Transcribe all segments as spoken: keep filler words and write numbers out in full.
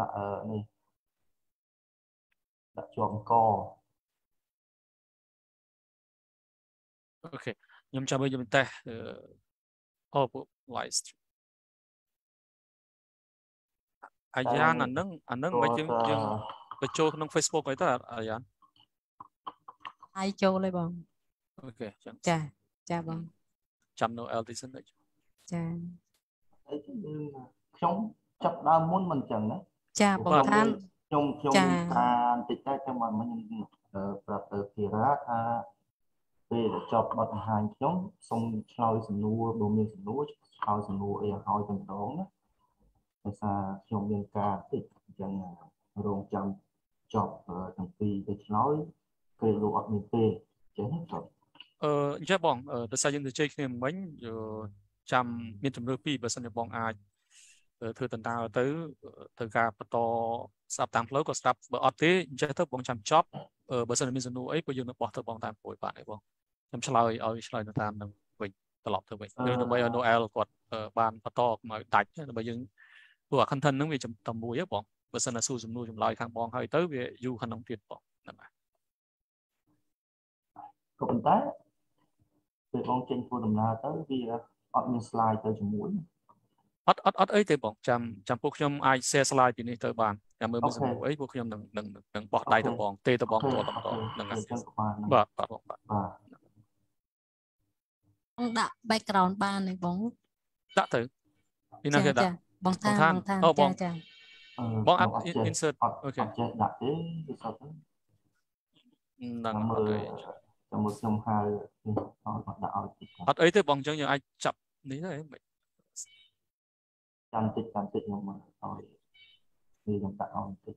ដាក់ នេះ ដាក់ ជាប់ អង្គ Okay ខ្ញុំ ចាំ មើល ខ្ញុំ តេស អ ពួក live stream អាយ៉ាន អា នឹង អា នឹង មិន យើង យើង ទៅ ចូល ក្នុង Facebook អី ទៅ អាយ៉ាន អាយ ចូល ហើយ បង Okay ចឹង ចា ចា បង ចាំ Noel ទី សិន ចា ខ្ញុំ ចាប់ ដើម មុន មិន ចឹង ណា ចា បង ថា ខ្ញុំ ខ្ញុំ ថា តិច តែ ចាំ មក ខ្ញុំ ប្រាប់ ទៅ ធីរ៉ា ថា ពេល ចប់ បទ បង្ហាញ ខ្ញុំ សូម ឆ្លើយ សំណួរ បើ មាន សំណួរ ឆ្លើយ សំណួរ អី ឲ្យ តែ ម្ដង ណា ដោយសារ ខ្ញុំ មាន ការ តិច ចឹង រង ចាំ ចប់ ទាំង ពីរ ទៅ ឆ្លើយ គេ លោក អត់ មាន ទេ ចឹង ចប់ អឺ អញ្ចឹង បង ដោយសារ យើង ទៅ ជ័យ គ្នា មិញ ចាំ មាន ជំរឿ ពីរ បើ សិន ជា បង អាច ធ្វើ តន្តើ ទៅ ធ្វើ ការ បន្ត ស្ដាប់ តាម ផ្លូវ ក៏ ស្ដាប់ បើ អត់ ទេ អញ្ចឹង ទៅ បង ចាំ ចប់ បើ សិន ជា មាន សំណួរ អី ពួក យើង នឹង បោះ ទៅ បង តាម ពួយ បាទ អី បង ខ្ញុំ ឆ្លើយ ឲ្យ ឆ្លើយ ទៅ តាម នឹង វិញ ត្រឡប់ ទៅ វិញ ឬ ដើម្បី ឲ្យ Noel គាត់ បាន បន្ត មក ដាច់ ដើម្បី យើង ព្រោះ អា content នឹង វា តែ មួយ ហ៎ បង បើ សិន ជា សួរ សំណួរ ចម្លើយ ខាង បង ហើយ ទៅ វា យូរ ខាង ក្នុង ទៀត បង ហ្នឹង បាទ ក៏ ប៉ុន្តែ ពេល បង ចេញ ធ្វើ ដំណើរ ទៅ វា អត់ មាន slide ទៅ ជាមួយ អត់ អត់ អត់ អី ទេ បង ចាំ ចាំ ពួក ខ្ញុំ អាច share slide ពី នេះ ទៅ បាន ចាំ មើល សំណួរ អី ពួក ខ្ញុំ នឹង នឹង នឹង បោះ ដៃ ទៅ បង ទេ ទៅ បង បន្ត បន្ត ហ្នឹង បាទ បាទ បង បាទ បង ដាក់ background បាន ឯង បង ដាក់ ទៅ ពី ណា គេ ដាក់ បង ថា បង ថា អូ បង ចា បង អត់ insert អូខេ ចេះ ដាក់ ទេ គឺ សត ហ្នឹង អត់ ទេ ចាំ មើល ខ្ញុំ ហៅ ដាក់ ឲ្យ អត់ អី ទេ បង អញ្ចឹង យើង អាច ចាប់ នេះ ទៅ ឯង Cantik cantik nomor ini yang tak cantik.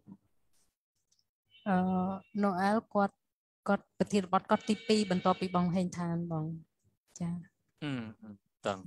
Noel kuat kuat petir kuat kuat tipi bentuk pi bang Heng Tan bang. Ja. Hmm. Tang.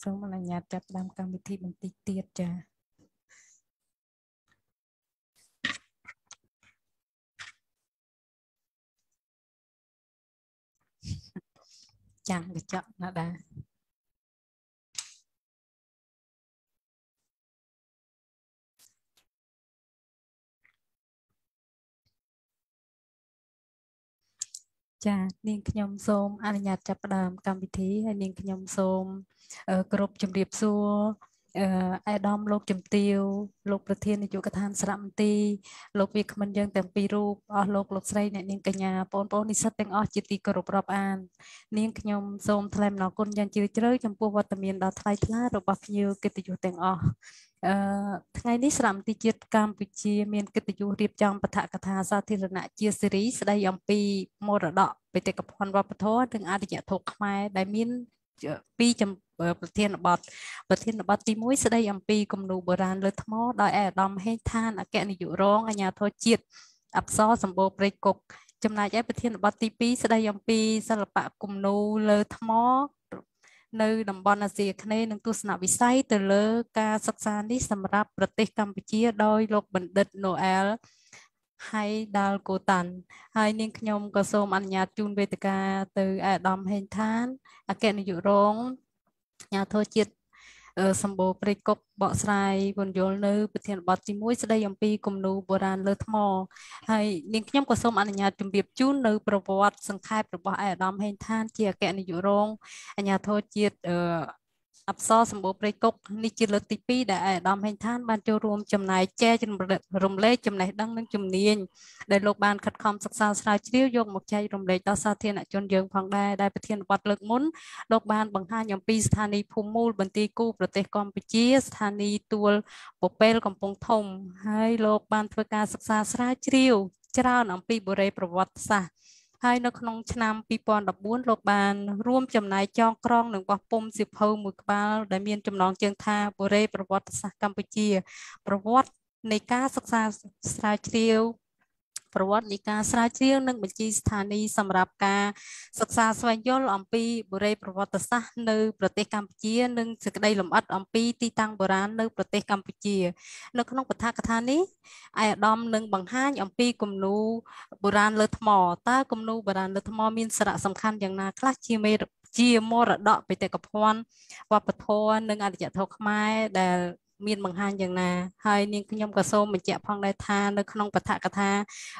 So mana Nyan Cat dalam kamiti bentik tiada. Jangan kecak nak dah. Cha, ning khnyom som ananyat chap dam kam vithi hai ning khnyom som krop chimriep suo aedom lok chimtiw lok prathin nayuk than saramti lok vi khman yeung taeng pi rup os lok lok srei nek ning kanya pon pon nisit taeng os chi ti krop rop an ning khnyom som thlae mnong kun yeung cheu chrew champuh wattamin da thlai thla robos phnieu kitiyuh taeng os អឺថ្ងៃនេះស្រាមទីជាតិកម្ពុជាមានកិត្តិយសរៀបចំបឋកថាសាធិរណៈជាសេរីស្ដីអំពីមរតកបេតិកភណ្ឌវប្បធម៌ Apsara Sambor Prei Kuk ចំណែកឯប្រធានបទទី ពីរ ស្ដីអំពីសិល្បៈគំនូរលើថ្ម នៅតំបន់អាស៊ីអាគ្នេយ៍និងទស្សនវិស័យទៅលើការសិក្សានេះសម្រាប់ប្រទេសកម្ពុជាដោយលោកបណ្ឌិត Noel Hidalgo Tan ហើយនាងខ្ញុំក៏សូមអនុញ្ញាតជូនវេទិកាទៅឯកឧត្តមហេងឋានអគ្គនាយករងអាជ្ញាធរជាតិ សម្បូរព្រៃគុកបកស្រាយពន្យល់នៅប្រធានបទទី Apsara Sambor Prei Kuk នេះជាលើកទី ហើយនៅក្នុងឆ្នាំ ពីរពាន់ដប់បួន លោកបានរួមចំណែកចងក្រងនឹងបោះពុំសិភៅមួយក្បាលដែលមានចំណងជើងថាបុរេប្រវត្តិសាស្ត្រកម្ពុជាប្រវត្តិនៃការសិក្សាស្រាវជ្រាវ ប្រវត្តិនៃការស្រាវជ្រាវនិងបញ្ជីស្ថានីយ៍សម្រាប់ការសិក្សាស្វែងយល់អំពីបុរេប្រវត្តិសាស្ត្រនៅប្រទេសកម្ពុជានិងសេចក្តីលម្អិតអំពីទីតាំងបុរាណនៅប្រទេសកម្ពុជានៅក្នុងពថាកថានេះឯកឧត្តមនឹងបង្ហាញអំពីគំនូបុរាណលើថ្មតើគំនូបុរាណលើថ្មមានសារៈសំខាន់យ៉ាងណាខ្លះជាមេជាមរតកបេតិកភណ្ឌវប្បធម៌និងអរិយធម៌ខ្មែរដែលមានបង្ហាញយ៉ាងណាហើយនាងខ្ញុំក៏សូមបញ្ជាក់ផងដែរថានៅក្នុងពថកថា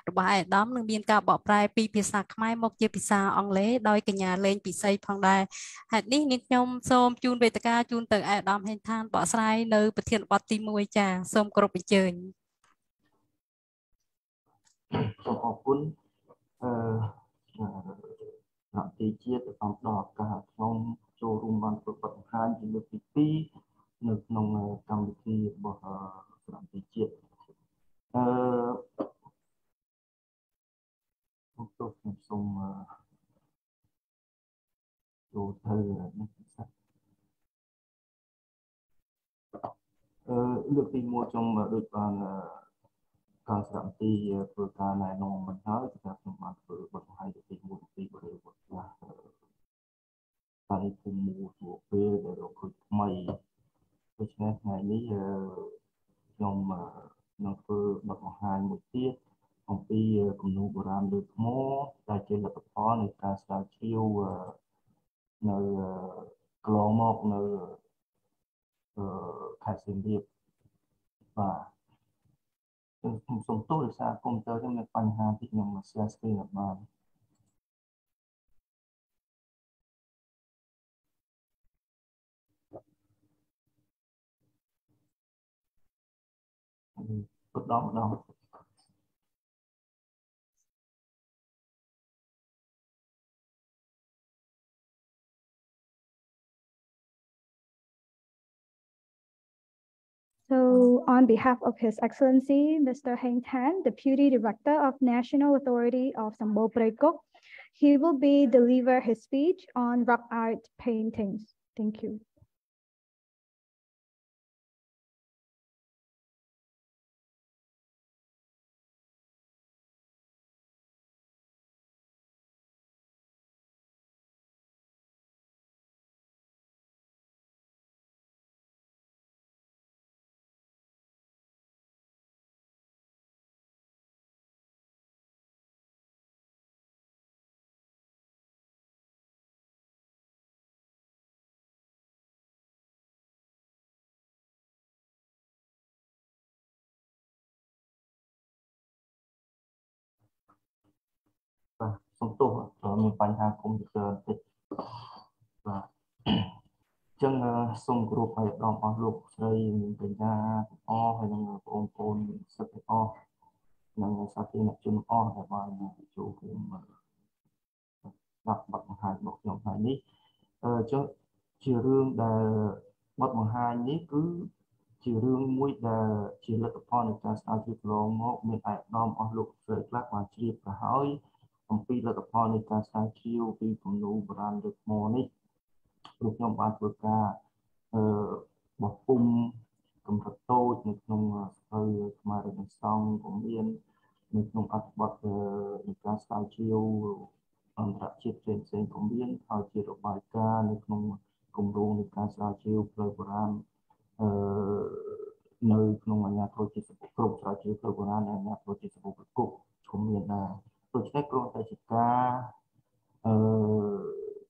របស់ឯកឧត្តមនឹងមានការបកប្រែពីភាសាខ្មែរមកជាភាសាអង់គ្លេសដោយកញ្ញាលេងពិសីផងដែរហេតុនេះនាងខ្ញុំសូមជូនវេទិកាជូនទៅឯកឧត្តមហេងថានបកស្រាយនៅប្រធានបទទីមួយចាសូមគោរពអញ្ជើញសូមអរគុណអឺអ្នកទីជាតិបានផ្តល់ឱកាសខ្ញុំចូលរួមបានប្រកបបង្ហាញជាលើកទីពីរនៅក្នុងកម្មវិធីរបស់ក្រមទីជាតិអឺខ្ញុំសូមសូមចូលទៅនេះសិនអឺលើកទីមួយខ្ញុំដូចបានការស្រាវជ្រាវធ្វើការណែនាំបន្តថាខ្ញុំបានធ្វើបទបង្ហាញទីមួយទីបរិវត្តខ្លះតែគុំមួយទៅពេលដែលរកឃើញថ្មីBusiness này ní trong nó cứ bậc học hai một tiết công ty cùng nô của làm được mô tại trên là tập phó này ta sao chiêu nơi lò một nơi khai sinh việc và sống tốt được sao công tơ trong này phần hàng thì nhầm mà xe xe là bàn bất động đâu So, on behalf of His Excellency Mister Heng Tan, Deputy Director of National Authority of Sambor Prei Kuk, he will be deliver his speech on rock art paintings. Thank you. Chúng tôi có một vài hàng công việc tích và chân sông group hay đòn bóng lục đây mình ra o hay là ôm ôn sắp o là người sau khi là chung o hay là chủ cũng đặt bậc hai bậc nhóm hai ní cho chiều rương là bậc hai ní cứ chiều rương mũi là chiều lật con là ta sao chụp lồng một mình lại đòn bóng lục rồi các bạn chụp và hỏi công ty là tập đoàn này ta sáng chiêu vì cũng đủ brand được món ấy lúc nhóm bạn vừa cả bọc cung cầm thật tôi những nông hơi mà được xong cũng yên những nông ăn bọc những cái sáng chiêu còn đã chiếc trên xe cũng yên thao chiếc được bài ca những nông cùng đủ những cái sáng chiêu program nơi nông nhà tôi chỉ phục vụ sáng chiêu program này nhà tôi chỉ phục vụ cũng yên là tôi sẽ còn tại chúng ta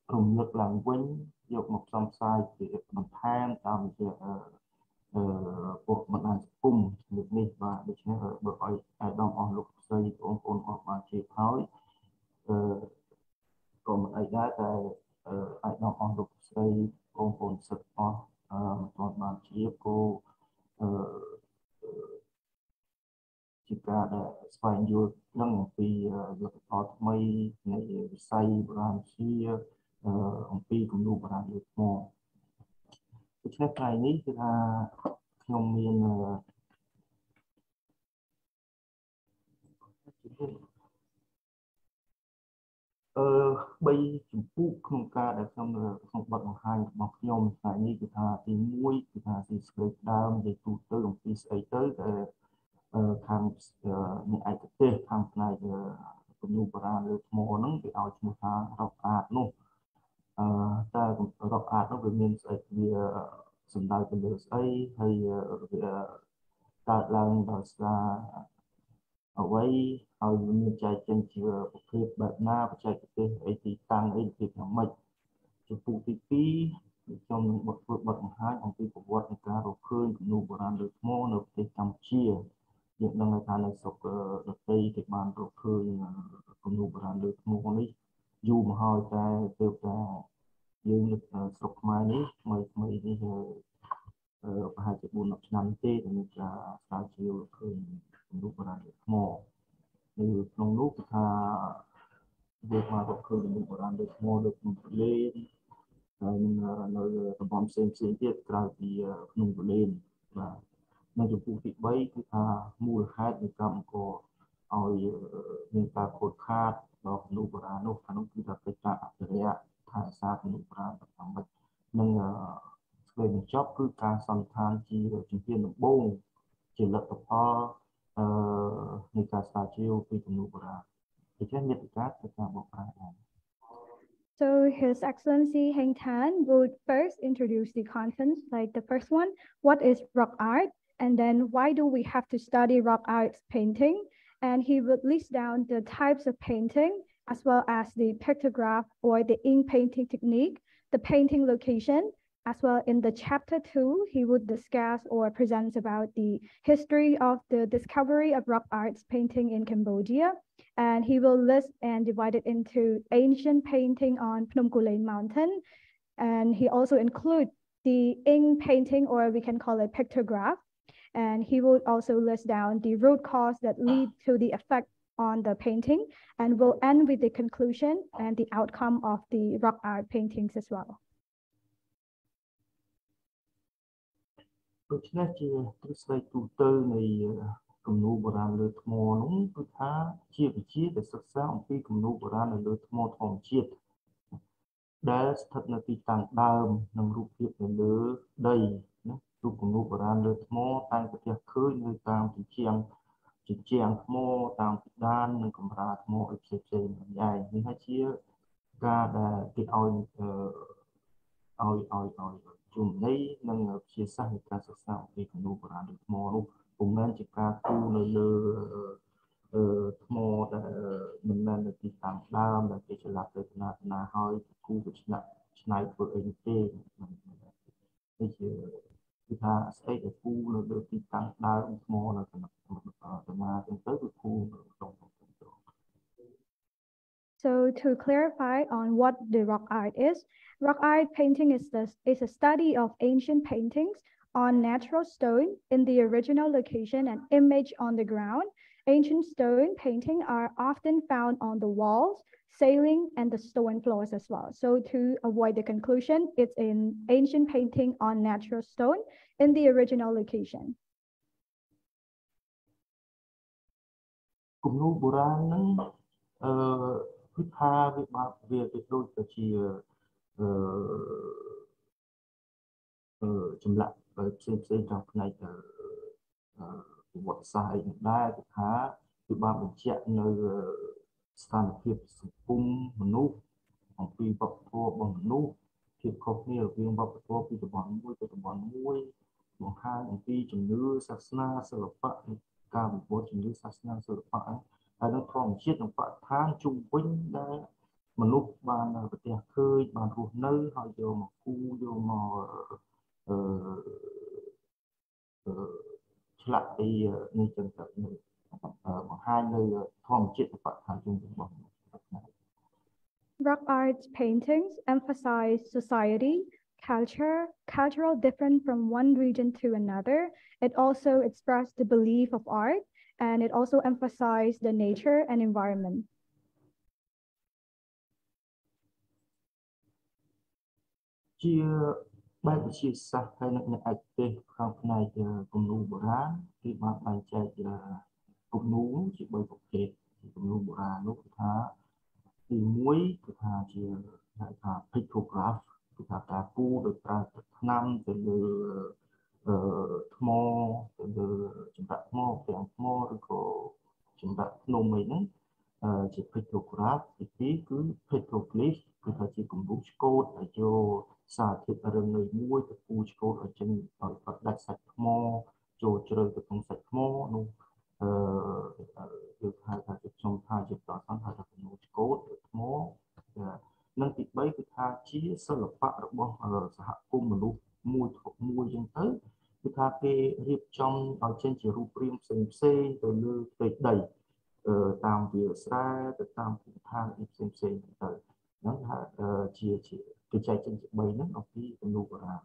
cùng lực làm quấn dục một dòng sai thì mình tham tạm giờ cuộc mình ăn cùng được đi và được nghe ở bởi đồng ổn lục xây ổn ổn ổn và chỉ thói còn mình ấy đã tại đồng ổn lục xây ổn ổn sực ổn còn bạn chỉ cô chúng ta đã xoay vô năng vì lực có mấy này xây làm chi ông pi cũng đủ làm được mà cái này này thì là không miền bây chúng phụ không ca đã xong là không bận hai bọc nhom này như thì là thì mũi thì là thì đam thì tụt tới ông pi tới comes the comes like the new brand morning, the Alchmuta rock art no. Rock art remains like the some like the A, that line was away. How you Mienchai can you clip but now check the eighty tongue eighty much to put the trong một phút bậc hai ông bị phục vật cả đầu khơi nụ bờ ràn được mô nộp để cầm chia hiện đang là thành sọc được tây thì bàn đầu khơi cùng nụ bờ ràn được mô con đi dù mà hỏi ta tiêu ta dương lực sọc mai đấy mấy mấy đi ở hai triệu bốn năm tê thì mình là sáu triệu khơi cùng nụ bờ ràn được mô từ trong lúc ta việc mà đầu khơi cùng nụ bờ ràn được mô được lên and another bomb same same yet crowd the Phnom Kulen. But not to put it by Mool had become called our Minta Court card of Nubrano, Canopita Peta, Rea, Tansak, Nubran, but Nunga Square Shop could cast sometimes the champion of bone, Chilla of Paw, Nika Statue, Pit Nubra. It can get the cat to come up. So His Excellency Heng Tan would first introduce the contents, like the first one, what is rock art? And then why do we have to study rock art painting? And he would list down the types of painting, as well as the pictograph or the ink painting technique, the painting location, as well in the chapter two, he would discuss or present about the history of the discovery of rock arts painting in Cambodia. And he will list and divide it into ancient painting on Phnom Kulen Mountain. And he also includes the ink painting, or we can call it pictograph. And he will also list down the root cause that lead to the effect on the painting. And we'll end with the conclusion and the outcome of the rock art paintings as well. Which naturally looks like to turn a Kumnubran lut more, put her cheap cheap as a sound big Kumnubran and lut more on cheap. There's Tatnati Tank Dam, Namru Pip and Lur Day, to Kumnubran lut more, and the current time to Chiang, to Chiang more, down to Dan, and Comrade more, exception. Yeah, we had here got the oil, oil, oil, oil. Chúng lấy năng lực chia sẻ các sự sao về con đường của anh được mò luôn cùng nên chỉ ca tu nơi nơi mò đã mình nên được tìm tàng đam là cái chuyện là được là là hơi khu vực là này của anh tê bây giờ chúng ta sẽ được khu nơi được tìm tàng đam mò là cái mà chúng tới được khu trong. So to clarify on what the rock art is, rock art painting is, the, is a study of ancient paintings on natural stone in the original location and image on the ground. Ancient stone paintings are often found on the walls, ceiling, and the stone floors as well. So to avoid the conclusion, it's an ancient painting on natural stone in the original location. Uh, Tha việc mà về cái đôi là chỉ chấm lại ở trên trên trong này một sai đa thì khá từ ba mình chuyện nơi sàn thiệp cung nút bằng phi bọc thô bằng nút thiệp không như là phi bọc thô phi tập bón muối tập bón muối bằng hai bằng phi chấm nữ sát na sờ bạc cả một bộ chấm nữ sát na sờ bạc. I don't from shit of time to win the Manook ban of the curry, ban who know how your cool your more slap a nature behind the from shit of time to win. Rock art paintings emphasize society, culture, cultural different from one region to another. It also expressed the belief of art. And it also emphasized the nature and environment. Chia bài chia sẻ hay là những active trong này cùng nụ bờ ra thì bạn bạn chạy là cùng nụ chỉ bởi phục chế cùng nụ bờ ra nụ thả thì muối thả chia lại thả pictograph thả cà cu được thả năm từ ថ្មចម្បាក់ថ្មទាំងថ្មឬក៏ចម្បាក់ភ្នំអីហ្នឹងជាភេទរូបរាបទីពីរគឺភេទរូបនេះគឺថាជាគំរូឆ្កូតឲ្យចូលសារធាតុរឹងនៅមួយទៅពូឆ្កូតឲ្យចេញឲ្យផុតដាច់សាច់ថ្មចូលជ្រៅទៅក្នុងសាច់ថ្មនោះអឺយើងហៅថាជាចំថាជាប្រសាទថាគំរូឆ្កូតថ្មនិងទីបីគឺថាជាសិល្បៈរបស់សហគមន៍មនុស្សមួយមួយចឹងទៅគឺថាគេរៀបចំឲ្យចេញជារូបរាងផ្សេងផ្សេងទៅលើផ្ទៃដីតាមវាស្រែទៅតាមភូមិឋានផ្សេងផ្សេងទៅហ្នឹងថាជាគេចែកចេញជាបីហ្នឹងអំពីគំនូបុរាណ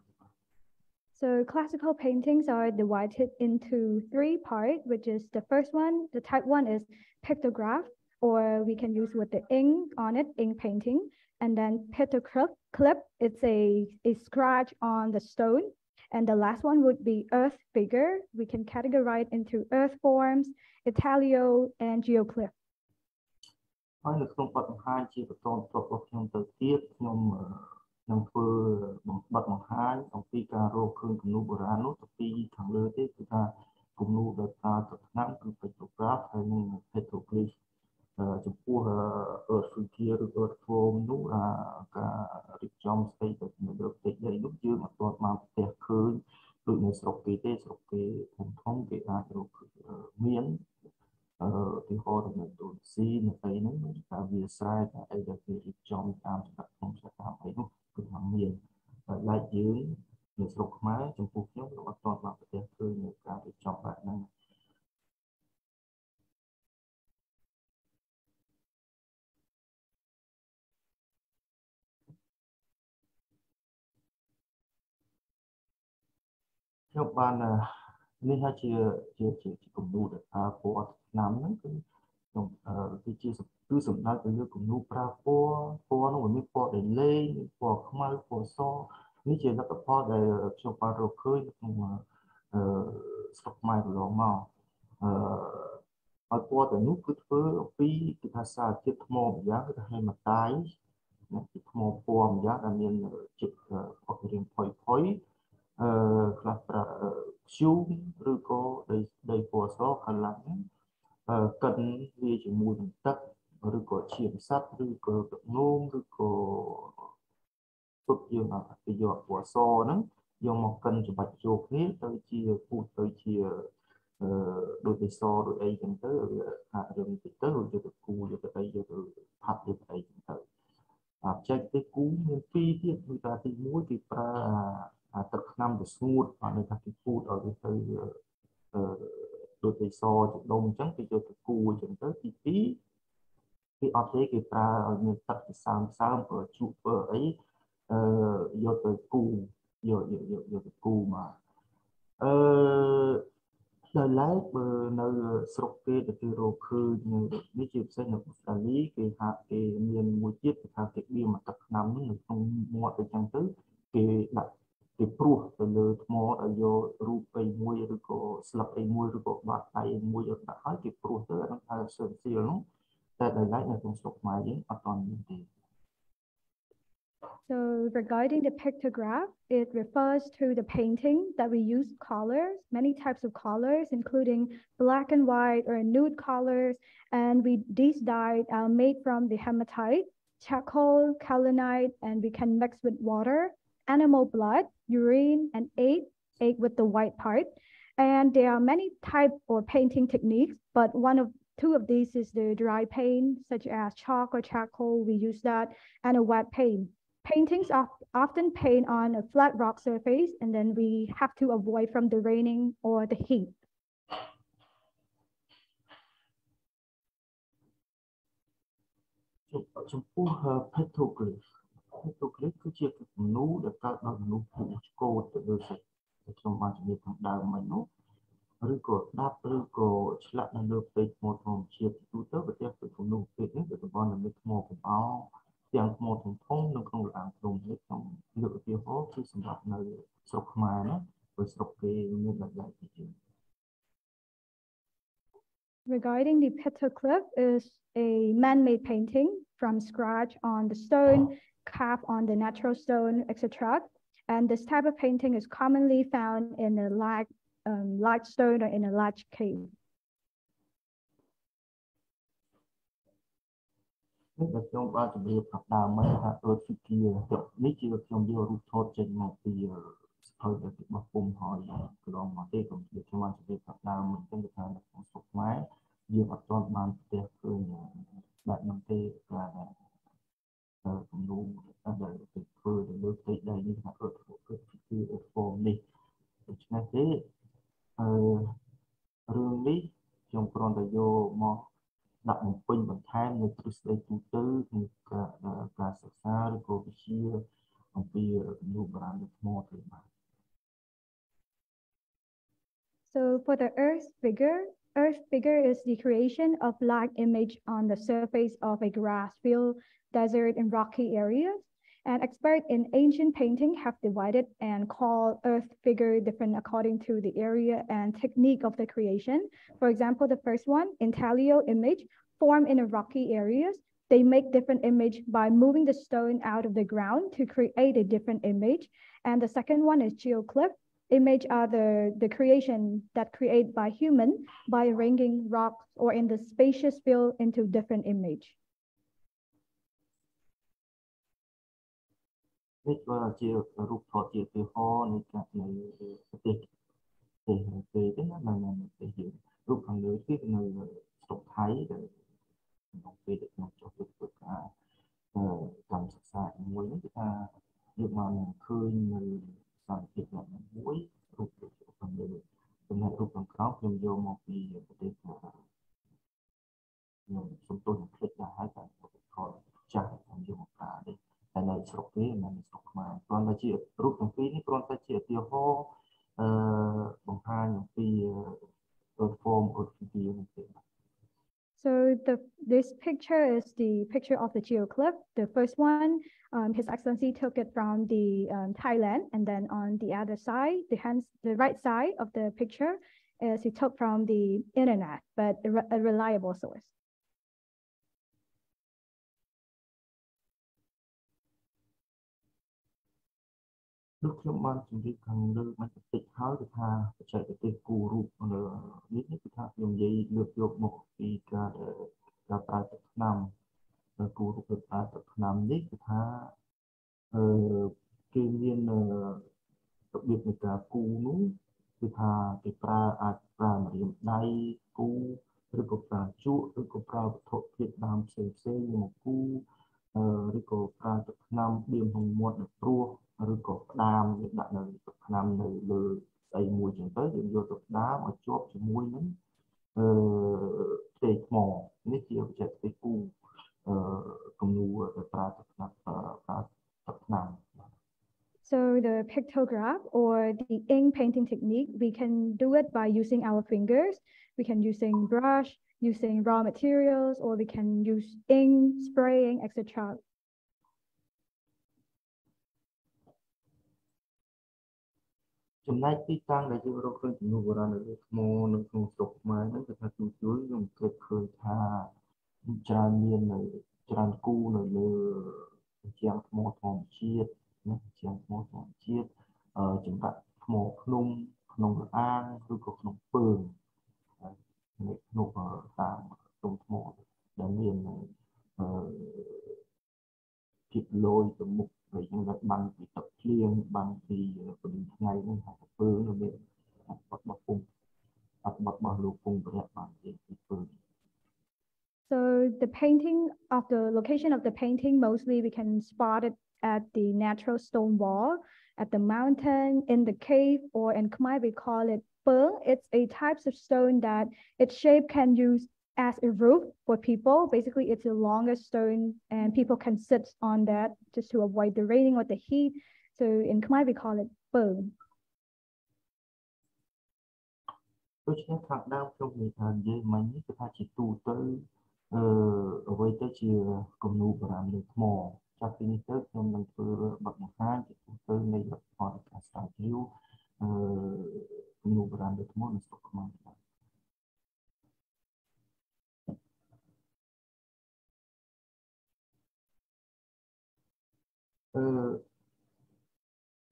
So classical paintings are divided into three parts, which is the first one, the type one is pictograph, or we can use with the ink on it, ink painting. And then petroglyph, it's a, a scratch on the stone. And the last one would be earth figure. We can categorize into earth forms, italio, and geoglyph. Uh, to pull uh, earth figure, earth form, no, uh, rich jump state that may look at the look you, a lot of their current, goodness of the days of the Kompong Thong, uh, mean, uh, the horror that don't see in the painting, that we aside, I got the rich jump down that comes at our painting, good one mean, but like you, Miss Rockmire, and Pukin, a lot of their current, that rich jump back now. Các bạn nên hãy chia chia chia cùng nụ để ta có làm những cái cùng cái chia tư sủng đa cái như cùng nụ pra po po nó mới po để lên po không ai po so như chỉ là cái po để cho pa rồi khơi cùng sọc mai của nó màu ở po để nụ cứ thứ pi cái thà sa tiếp mò giá cái hai mặt trái tiếp mò po giá là miền chụp hoặc là miền phơi phới Clap shoe, Ruko, they for so a line, cutting, which moving tuck, Ruko, chim sap, Ruko, no, Ruko, put you up to your for so, you mock country by joke here, thirty year, food, thirty year, do they saw the agent, and the third of the cool of the agent, part of the agent. Check the cool and feed it without the moody. Tất năm được smooth và người ta cái food ở cái thời đôi tay so chụp đông trắng cái cho cái cua chụp tới tí tí khi ở thế người ta ở miền Bắc thì sam sam ở chụp ở ấy do tới cua do do do do tới cua mà lời lẽ nơi sọc kia để từ rồi khơi như đi chụp xe nhập đại lý cái hạt cái miền muối chiết cái hạt cái bia mà tất năm người không mua cái trắng tới cái đặt The proof the load more of your roof a moyer go slap a moyer go but I am moyer that I give proof that I have some theorem that I like to stop my upon the day. So regarding the pictograph, it refers to the painting that we use colors, many types of colors, including black and white or nude colors, and we these dyes are made from the hematite, charcoal, kaolinite, and we can mix with water. Animal blood, urine, and egg, egg with the white part. And there are many type or painting techniques, but one of two of these is the dry paint, such as chalk or charcoal, we use that, and a wet paint. Paintings are often paint on a flat rock surface, and then we have to avoid from the raining or the heat. Petroglyph cứ chia các nú để các đợt nú phụ cô tự đưa sạch trong ban chỉ thằng đào mình nú rồi cổ đáp rồi cổ lại là được tịt một vòng chia từ từ và tiếp tục cùng nú tịt để tụi con làm việc mò cùng áo tiếng mò cùng thông được không làm cùng hết trong lựa tiêu hóa khi sản phẩm này sọc mà nó với sọc cái nguyên bản lại thì Regarding the petroglyph is a man-made painting from scratch on the stone, carved on the natural stone, et cetera. And this type of painting is commonly found in a large, um, large stone or in a large cave. So for the earth figure, earth figure is the creation of large image on the surface of a grass field, desert, and rocky areas. And experts in ancient painting have divided and called earth figure different according to the area and technique of the creation. For example, the first one, intaglio image, formed in a rocky areas. They make different image by moving the stone out of the ground to create a different image. And the second one is geoclip. Image are the, the creation that create by human by arranging rocks or in the spacious field into different image. So the, this picture is the picture of the geoclip. The first one, um, His Excellency took it from the um, Thailand, and then on the other side, the hands, the right side of the picture, is he took from the internet, but a, re a reliable source. The ឬក៏ប្រើទឹកថ្នាំ So the pictograph or the ink painting technique, we can do it by using our fingers. We can using brush, using raw materials, or we can use ink, spraying, et cetera. Tonight, we found that you were going to move around a little more and some stock mine that had to do and click her car, Jamie and Janko and Jank Morton Cheat, Jank Morton Cheat, Jumbat Small Plum, Plum Anne, Look of Plum Burn, and no time, some small, then in Kip Lloyd the Mook. So the painting of the location of the painting, mostly we can spot it at the natural stone wall, at the mountain, in the cave, or in Khmer we call it peung. It's a type of stone that its shape can use as a roof for people. Basically, it's the longest stone and people can sit on that just to avoid the raining or the heat. So in Khmer, we call it peung.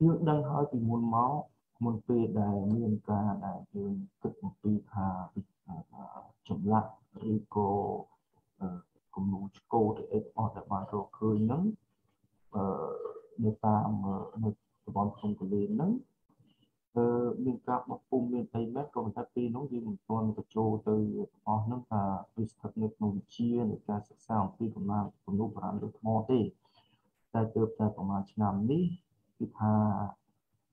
You don't have to moon mouth, moon pay the moon car that you could be her chumla, Rico, Kumuch code it on the Banco Kulan, the farm, the Bompong Kulan, the Minka of Pum payment of happy no giving from the Joe to Ornum, a priest of Neptune cheer and the gas sound, big amount of no brand of more day. That the type of much namely. It has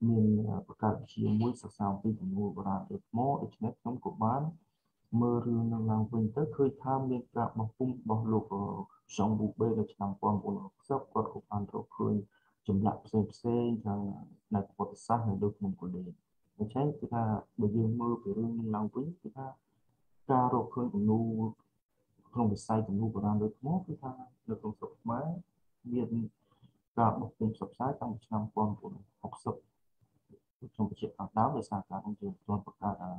been produced by something more than more internet from Kuban, Maroon and Winter, could have been got a pump of local song book by the Champon or Subcorp of Andro Coin, Jim Lapsame Saint, and like for the sun and look from Kuban. The change to that the humor of the room language, it has Caro Coin moved from the site and move around with more, it has the comes of mine. Got một vùng sập sái trong năm quan của học sập trong chuyện hàng táo về sản phẩm trường toàn quốc là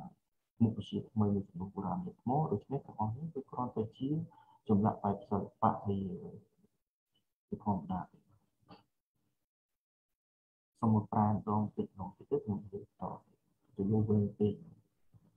một chuyện mười một vùng của làm được mốt được hết các con hết với con tài trí chồng lại phải sợ bạn thì thì còn đạt xong một bàn trong tỉnh nó thì tiếp một cái tỏ từ lâu về tỉnh.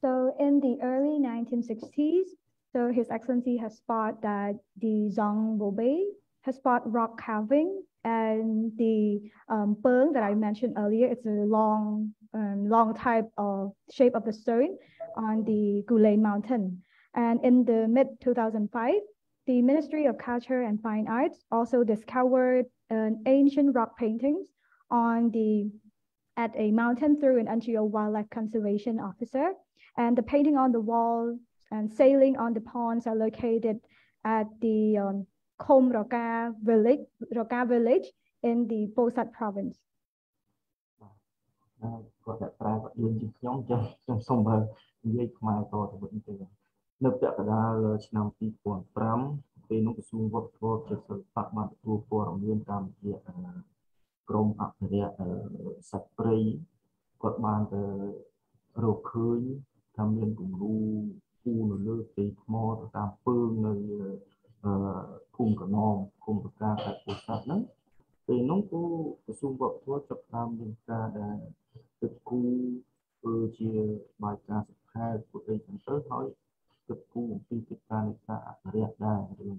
So in the early nineteen sixties, so His Excellency has thought that the Zong Bobe has bought rock carving and the um, peung that I mentioned earlier. It's a long, um, long type of shape of the stone on the Kulen Mountain. And in the mid two thousand five, the Ministry of Culture and Fine Arts also discovered an ancient rock paintings on the at a mountain through an N G O wildlife conservation officer. And the painting on the wall and sailing on the ponds are located at the um, Khom Roka village, Roka village in the Bosat province. Peung Kumnu, Peung Brakap, and Pursat. They know who the Sambor Prei Kuk and the Ku, Urgia, by Gas, Pair, Putate, and Turtle, the Ku, Peter Tanaka, Ria, and the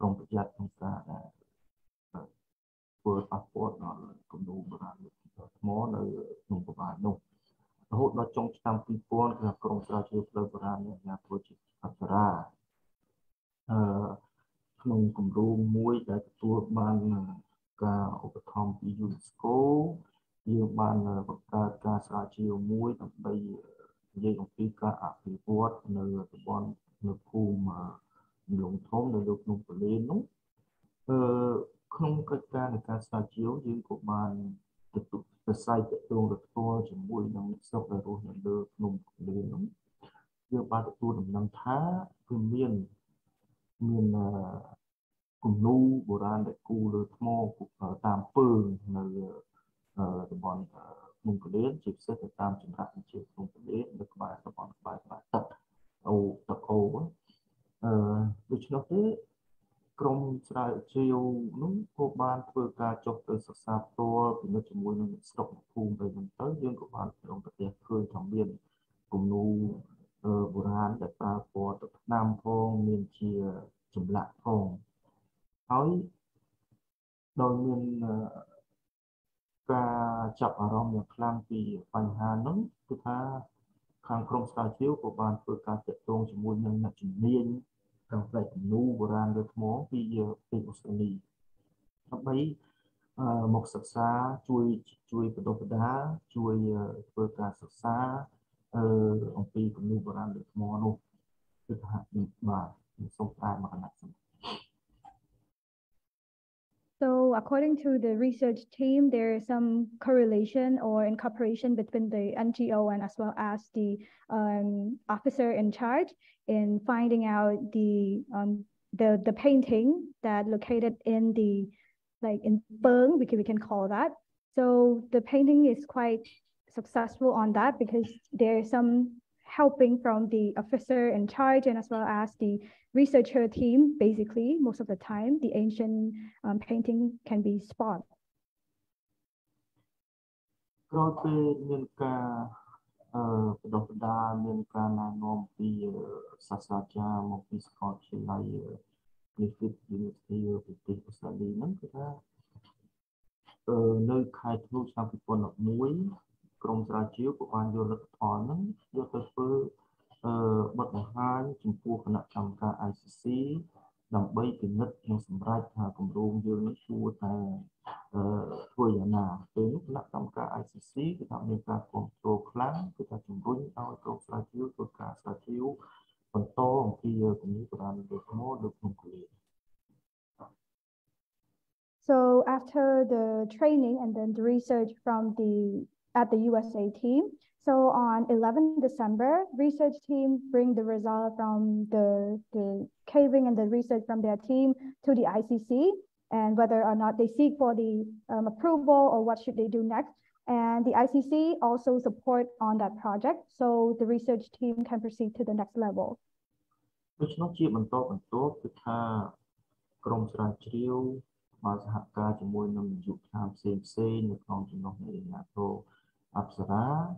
Romp Jatanka, were a port on Kumnu, more number by no. The whole lot of stamping born in a contractual program and approach Apsara. Phnom Kulen Mui that tour ban of the Tom UNESCO, you ban Casracio Mui by Yang Pika at the board, no one no whom Long Tom, the Look Nopoleno. Clunk at Casracio, you go ban the site that told the forge and Mui and Sub the Road and the Phnom Kulen. You ban the tour of Nanta, Pumian. Mean Kumnu, Boran, the cooler, small, Tampur, the one Munkulet, Chipset, the Tamsin Ratin Chip, Munkulet, the Kmai, the one by Tat, O, the O, which not a Krom Chio, Koban, Purka, Choppers, Saptor, the Nutum women, Stock, Pum, the Winter, Young Koban, the Death Current, Tambian, Kumnu. Boran that are for the Nam Pong, Mienchai, the Black Pong. How Domin Chap around the clumpy Panhanum to her Kankrom statue for Ban for Catholic Tongs, Moon, not in Mian, Complete New Boran that more be a famous name. By Moxasa, Chui, Chui Podopda, Chui Percasa. On people move around the tomorrow. So, according to the research team, there is some correlation or incorporation between the N G O and as well as the um, officer in charge in finding out the um, the the painting that located in the like in Peung, we can we can call that. So the painting is quite successful on that because there's some helping from the officer in charge and as well as the researcher team. Basically, most of the time, the ancient um, painting can be spotted. So after the training and then the research from the at the U S A team, so on eleven December, research team bring the result from the, the caving and the research from their team to the I C C, and whether or not they seek for the um, approval or what should they do next. And the I C C also support on that project, so the research team can proceed to the next level. Apsara,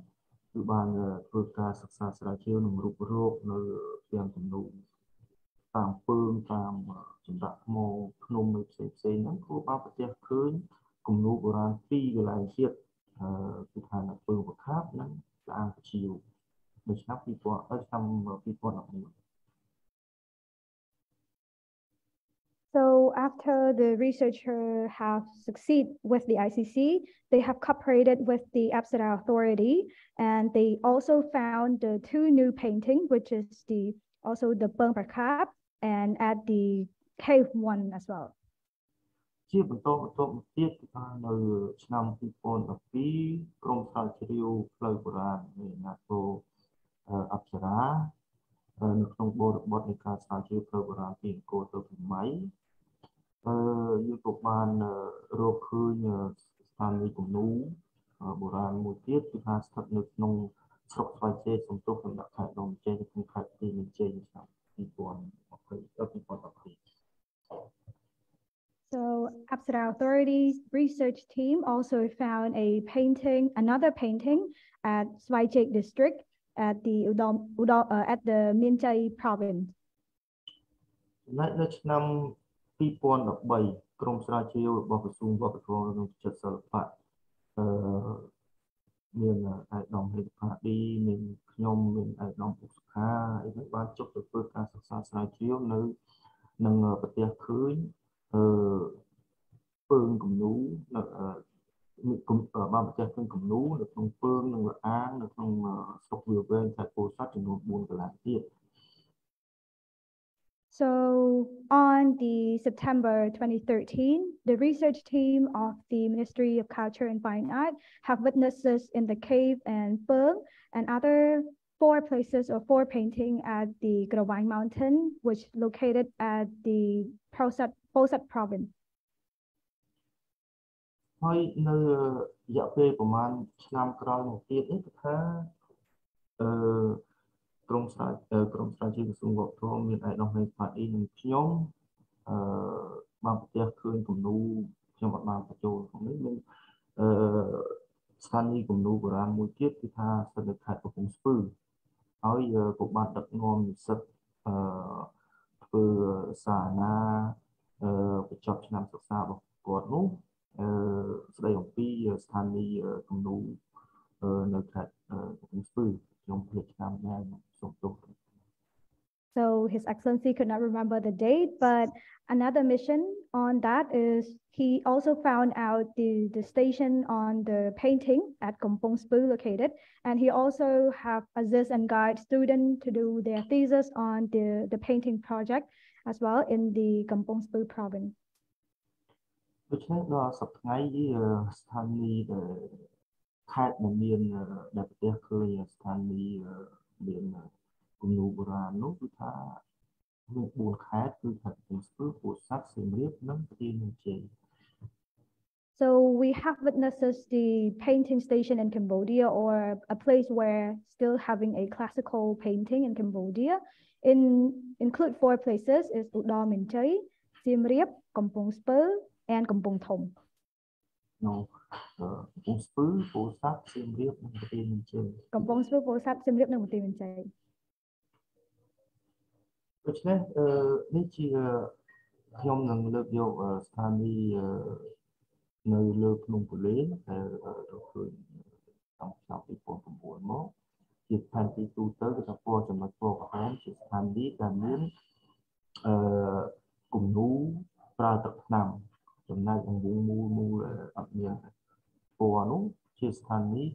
to ban the Roka success ratio, Rup Rope, no Piam Tum, Tam Pum, Tam, Jumdakmo, Knum, Saint Saint, and Kup up their current, Kumnu around three lines here, behind a Peung Brakap, and La'ang Prejil, which have people, some people of you. So after the researchers have succeeded with the I C C, they have cooperated with the Apsara Authority, and they also found the two new paintings, which is the also the Peung Brakap and at the cave one as well. Uh, you took man Roka Stanley Kumnu, Boran Mutit, you have stuck no no shock by chase and talk on that kind of change and cut in change people of the. So, Apsara Authority's research team also found a painting, another painting at Svay Chek district at the Udom, Udom, uh, at the Mienchai province. Like the Nam. People of by Krom Srachio, Bobasum, Bobatron, Chessel Pat, Min at Nomhead Party, Min Knom, Min at Nombuska, even bunch of the first class of Sansrachio, no, no, but their current, Peung Kumnu, Babajakan Kumnu, the Pung Pung, and the Pung Stockwheel Burns at Bosat and Moon. So on the September twenty thirteen, the research team of the Ministry of Culture and Fine Art have witnesses in the cave and Peung and other four places or four painting at the Grawang Mountain, which located at the Pursat, Bosat province. From Strategic Sungok Tom, with I don't have part in Pyong, Mampa Kun to know Pyong Mampa Joe from England, Stanley to know around with it, it has the Kampong Speu. How you go back up norm, sub Sana, the church numbers of Sab of Gorno, Slay of P, Stanley to know the Kampong Speu. So His Excellency could not remember the date, but another mission on that is he also found out the, the station on the painting at Kampong Speu located, and he also have assist and guide students to do their thesis on the, the painting project as well in the Kampong Speu province. Had the mean that their career Stanley being Gunubrano with her book had to have been screwed for such a real number in jail. So we have witnesses the painting station in Cambodia, or a place where still having a classical painting in Cambodia, in include four places is Oddar Meanchey, Siem Reap, Kampong Speu, and Kompong Thong. No. Kampong Speu, Bosat, Siem Reap, and Prei Kuk. Kampong Speu, Bosat, Siem Reap, and Prei Kuk. Which meant Nichia Hyung and Lugio Stanley Noel Phnom Kulen, Doctor Samsung people from Borneo. His panty tutor with a force and a four hands, his handy, Damin, Kumnu, Prat Nam, the night and the moon up near Borneo, his handy,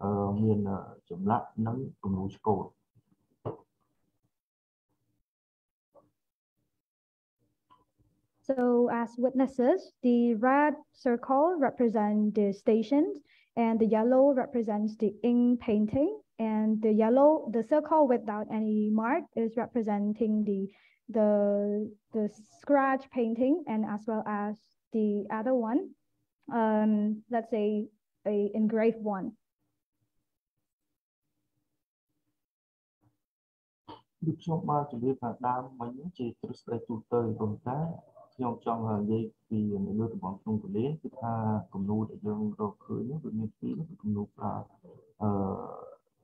Mien Jamlat Nam Kumnu's coat. So as witnesses, the red circle represents the stations and the yellow represents the ink painting, and the yellow, the circle without any mark, is representing the the the scratch painting, and as well as the other one, um, let's say a engraved one. Young Chong gave the little Bompong Kulen, the car, Kumnu, the young Roka, the new field, the Kumnu,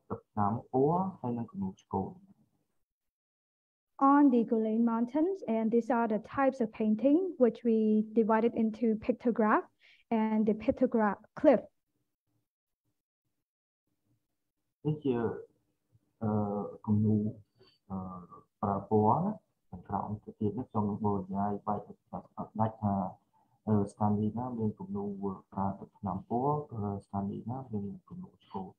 the Nam or Heng Kumnu. On the Kulen Mountains, and these are the types of painting which we divided into pictograph and the pictograph cliff. This year, Kumnu, Praboa. And ground to the next song of the by like Scandinavia, being to know work at Nampo, Scandinavia, being to know school.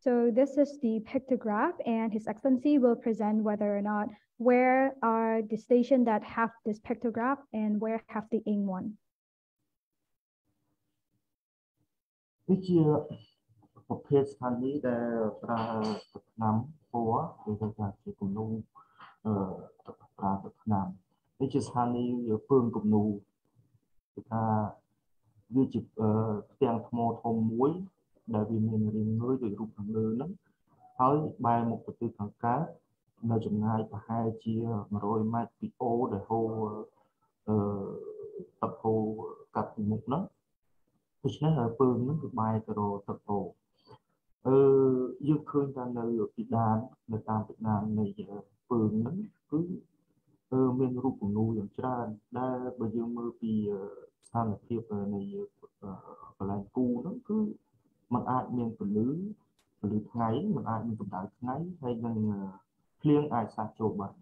So, this is the pictograph, and His Excellency will present whether or not where are the stations that have this pictograph and where have the ink one. Which year for Pierce Candy, the Nampo, the Kumnu. Uh, Nam, which is honey, Peung Kumnu, which is Tiang Mot Home Way, that we mean the group of learning. How by Mokatu Kanka, Najumai, Pahai, Chia, Maroy might be all the whole Tapo Captain Mokna, which never Peung by the road Tapo. You couldn't know Pidan, the town Pidan, Major. Nắm cứ men rút cùng nuôi làm đã bây giờ mới bị sang tiếp này làm cu nó cứ mình ai men phụ nữ phụ nữ ngay mình ai men phụ nữ ngay hay là riêng ai sang chỗ bạn.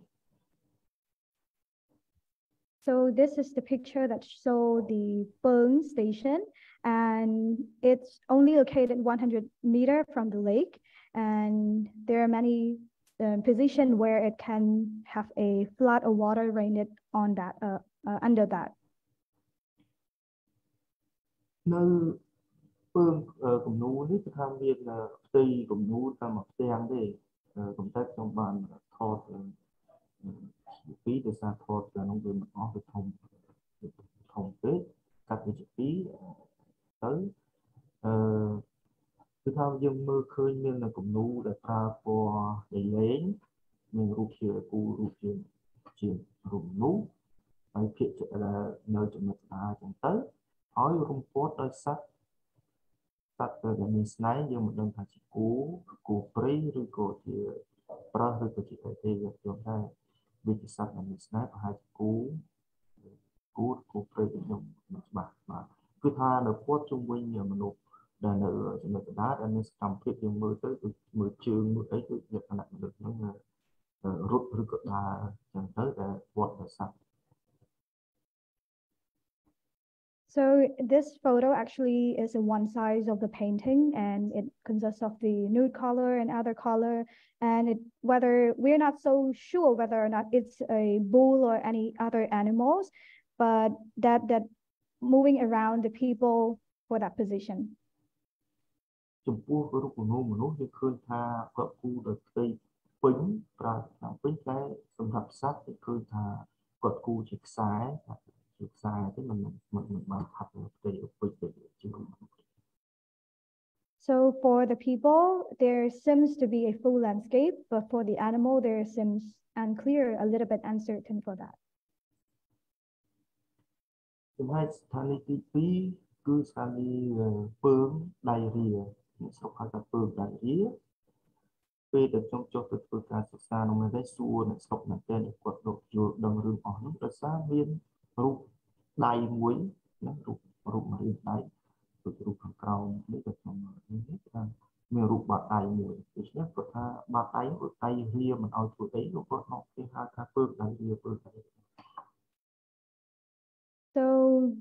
So this is the picture that shows the Peung station, and it's only located one hundred meters from the lake, and there are many. The position where it can have a flood or water rained on that uh, uh, under that. No, Peung Kumnu is coming in the Kumnu, some of them they contact someone taught and feed the sun taught the number of the home home bed, cut the fee, so. Chúng ta dùng mơ khơi miền là cũng nấu để ta có để lấy mình rút chìa cụ rút chìa chìa rụng nấu phải kiện là nơi chúng mình ta chẳng tới hỏi không có tới sắt sắt là mình sấy nhưng mà đơn thà chỉ cú cú prei rồi cú thì prei rồi cú chỉ phải thế là chúng ta biết sắt là mình sấy và hai cú cú cú prei dùng một bạc mà cứ tha là có chung quanh nhà mình nộp. Then that and it's complete in murder, murder, eight with an root water. So, this photo actually is a one size of the painting, and it consists of the nude color and other color. And it whether we're not so sure whether or not it's a bull or any other animals, but that that moving around the people for that position. Chúng tôi có lúc nào mình nói như khơi tha các cụ được tây pính, ra làm pính cái sâm hấp sát thì khơi tha các cụ chích sái, chích sái thế mình mình mình mà học được tây pính tây chứ không. So for the people, there seems to be a full landscape, but for the animal, there seems unclear, a little bit uncertain for that. Chúng ta thành thị pí. suka sekali uh, Peung Da Ri. Serok kata Peung Da Ri. Pe dah contoh tertukar susah nombor saya suruh nak serok nak dia ikut dok jur dan rum oh nombor rasa biar rup dai mui nak rup rup mari dai rup kau ni dah nombor ni kan mui rup bat dai mui. Jadi kata bat dai rup dai ria menau tu dai rup nok dia kata Peung Da Ri Peung Da Ri. So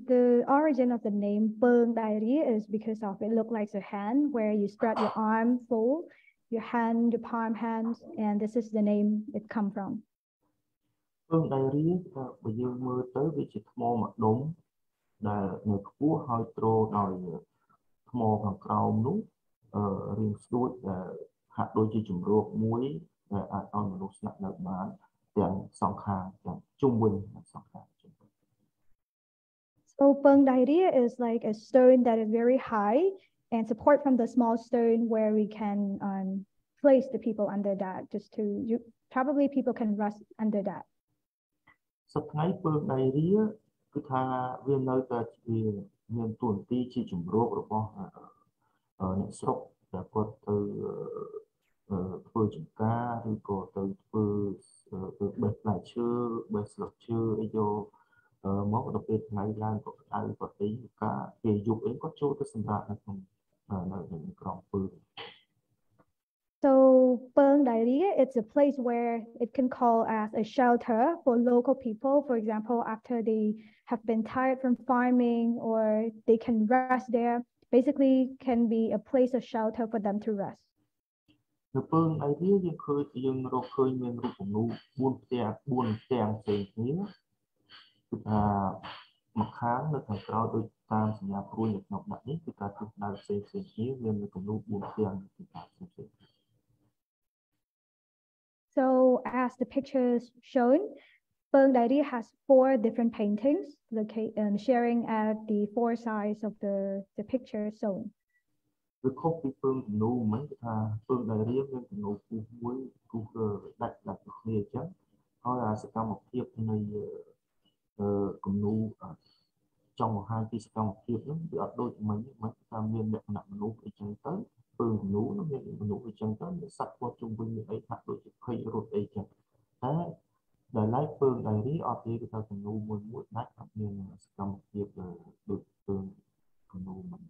the origin of the name Peung Da Ri is because of it looked like a hand where you spread your arm full, your hand, your palm hands, and this is the name it come from. Peung Da Ri bây giờ mơ tới vị trí thô mặt đúng là người phú hơi trô đòi thô bằng cầu nút riêng suốt hạt đôi chi chủng ruột muối ở trong một lúc nặng nặng bán tiền song hàng tiền trung bình song hàng. So Peung Da Ri is like a stone that is very high and support from the small stone where we can um, place the people under that just to, you, probably people can rest under that. So Peung Da Ri cứ tha viên nơi ta viên viên tuần ti chi chủng rô của con ở những sốc đã có từ từ chúng ta từ cổ từ từ từ bật lại chưa bật lọc chưa vô. So Peung Da Ri, it's a place where it can call as a shelter for local people. For example, after they have been tired from farming or they can rest there, basically can be a place of shelter for them to rest. The Peung Da Ri, you could you know, Uh, so as the pictures shown, Peung Da Ri has four different paintings locate, um, sharing at the four sides of the, the picture shown. The copy Peung Mlu, Peung Da Ri Peung Uh, Kumnu uh, trong hai cái trong kia nó bị ập đôi mình mà ta miền đẹp nặng núi cái chân tới từ núi nó miền núi cái chân tới để sạch qua trung bình như ấy thật đôi khi rồi ấy chẳng thế đời lái Peung Da Ri ở thì người ta Kumnu muốn muốn nát miền trong kia được Peung Kumnu mình.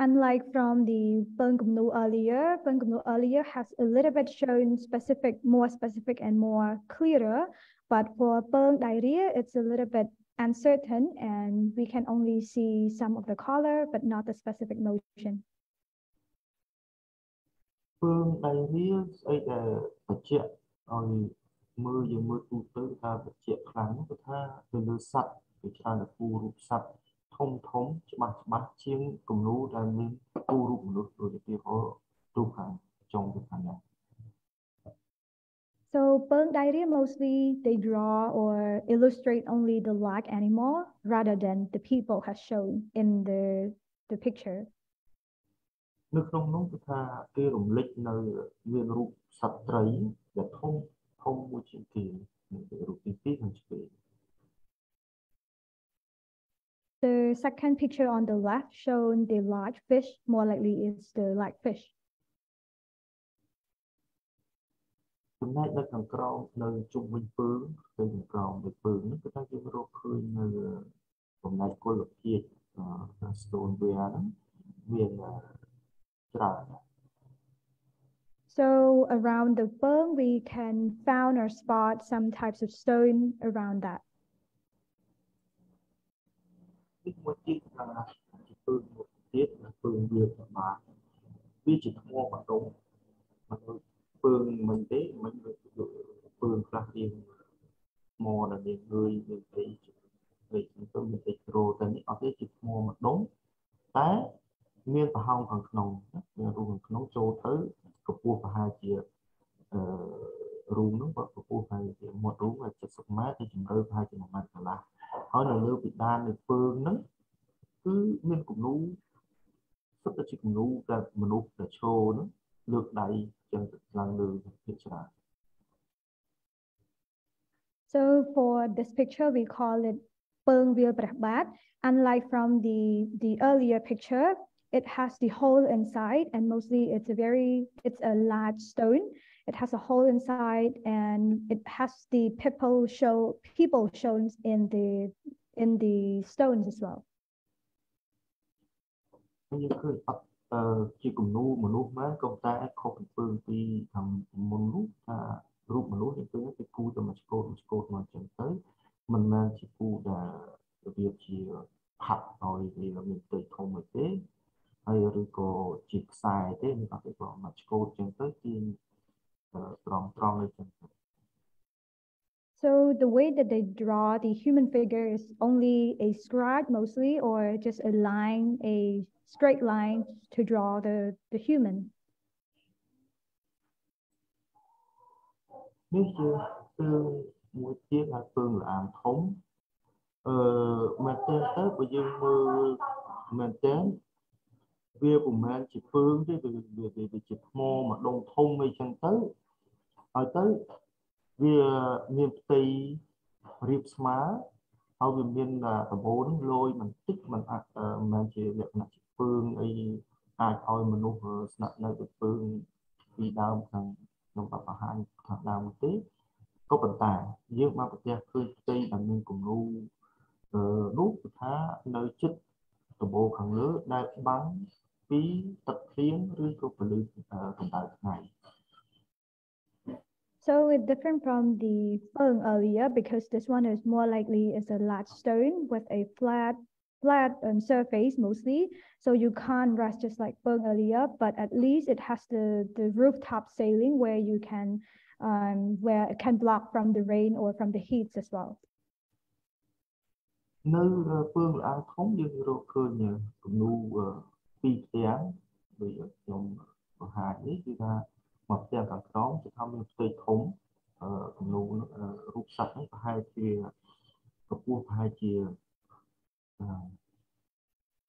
Unlike from the Peung Kumnu earlier, Peung Kumnu earlier has a little bit shown specific, more specific and more clearer. But for Peung Da Ri, it's a little bit uncertain and we can only see some of the color, but not the specific notion. Peung Da Ri is a check on mưa dùng mưa tu tư ta bật check lắng của ta từ nơi sạch để ta được phù rụp sạch thông thống bạc bạc chiêng cùng lũ đã nên phù rụp được rồi thì có tu hành trong cái hành này. So Peung Da Ri mostly they draw or illustrate only the large animal rather than the people has shown in the the picture. The second picture on the left shown the large fish, more likely is the large fish. So around the Peung, we can found or spot some types of stone around that. So for this picture, we call it Peung Viel Preah Bat. Unlike from the, the earlier picture, it has the hole inside, and mostly it's a very, it's a large stone. It has a hole inside, and it has the people show people shown in the in the stones as well. So the way that they draw the human figure is only a scribe mostly, or just a line, a straight line to draw the, the human. I think we need to rip smart, how we mean that the bone, loin, and thickman at a magic pung, a oil maneuver, snap like the pung, be down and number behind, cut down with it. Copper time, you might get good day and then come no, no, no chip, the bow can look like bang, be the clean, recovery, and that night. So it's different from the Peung earlier, because this one is more likely is a large stone with a flat flat um, surface mostly. So you can't rest just like Peung earlier, but at least it has the, the rooftop ceiling where you can um, where it can block from the rain or from the heat as well. No Peung I không như Roka nhờ cũng nu pi tiếng bây giờ trong hai đấy chúng ta. Một cái cản trống thì tham tây thống cùng nụ rút sẵn hai chia cặp buộc hai chia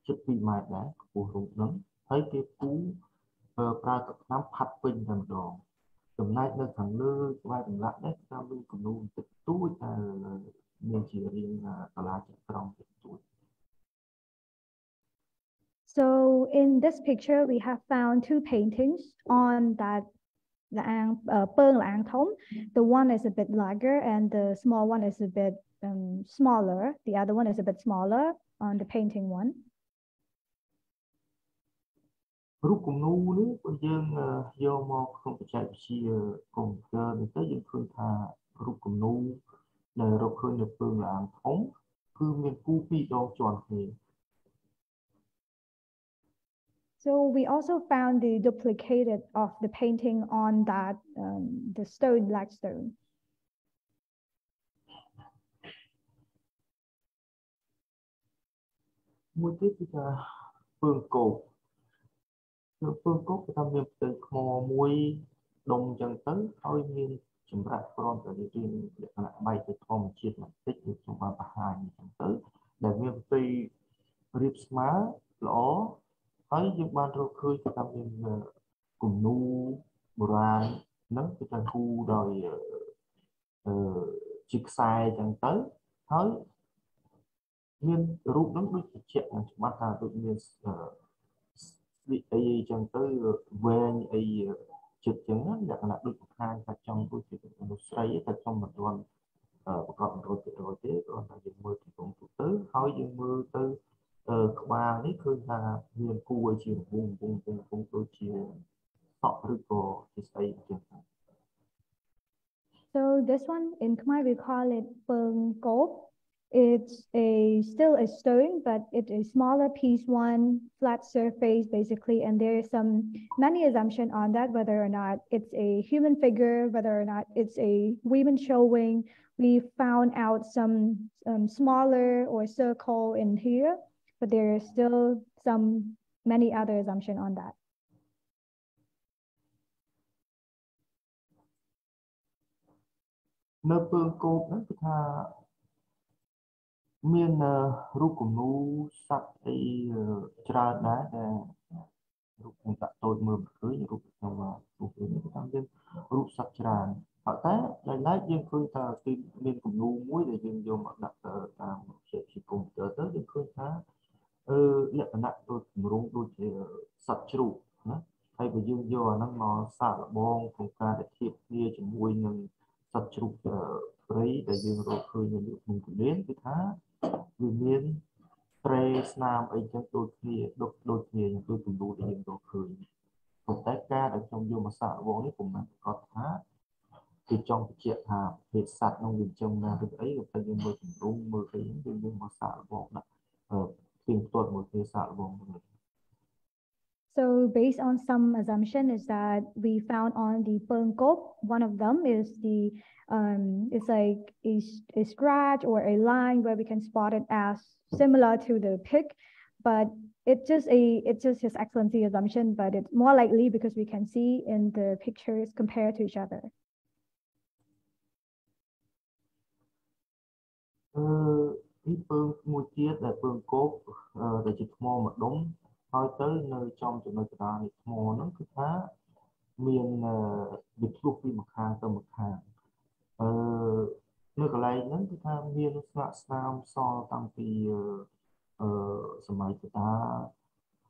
chất vị mài đá của rụng nấm thấy cái cú ra tập nắm hạt bình đầm đỏ tầm nay nó thẳng lơ vai tầm lạ đấy tham lưu cùng nụ tịch túi nên chỉ riêng là lá cản trống tịch túi. So in this picture, we have found two paintings on that La'ang, uh, Peung La'ang Thong. The one is a bit larger and the small one is a bit um, smaller. The other one is a bit smaller on the painting one. So we also found the duplicated of the painting on that um, the stone, black stone. Một cái là Peung Koh. Peung Koh là một cái màu muối đồng trắng tới, hơi miên chìm rạc con ở dưới trên lại bay từ thòng chiết mặt tích được trong ba ba hai trắng tới, để miên tây rip smart lỗ. Hãy subscribe cho kênh Ghiền Mì Gõ để không bỏ lỡ những video hấp dẫn. So this one in Khmer we call it Peung Koh. It's a still a stone, but it's a smaller piece, one flat surface basically, and there is some many assumption on that, whether or not it's a human figure, whether or not it's a woman showing. We found out some um, smaller or circle in here, but there is still some many other assumption on that. No Peung Koh nó cứ tha miền rú cùng nú sắt đi trà đá rú cùng tạt tôi mưa cưới rú cùng mà rú cùng những cái tam liên rú sắt trà Ở thế là nói riêng khơi thờ tìm liên cùng nu muối để riêng vô mặt đặt ở một sẽ chỉ cùng trở tới riêng khơi thá lệ nặng tôi rung tôi chỉ sập trụ hay bởi riêng vô nó nó xả là bong không ca để thiệp kia chỉ muối nhưng sập trụ đấy để riêng rồi khơi nhân liệu mình cũng đến cái thá vì miền tây nam ấy chẳng đôi khi đột đột nhiên tôi cùng đủ để riêng rồi khơi một cái ca để trong vô mà xả bong ấy cùng là có thá thì trong cái chuyện hà hiện sạt nông nghiệp trong là cái ấy người ta dùng mưa cũng đúng mưa cái những cái mà xả bong là tìm tuột một cái xả bong. So based on some assumption is that we found on the Peung Koh, one of them is the um it's like a, a scratch or a line where we can spot it as similar to the pig, but it's just a it's just His Excellency assumption, but it's more likely because we can see in the pictures compared to each other. Cái phương mua chia là phương cốt để chỉ mua mà đúng thôi tới nơi trong chỗ nơi ta thì mua nó cứ thế miền biệt lục đi một hàng từ một hàng nơi cái này nó cứ thế miền là sao so tăng thì sớm thì ta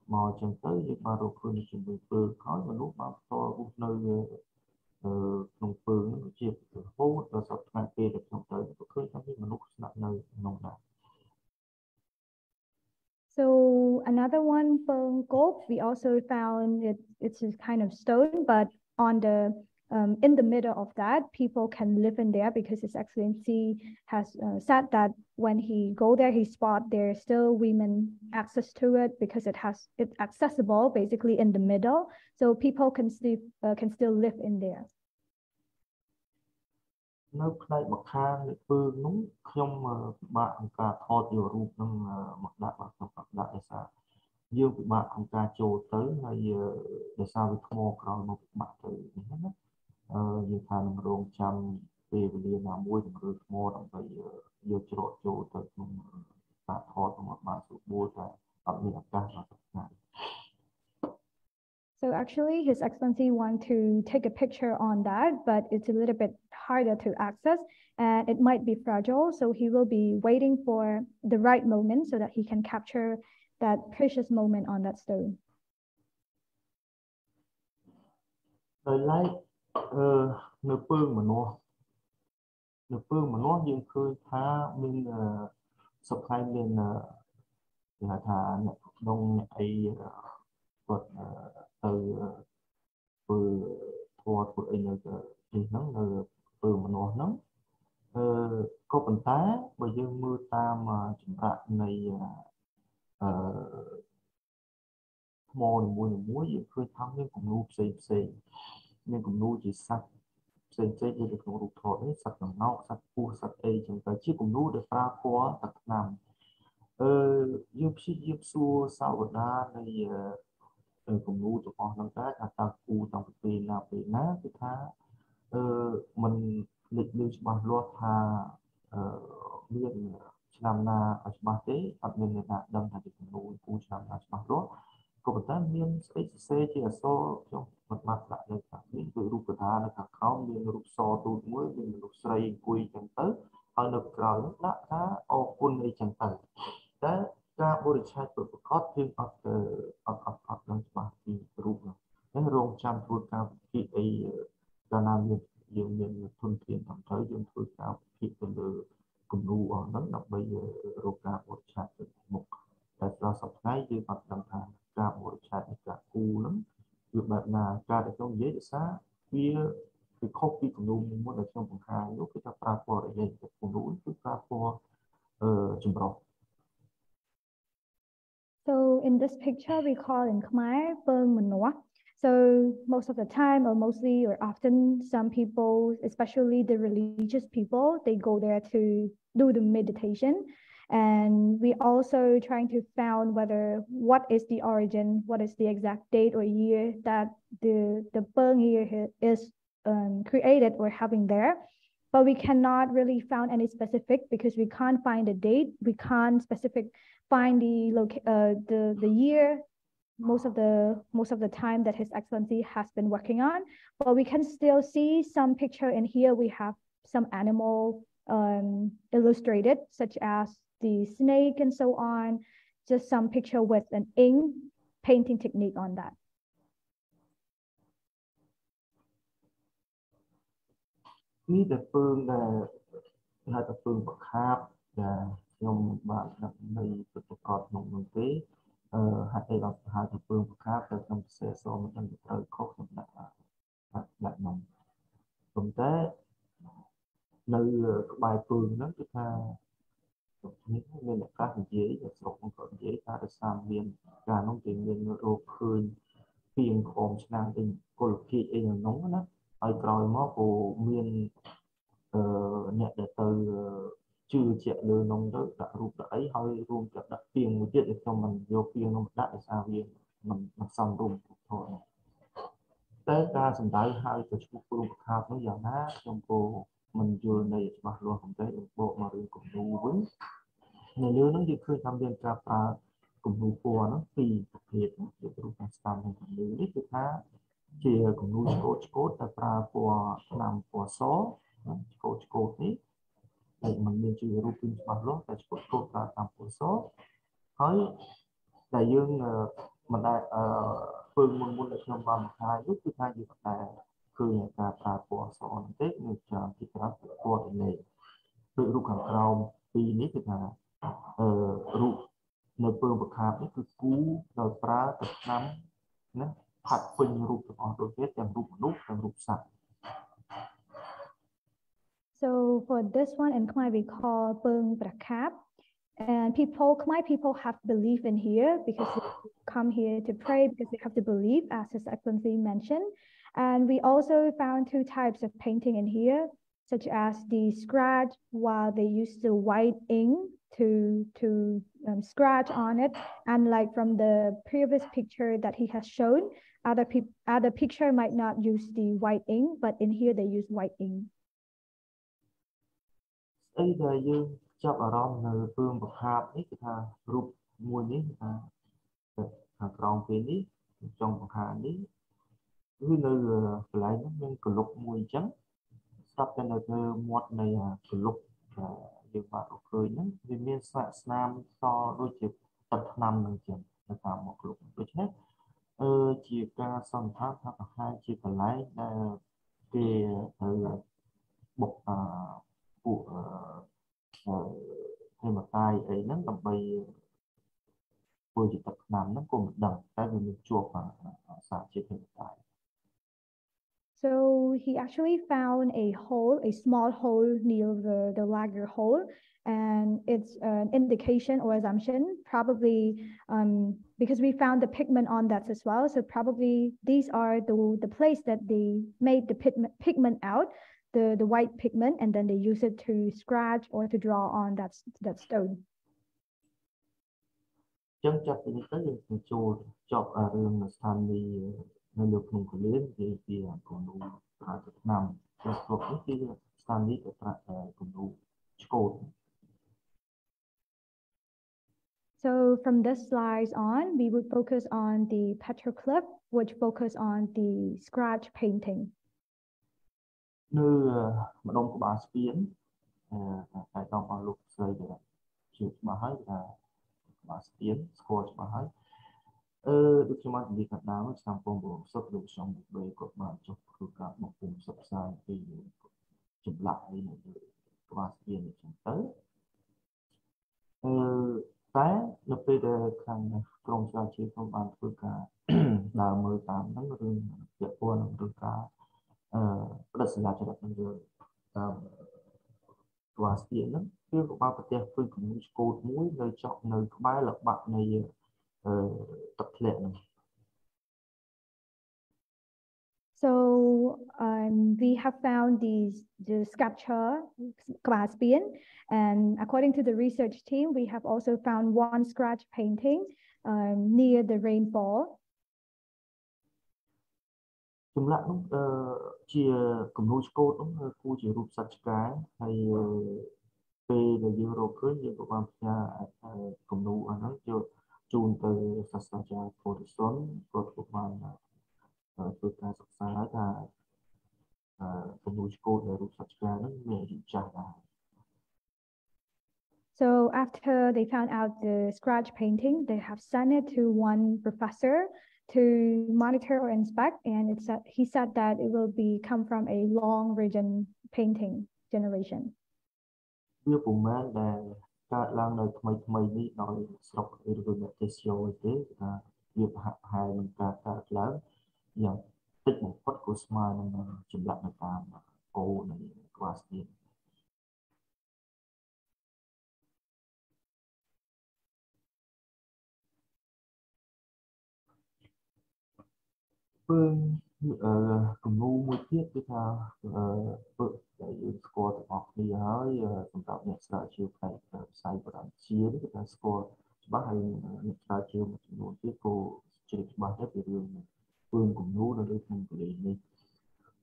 mà chẳng tới những bà đồ phương thì mình phương khói mà lúc bao to vùng nơi nông phương nó chia hố rồi sập ngàn kia được trong tới nó cứ thế mà lúc nặng nơi nông nặng. So another one, Peung Koh, we also found it, it's a kind of stone, but on the, um, in the middle of that, people can live in there because His Excellency has uh, said that when he go there, he spot there's still women access to it because it has, it's accessible basically in the middle. So people can still, uh, can still live in there. Nước này bậc thang để phương núng không bạn cả thọ tiểu rụp nâng mặt đại bậc bậc đại sao dương bị bạn cả trồ tới hay để sao bị khô rồi một bạn tới hết dương thành rồng trăm về liền làm muối rồi khô đồng thời dương trồ trồ tới cả thọ một bạn sụp bùa tại ở miền Bắc này. So actually, His Excellency wants to take a picture on that, but it's a little bit harder to access and it might be fragile. So he will be waiting for the right moment so that he can capture that precious moment on that stone. I like the Peung Mlu. The Peung Mlu, you could have been supplying in a từ từ thua của anh là thì nó là từ mà nó nóng có vận tá bởi dương mưa ta mà chúng ta này mò được muối được muối gì khơi thắm nhưng cũng nuôi xì xì nhưng cũng nuôi chỉ sạch xì xì thì được nuôi thọ đấy sạch làm nóc sạch cua sạch ấy chúng ta chỉ cũng nuôi được pha khóa sạch nằm dương xí dương xua sau vận đá này cùng nuôi tụi con năm cái là ta cu trong cái là cái ná cái thá mình lịch lưu bằng loa thà miền nam na ở ba tế ở miền là đông thành cùng nuôi cu nam là bằng loa còn tất miền xê chỉ là so trong mặt mặt lại đây là những cái rụp của thà là thằng khâu miền rụp so tụi muối miền rụp sấy cùi chẳng tới ở nước rồi nước đã thá ô quân đi chẳng tới đấy. So in this picture, we call in Khmer Peung Mnu. So most of the time, or mostly, or often, some people, especially the religious people, they go there to do the meditation. And we also trying to found whether what is the origin, what is the exact date or year that the the Peung here is um, created or having there. But we cannot really found any specific because we can't find a date. We can't specific find the loca uh, the the year most of the most of the time that His Excellency has been working on. But we can still see some picture in here. We have some animal um, illustrated, such as the snake and so on. Just some picture with an ink painting technique on that. Need the Peung like the Peung Brakap, the Yom Bang put the cotton day, uh had a lot of the Peung Brakap that some says on the third coat of that black mum. From there, no by Peung not to have been a cat and jay, that's all got jay, that is some being done on the rope being home standing, called key in a long. I cry more for men, uh, net that I choose yet learn on that route that I have a room that being with it from European of that is how we some room for that. That's and I have to prove half a young ass and go when you're late, but long day and bought my room. The learning you could come in Capra could move on a fee to pay the group and standing and leave it. Here, Coach Coach Coach, the prayer for Nam for Saw, Coach Coach, like Manchu Rupin Sparrow, that's what Coach Nam for Saw. Hi, the young Maday, uh, Pull Moon, the Shambam, I look to have you a Korean prayer for Saw and take me to pick up for the name. Look around, be naked, uh, Rook, no Purple Carpet, the school, the prayer, the Nam. Hạt phun rụp on the bed and rụp rụp and rụp sap. So for this one in Khmer we call Peung Brakap, and people Khmer people have belief in here because they come here to pray because they have to believe, as His Excellency mentioned. And we also found two types of painting in here, such as the scratch, while they use the white ink to to um, scratch on it, and like from the previous picture that he has shown, other people other picture might not use the white ink, but in here they use white ink. Either you jump around the room of half it group morning ground penny, jump handy. We know the line could look more jump, stop another what may look. Và cuộc đời nó vì miền Sài Nam so đôi chiều tập năm mình chuyển được vào một lúc biết hết chỉ ca song tháp tháp hai chỉ còn lại cái bộ của thêm một tay ấy nó tập bay vừa chỉ tập năm nó cùng đẳng tại vì mình chuộc và xả chỉ thêm tay. So he actually found a hole, a small hole near the, the larger hole, and it's an indication or assumption, probably um, because we found the pigment on that as well. So probably these are the, the place that they made the pigment, pigment out, the, the white pigment, and then they use it to scratch or to draw on that, that stone. Nó được không có lên thì thì còn đủ cả Việt Nam cho số ít thì Stanley còn đủ score. So from this slide on, we would focus on the petroglyph, which focus on the scratch painting. Nơi mà đông của bà Spiên, tại trong bà lục rơi để chụp bà ấy là bà Spiên score bà ấy. Uh, the human being now is some form of subduction break of much of Kuka, no form subside to black in the glass in the center. Time, the Peter can from Sachi from Aunt Kuka, Damo Tam, the one of Kuka, plus larger than the glass in them. Feel about the frequent cold mood, no chop, no mile of back near. So um, we have found these the sculpture Kvaspian, and according to the research team, we have also found one scratch painting um, near the rainfall. ជូន ទៅ សាស្ត្រាចារ្យ Photosol គាត់បានធ្វើការសិក្សាថា So after they found out the scratch painting, they have sent it to one professor to monitor or inspect, and it said, he said that it will be come from a long region painting generation. Peung Kumnu một tiết tức là Peung đã dùng score tập học đi hơi tổng tạo nhạc sở chiều phải sai của đám chiến tức là score bác hay nhạc sở chiều một tình huống tiết cô chỉ được bác hết về đường Peung Kumnu đã được mình của đề này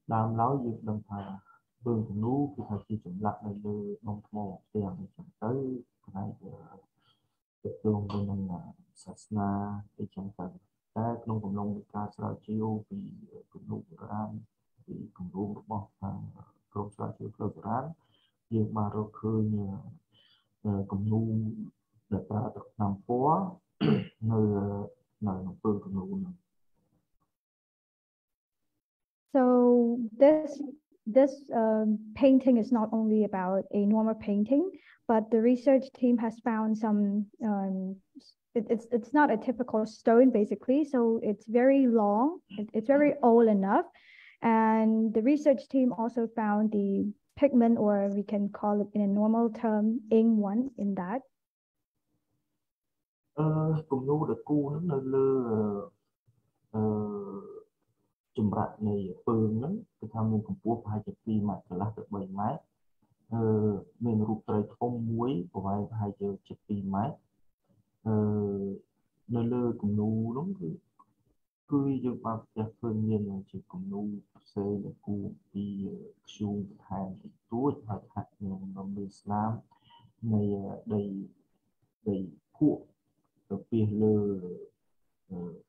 làm láo dựng đồng thà Peung Kumnu thì phải chỉ chuẩn lạc này lưu bông mô tiền chẳng tới này tự tương với năng là sát na để chẳng cần That long long because I feel we could look around the control program. You Marocan Kumnu the part of Nampor, no, no, So this this um, painting is not only about a normal painting, but the research team has found some. Um, It, it's it's not a typical stone basically, so it's very long. It, it's very old enough, and the research team also found the pigment, or we can call it in a normal term, ink one in that. Uh, cùng nhau được cô nó lơ chùm rạc này phơn lắm. Cái tham mưu công phu hai chục phi mà là được bảy máy. Mình rụt tay không muối của hai hai chục phi máy. Uh, nơi lơ cùng nụ lắm cứ cứ như ba cái phương nhiên là chỉ cùng nụ xe là cụ đi xuống hàng túi hoặc hạt nông nông bên Islam này đầy đầy cụ ở biển lơ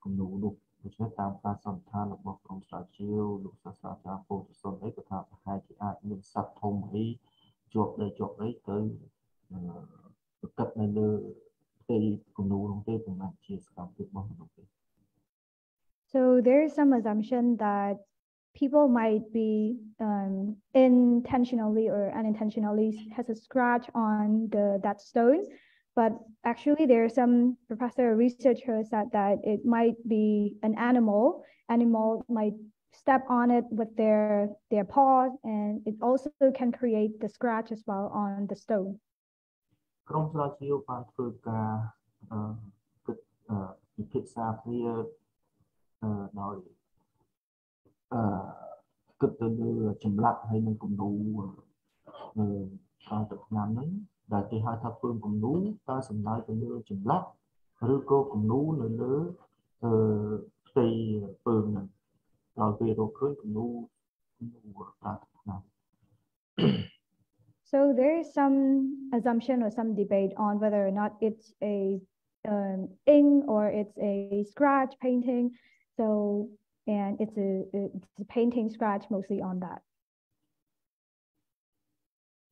cùng nụ lục một số tam pha sầm than lục bọc công sở chiêu lục sa sa cha phô sơn đấy của ta hai cái ai mình sập thông ấy chuột đây chuột đấy tới cặp này lơ So there is some assumption that people might be um, intentionally or unintentionally has a scratch on the that stone, but actually there are some professor researchers said that it might be an animal. Animal might step on it with their their paw, and it also can create the scratch as well on the stone. From Brazil, part of the pizza here, now could the black hiding from no part of Naman that they had a firm from no, doesn't like the little black, Ruko from no, the stay permanent. Now they don't cook no part of Naman. So there is some assumption or some debate on whether or not it's a um, ink or it's a scratch painting. So, and it's a, it's a painting scratch mostly on that.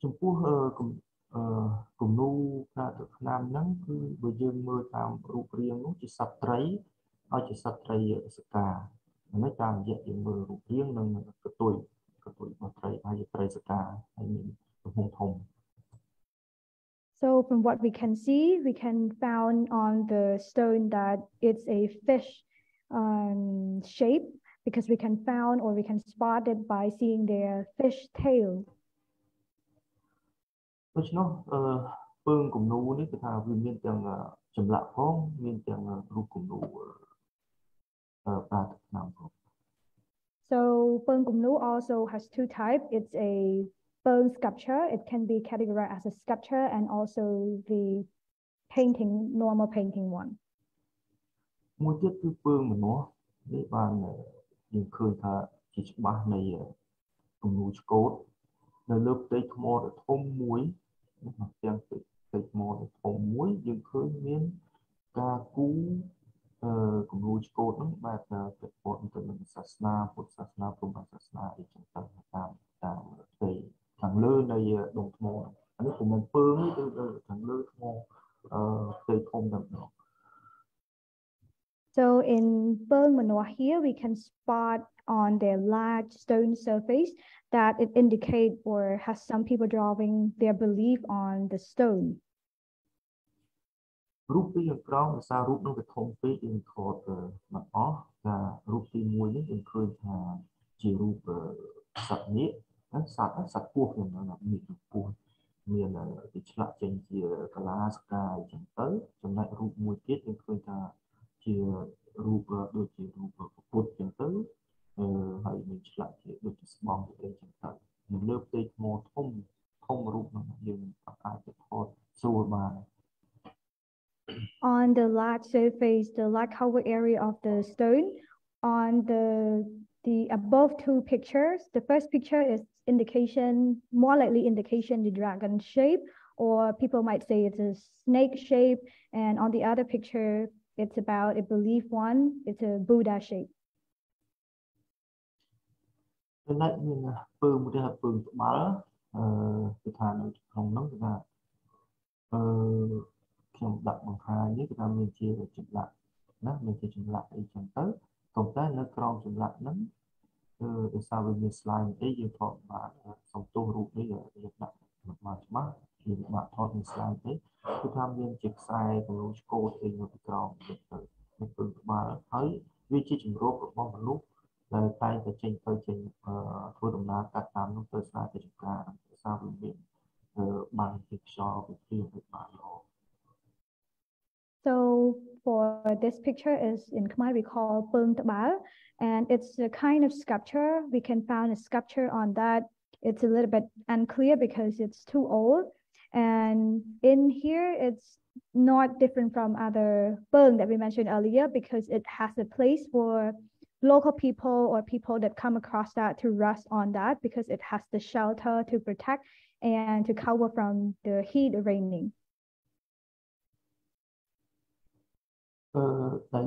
So from what we can see, we can found on the stone that it's a fish um, shape because we can found or we can spot it by seeing their fish tail. Which no, uh, Peung Kumnu ni kita view yang jemlak kong, yang ru Kumnu plat nam kong. So Peung Kumnu also has two types. It's a Bone sculpture, it can be categorized as a sculpture and also the painting, normal painting one. So in Peung Mlu here, we can spot on their large stone surface that it indicates or has some people drawing their belief on the stone. On the large surface, the large cover area of the stone, on the the above two pictures, the first picture is indication, more likely indication the dragon shape, or people might say it's a snake shape, and on the other picture, it's about a belief one, it's a Buddha shape. So for this picture is in Khmer we call Peung Ba, and it's a kind of sculpture. We can find a sculpture on that. It's a little bit unclear because it's too old. And in here, it's not different from other Peung that we mentioned earlier because it has a place for local people or people that come across that to rest on that because it has the shelter to protect and to cover from the heat or raining. So in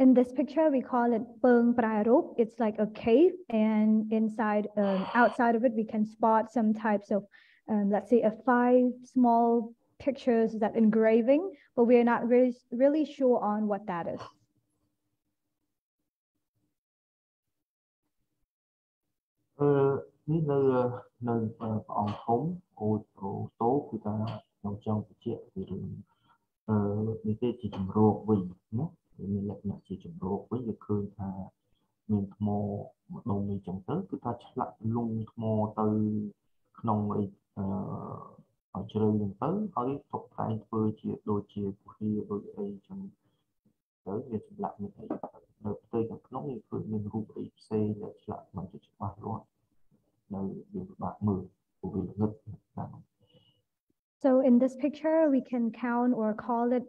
In this picture, we call it Peung Preah Bat. It's like a cave, and inside, um, outside of it, we can spot some types of, um, let's say, a five small pictures that engraving, but we are not really really sure on what that is. Uh, So in this picture, we can count or call it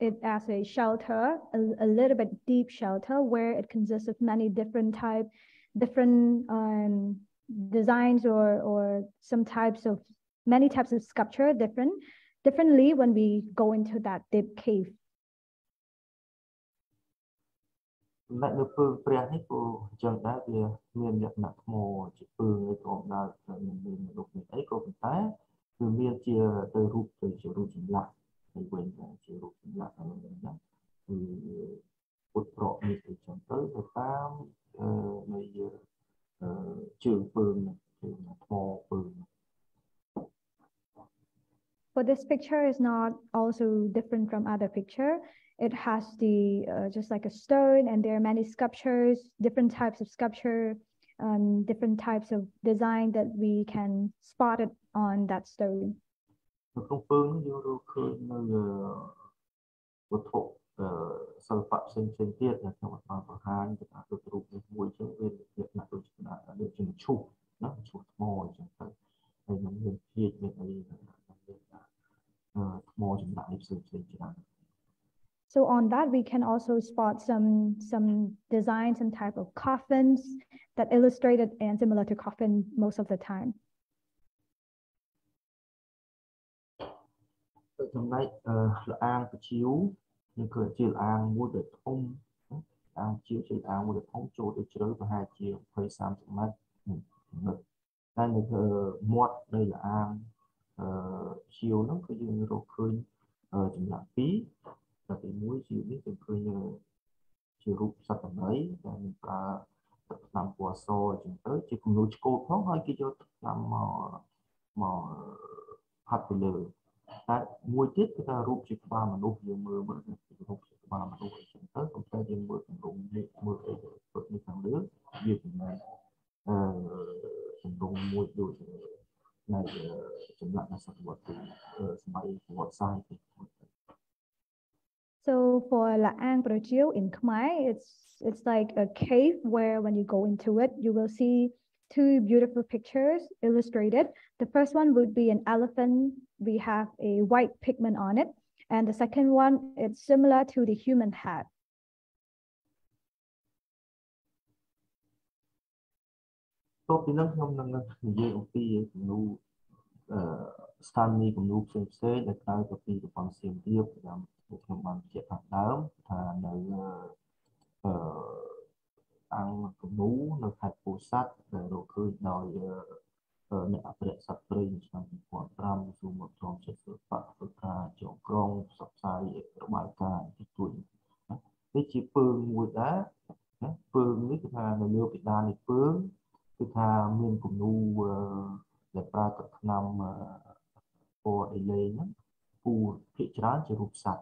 it as a shelter, a, a little bit deep shelter where it consists of many different type, different um, designs or or some types of, many types of sculpture different, differently when we go into that deep cave. But this picture is not also different from other picture. It has the uh, just like a stone, and there are many sculptures, different types of sculpture, um, different types of design that we can spot it on that stone. នៅក្នុងពើងយើងរកឃើញនៅវត្ថុ សិល្បៈផ្សេងផ្សេងទៀតនៅក្នុងអត្តបង្ហាញទៅតាមរូបនេះមួយជាវាជាណាដូចជាដូចជាឈូសណាឈូសថ្មអញ្ចឹងទៅហើយនឹងមានជាមានអីថ្មចម្លាក់ផ្សេងផ្សេងច្រើន So on that we can also spot some some designs and type of coffins that illustrated and similar to coffin most of the time. ចំណែកលអាងប្រជិវនេះគឺជាលអាងមួយដែលធំលអាងជាជាលអាងមួយដែលធំចូលទៅជ្រៅប្រហែលជាtwenty to thirtyម៉ែត្រតែនៅមាត់នៃលអាងអឺជិវនោះគឺយើងរកឃើញចម្លាក់ពីរតែទីមួយជិវនេះគឺឃើញជារូបសត្វដំរីដែលមានប្រើទឹកថ្នាំពណ៌សអញ្ចឹងទៅជាគំនូរឆ្កូតផងហើយគេយកទឹកថ្នាំមកមកផាត់ទៅលើតែមួយទៀតគឺថារូបជាក្បាលមនុស្សយើងមើលមើលរូបជាក្បាលមនុស្សអញ្ចឹងទៅក៏តែយើងមើលក្នុងរូបនេះមើលអីទៅនេះខាងលើវាចំណែកអឺក្នុងរូបមួយដូចនៃចម្លាក់នៃសតវត្សរ៍សម័យប្រវត្តិសាស្ត្រ So for La'ang Prejil in Khmer it's it's like a cave where when you go into it you will see two beautiful pictures illustrated. The first one would be an elephant. We have a white pigment on it. And the second one, it's similar to the human head. So, we have to study the type of the concept of Ang Kumnu, the Thai Pursat, the Roka, the Apsara Authority, the Peung Tram, the Khom Roka, the Roka, the Grawang Mountain, the Roka, the Pursat, the Peung Mlu, the Peung Mlu, the Peung Kumnu, the Brakap Nam, or Elaine, who pictured the Ruksat,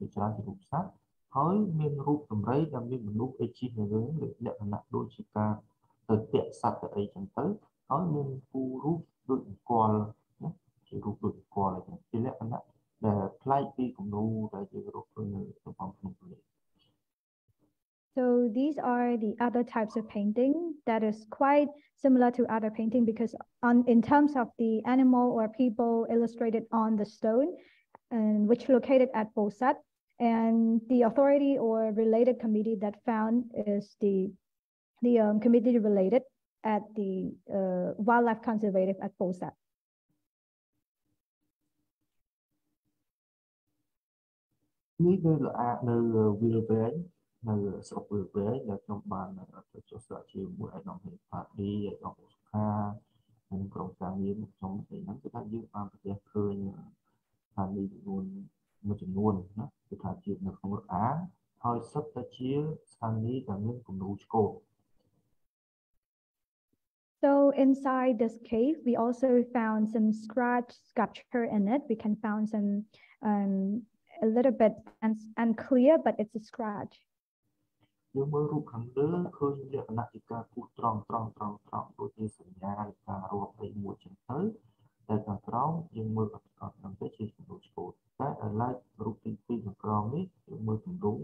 pictured the Ruksat. ហើយមានរូបតម្រៃដែលមានមនុស្សអីជីនៅលើលក្ខណៈដូចជាការទៅទាក់សត្វទៅអីចឹងទៅហើយមានគូរូបដូចអង្គលជារូបដូចអង្គលចឹងជាលក្ខណៈដែលផ្លែកពីគំនូរដែលជារូបនៅក្នុងភ្នំពេញ So these are the other types of painting that is quite similar to other painting because on in terms of the animal or people illustrated on the stone and which located at Bosat And the authority or related committee that found is the the um, committee related at the uh, wildlife conservative at Bosat. This is the wheelbarrow, the shop wheelbarrow, the company that just achieved one of the party, the Oscar, and from the year from the year that you are the current family. មួយ ចំនួន ណា គឺ ថា ជា នៅ ក្នុង អា ហើយ សិត តែ ជា ស្ថានីយ ដែល មាន គំនូរ ឆ្កូត So inside this cave we also found some scratch sculpture in it we can found some um a little bit un unclear but it's a scratch យើង មើល រូប ខាង លើ ឃើញ លក្ខណៈ ជា ការ គូស ត្រង់ ត្រង់ ត្រង់ ត្រង់ ដូច ជា សញ្ញា នៃ ការ រាប់ ពេញ មួយ ចឹង ទៅ តែ ខាង ក្រោម យើង មើល អត់ អត់ ទៅ ជា គំនូរ ឆ្កូត I like group in the ground, the moving room,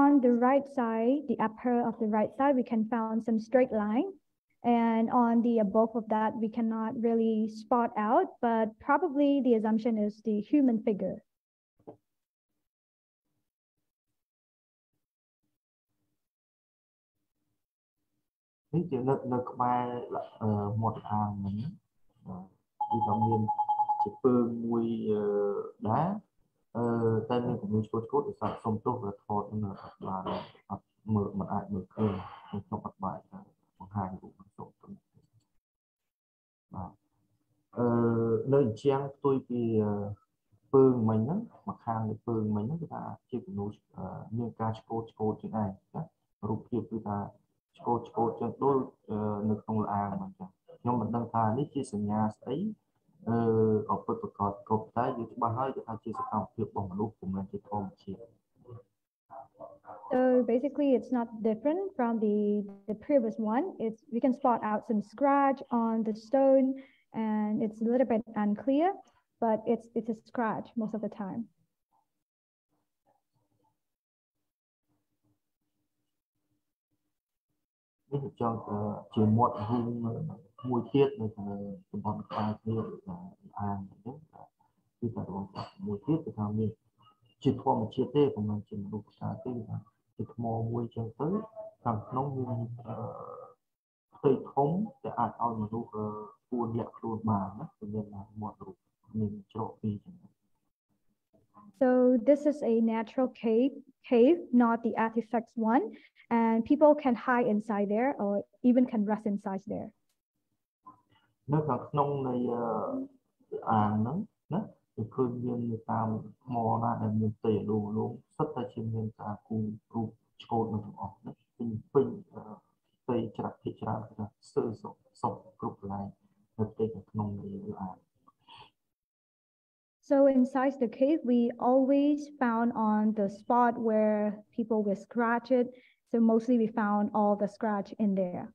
On the right side, the upper of the right side, we can find some straight line. And on the above of that, we cannot really spot out, but probably the assumption is the human figure. This is the by một hàng mình đi trong miền chỉ phương mùi đá tên này của mình cốt cốt để sản sông tốt và thọt là mở mặt ai mở cương trong mặt bài một hàng cũng sông tốt nơi trang tôi thì phương mình đó mặt hàng thì phương mình đó là chỉ của núi miền ca cốt cốt trên này rụp kia tôi ta So basically, it's not different from the the previous one. It's we can spot out some scratch on the stone, and it's a little bit unclear. but it's, it's a scratch most of the time. This is just a more more tiết like the bottom class here and this are more tiết to tell me chip form a chip for mentioned book starting it's more which and third some long state home that are on the food yet food man and then more mean. So this is a natural cave, cave, not the artifacts one, and people can hide inside there or even can rest inside there. So inside the cave, we always found on the spot where people were scratched. So mostly we found all the scratch in there.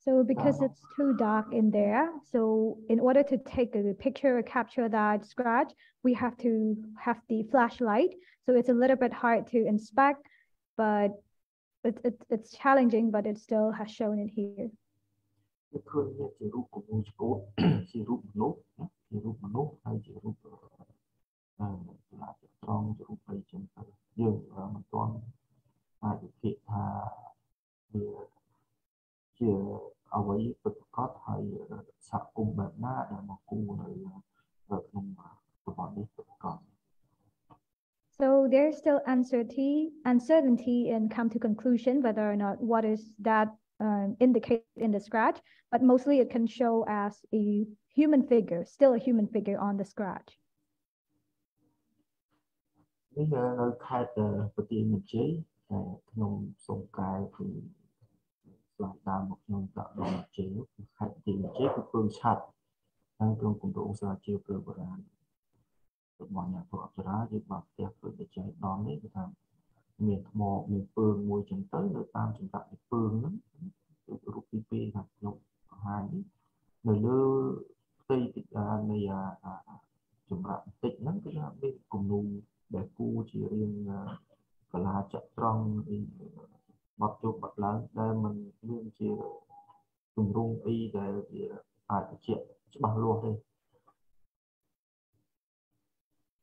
So because it's too dark in there, so in order to take a picture or capture that scratch, we have to have the flashlight. So it's a little bit hard to inspect, but it, it, it's challenging, but it still has shown it here. Away, but got high Sakum. So there's still uncertainty, uncertainty and come to conclusion whether or not what is that um, indicated in the scratch, but mostly it can show as a human figure, still a human figure on the scratch. We are cut the J, Nom Song Kai. Like that, you know, jail, had the Jacob Pursat and Peung Kumnu are jail program. The one for Apsara, you must get for the jail normally, but I'm made more with Peung Mlu and the times in that the Peung Rupi P has no hand. The low state and the Jumrat Tignum could have been Kumnu, the cool cheering the large strong in. But to but last diamond, you know, to room a the.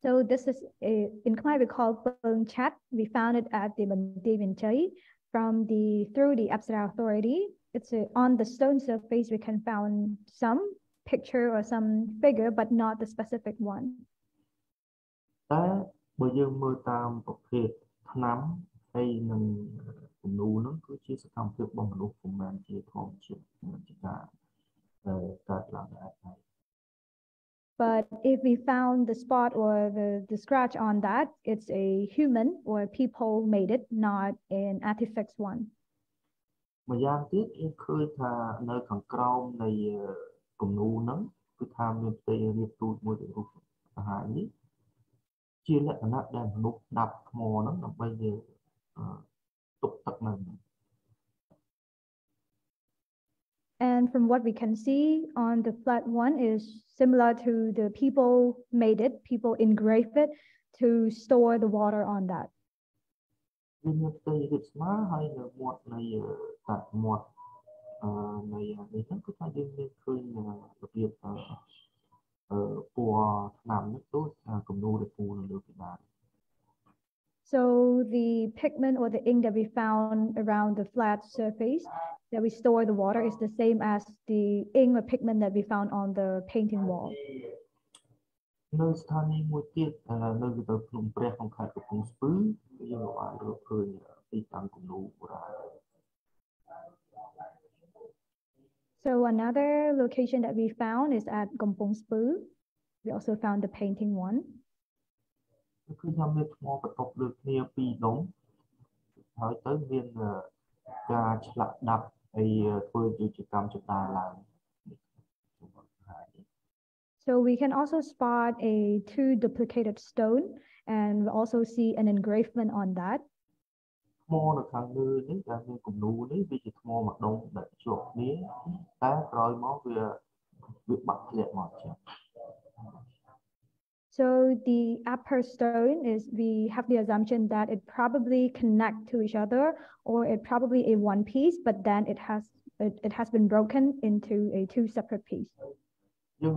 So, this is a incline we call Peung Chat. We found it at the Mienchai from the through the Apsara Authority. It's a, on the stone surface, we can find some picture or some figure, but not the specific one. That will you move down a no, which is a complete bomb from Manti from Chip. But if we found the spot or the, the scratch on that, it's a human or people made it, not an artifacts one. Mayan did include no concrown the Kumnunum, with time if they reproved with the roof behind it. She let another look up more by the. And from what we can see on the flat one is similar to the people made it, people engraved it to store the water on that. So the pigment or the ink that we found around the flat surface that we store the water is the same as the ink or pigment that we found on the painting wall. No standing with it, no with the Phnom Kampong Speu, you know, I will put it down to know. So another location that we found is at Kampong Speu. We also found the painting one. Because I'm much more but of the near P long. How it does mean the garage lap a third you to come to Thailand. So we can also spot a two duplicated stone and we also see an engraving on that. So the upper stone is, we have the assumption that it probably connect to each other, or it probably a one piece, but then it has it, it has been broken into a two separate piece. And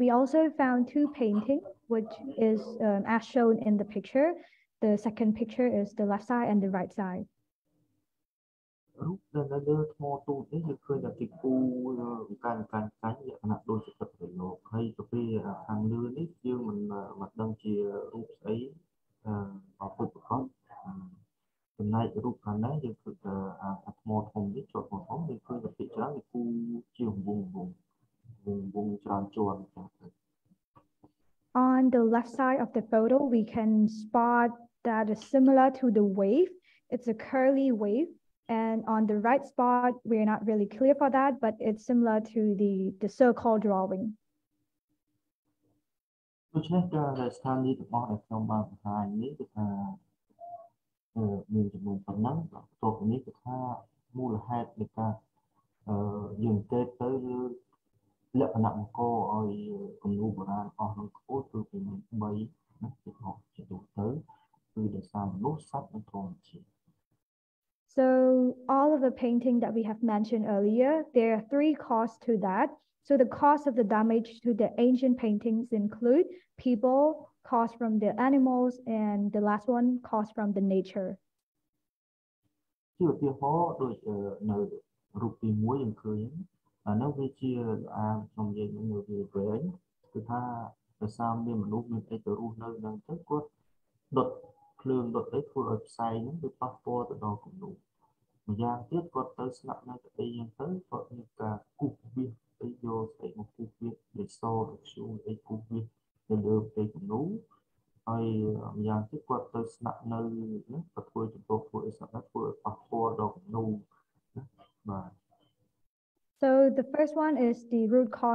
we also found two paintings, which is um, as shown in the picture. The second picture is the left side and the right side. On the left side of the photo, we can spot that is similar to the wave. It's a curly wave. And on the right spot, we're not really clear for that, but it's similar to the, the circle drawing. So all of the painting that we have mentioned earlier, there are three costs to that. So the cost of the damage to the ancient paintings include people, cost from the animals, and the last one, cost from the nature. So the first one is the root cause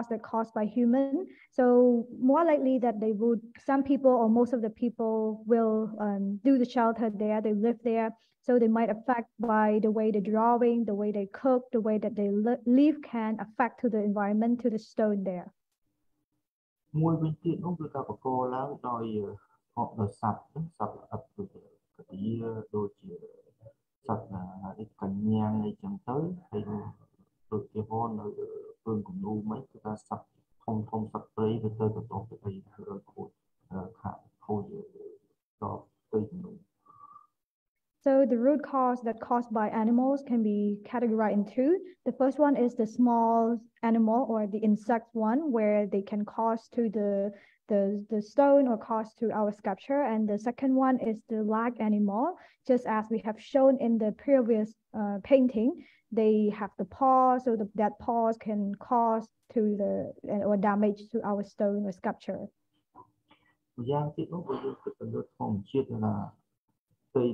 that caused by human. So more likely that they would, some people or most of the people will um, do the shelter there, they live there. So they might affect by the way they're drawing, the way they cook, the way that they live can affect to the environment, to the stone there. So the root cause that caused by animals can be categorized in two. The first one is the small animal or the insect one, where they can cause to the the, the stone or cause to our sculpture. And the second one is the large animal, just as we have shown in the previous uh, painting. They have the paws, so the, that paws can cause to the or damage to our stone or sculpture. So caused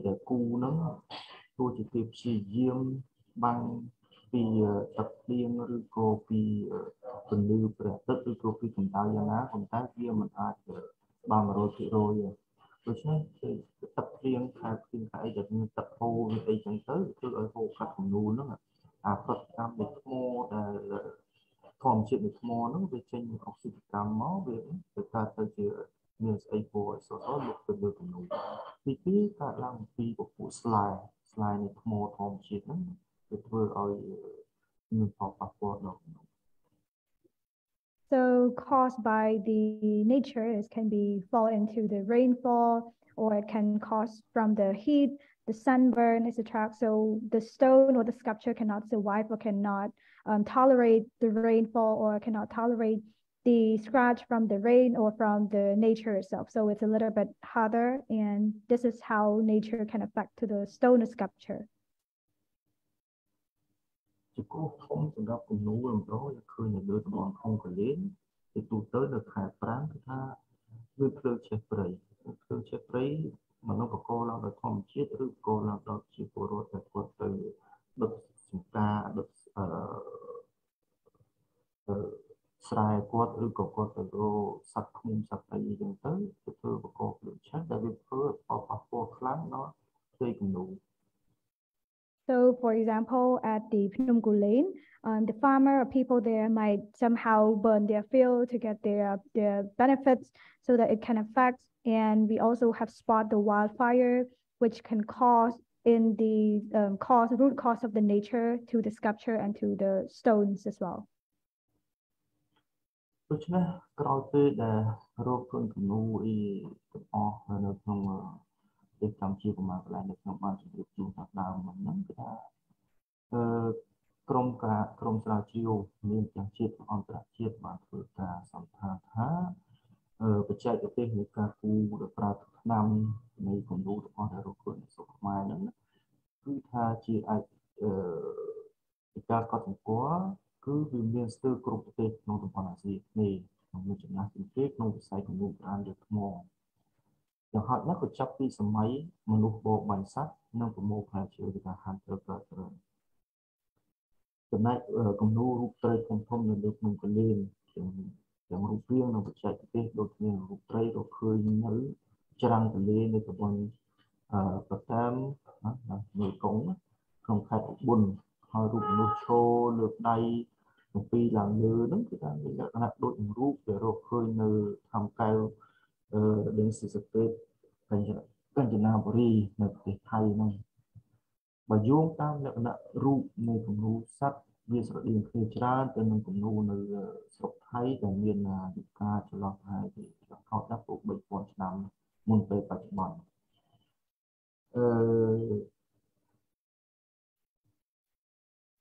by the nature is can be fall into the rainfall, or it can cause from the heat, the sunburn, et cetera. So the stone or the sculpture cannot survive or cannot um, tolerate the rainfall, or cannot tolerate the scratch from the rain or from the nature itself. So it's a little bit harder, and this is how nature can affect to the stone or sculpture. So, for example, at the Phnom Kulen, um, the farmer or people there might somehow burn their field to get their, their benefits so that it can affect. And we also have spot the wildfire, which can cause in the um, cause, root cause of the nature to the sculpture and to the stones as well. This comes to my land, it's not much of things that now. Kromka, Kromsra Gio, Mienchai on the Chip, but with some Tata, the check the technique, the Prat Nam, may conduct on the Rokunus of Milan. Good Haji at the Garcot Goa, good will still group the take not upon as it may, which nothing take no side move around more. The hard luck of Chappies and my Manubo Bansa, no more country with a hunter veteran. The night Gomno Rupray component of Mungalin, the Rupian of the Czech Bay, the Rupray of Kurinal, Jarang Lane at the one Patam, Nukong, from Katbun, Haru Nucho, Lutai, Pilang Lurnum, the Anatol Rup, the Rokurinal, Hamkail. Uh, this is a great Kanjanabri, not the high name. But you can't let that root make a move, sat, yes, or in Kitra, then you can know the height and then the car to lock high, the caught up of big watch number, moon paper one.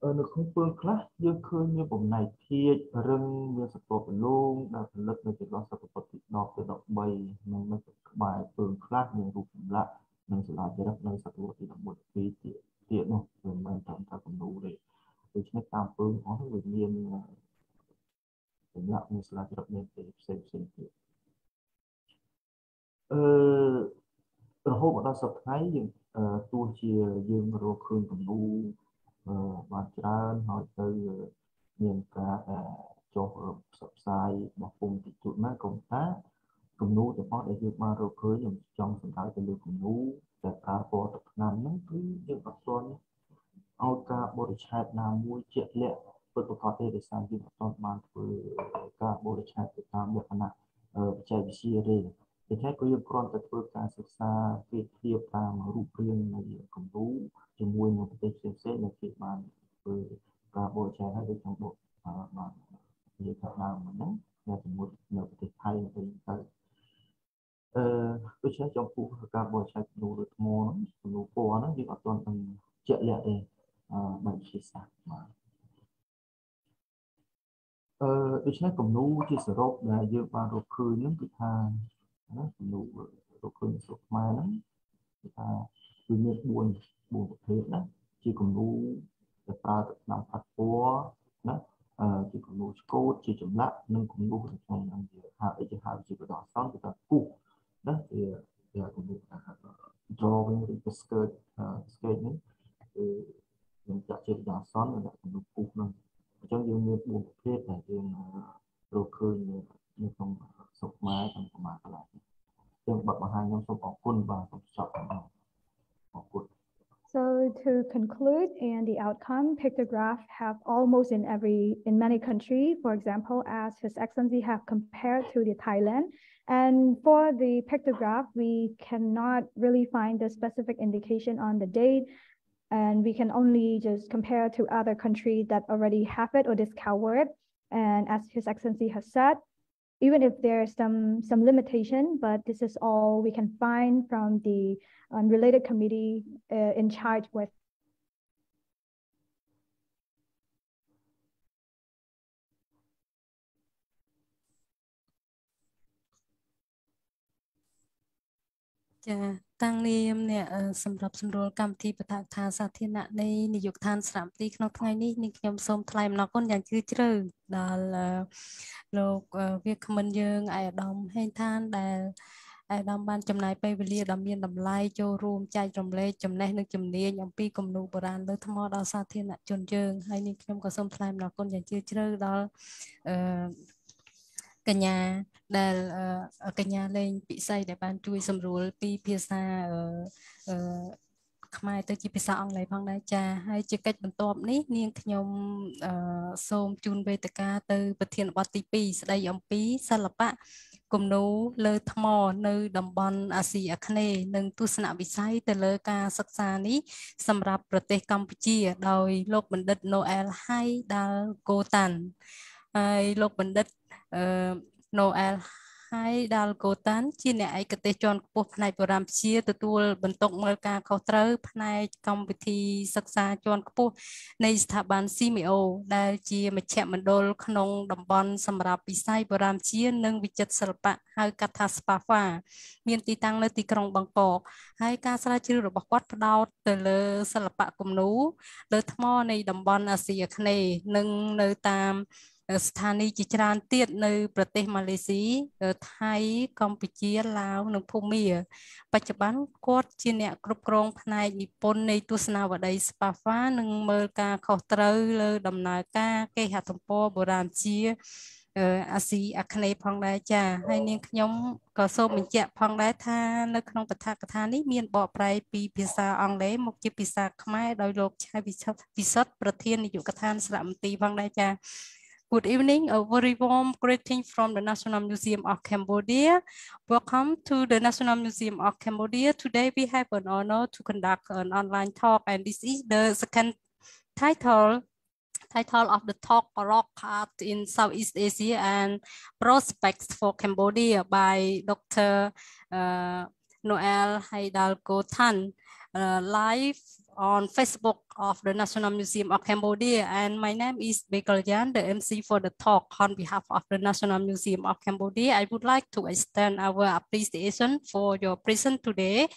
The Kumpel class, you could nip of night here, run with a top alone, that looked like it lost a property knocked up by by Pern class, and roof black, and so like that, no support in a wood feet, dear no, the man don't have no rate, which make down Pern on with me and the blackness like that, make the same thing. The whole of us of time, uh, two here, young Rokun. Background, how to job subside, the home to my compact, to know the part of your marrow curry and jumps and I can look no, the cardboard of Nam, you have done out cardboard chat now, which yet left, but the cottage is something of some month for cardboard chat to come with an app. The tech will grant the first class of Sa, Kate Clear Pam, Rupian, Kombu, and win of the Texas Sailor Kate Man, Gabo Chad, the Kombu, Man, Yakam, that would not the time of the which has your poor Gabo Chad, no the morning, no four hundred, you are done and jet letter, but she's that man. The check of no is a rock that you are a Korean behind. No, the current of mine. We make one more paper. She can move the part of number four. She can lose coat, she can black, no can move the phone and have a house with our son with a cook. That's here. They are drawing with the skirt, skating. And that's it, our son and that's the cook. Just you make one paper in the current of mine. So to conclude, and the outcome, pictograph have almost in every in many countries, for example, as His Excellency have compared to the Thailand. And for the pictograph, we cannot really find the specific indication on the date. And we can only just compare to other countries that already have it or discover it. And as His Excellency has said, even if there is some, some limitation, but this is all we can find from the um, related committee uh, in charge with. Yeah, tang niam ne samrap samrol kamti pathakha sathina nei niyukthan sramti knong thngai ni ning khnyom som thlai mnokon yang chư chư dal lok viet khmon yeung ai adom Heng Tan dal Kenya, dal Kenya lên bị say để ban chui sầm rùa pi pizza ở mai tới chỉ pizza ông lại phong đại trà hay chỉ cách bận tôm ní niên nhom xôm chun về từ ca từ bật thiền bát ti pi đây ông pi sa lập á cùng nấu lơ tham mò nơi đầm bòn Asia Khné nâng tu sanh bị say từ lơ ca sắc xa ní sầm rạp bờ tây Campuchia đòi lộc bình đất Noel Hidalgo Tan ai lộc bình đất Noel Hidalgo Tan chi này ai kể chọn cuộc này của Ram chia từ từ vận động người ta khâu trớ này công ty sắc xa chọn cuộc này tháp ban SEAMEO đại chi mà chạm mình đôi khung đầm bòn sầm rạp bị say của Ram chia nâng vị chất sập bạc hay cắt tháp spafa miền tây tăng lên tây krong Bangkok hay ca sa chư rồi bạc quát đào từ lơ sập bạc cùng nú lơ thmo này đầm bòn Asia này nâng nơi tam Sthani Chichran tiết nơi Prate Malaysia, Thái, Campuchia, Lào, Nông Phumia. Pachaban quát trên nẹt group krong panai Nippon nay tusna vào đây spafa nâng mơ ca khâu trơ lơ đầm nà ca cây hạt thông po bồ đàm chia Asi Akane phong đại trà hay niên nhóm có số mình chạm phong đại tha nơi không bật thạc tha ní miền bỏ prai pi pizza ong lấy một chiếc pizza khmai đôi lộc chai pizza pizza Prateen đi dụ cả than sạm tì phong đại trà. Good evening, a very warm greeting from the National Museum of Cambodia. Welcome to the National Museum of Cambodia. Today we have an honor to conduct an online talk, and this is the second title title of the talk, Rock Art in Southeast Asia and Prospects for Cambodia by Doctor Uh, Noel Hidalgo Tan, uh, live on Facebook of the National Museum of Cambodia. And my name is Bekal Jan, the M C for the talk on behalf of the National Museum of Cambodia. I would like to extend our appreciation for your presence today.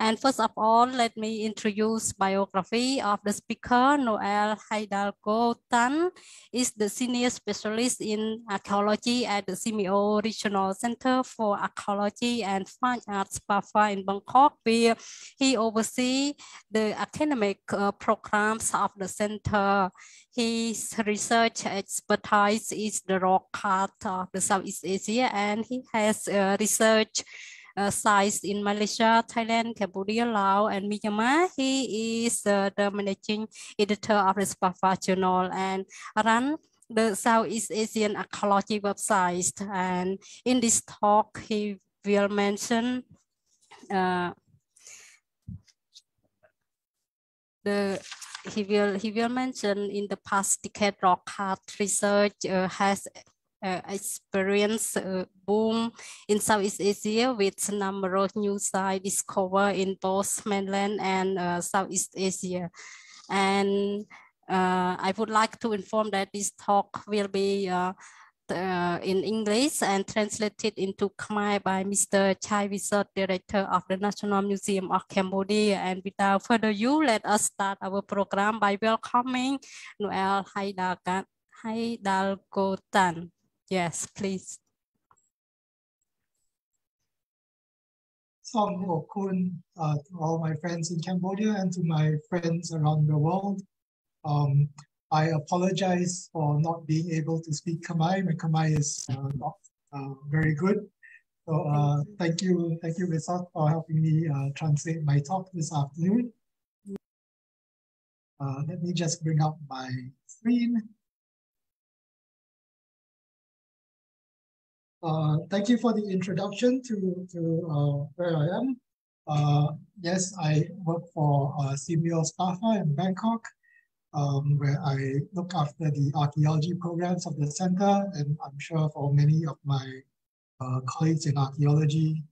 And first of all, let me introduce biography of the speaker. Noel Hidalgo Tan is the senior specialist in archaeology at the SEAMEO Regional Center for Archaeology and Fine Arts SPAFA in Bangkok, where he oversees the academic uh, programs of the center. His research expertise is the rock art of the Southeast Asia, and he has uh, research uh, sites in Malaysia, Thailand, Cambodia, Laos, and Myanmar. He is uh, the managing editor of the SPAFA Journal and run the Southeast Asian archaeology website. And in this talk, he will mention uh, The, he will he will mention in the past decade rock art research uh, has uh, experienced a boom in Southeast Asia, with a number of new sites discovered in both mainland and uh, Southeast Asia. And uh, I would like to inform that this talk will be uh, Uh, in English and translated into Khmer by Mister Chai Visot, Director of the National Museum of Cambodia. And without further ado, let us start our program by welcoming Noel Hidalgo Tan. Yes, please. Song Okun uh, to all my friends in Cambodia and to my friends around the world. Um, I apologize for not being able to speak Khmer. My Khmer is uh, not uh, very good. So uh, thank you, thank you, Bosat, for helping me uh, translate my talk this afternoon. Uh, let me just bring up my screen. Uh, thank you for the introduction to, to uh, where I am. Uh, yes, I work for uh, SEAMEO SPAFA in Bangkok, Um, where I look after the archaeology programs of the center, and I'm sure for many of my uh, colleagues in archaeology,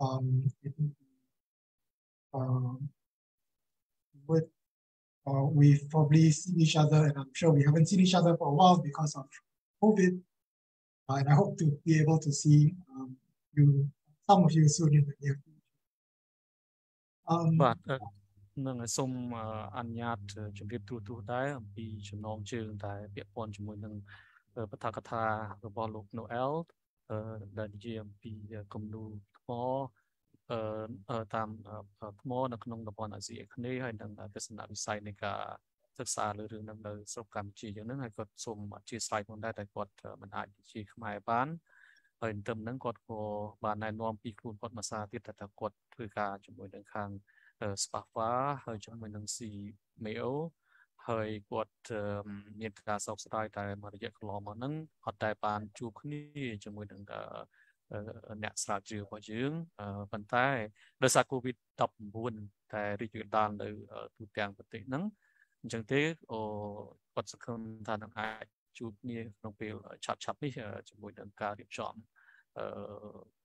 um, it, um, would, uh, we've probably seen each other, and I'm sure we haven't seen each other for a while because of COVID. Uh, and I hope to be able to see um, you, some of you soon in the near future. Um, but, uh... Nâng sông an nhát chuẩn bị tu tu tái bị chấm nong trường tại địa phận chúng mình nâng Pathagatha Noel uh, the G M P uh, Kumnu more uh, uh, time uh, more the upon as the Acne and then the I got so much like on that. I got an I G my ban in term then got for ban I norm people got massage that I got to catch with the Heng Spaffa, her German sea mail, her got Mienchai subscribe time or yet long hot type and two knee with the net strategy for you. But I the Sakovi top moon, I read you down the two damn potato. Chẳng thế, quật sự không ta đang ai chụp như nông bèo chặt chặt đi chụp mùi đường cá điểm chọn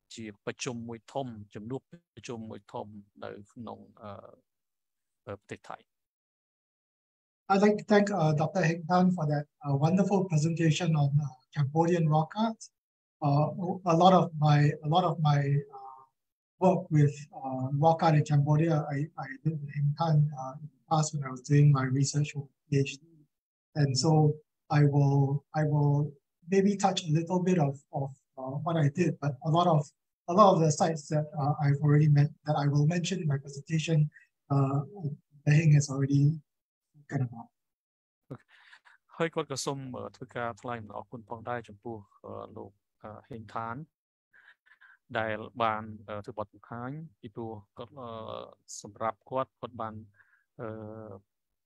chỉ bắt chum mùi thom chụp núp chum mùi thom đời nông tịch thải. I'd like to thank uh, Doctor Heng Tan for that uh, wonderful presentation on uh, Cambodian rock art. Uh, a lot of my a lot of my uh, work with uh, rock art in Cambodia, I I did with Heng Tan. Uh, past when I was doing my research for PhD, and so I will I will maybe touch a little bit of of uh, what I did, but a lot of a lot of the sites that uh, I've already met that I will mention in my presentation, uh, the Heng has already spoken about. Hi, God, the sum to carry on our Kompong Thong to Phu Lục Heng Tan. Đại ban to bot khang, people got some rap quad ban.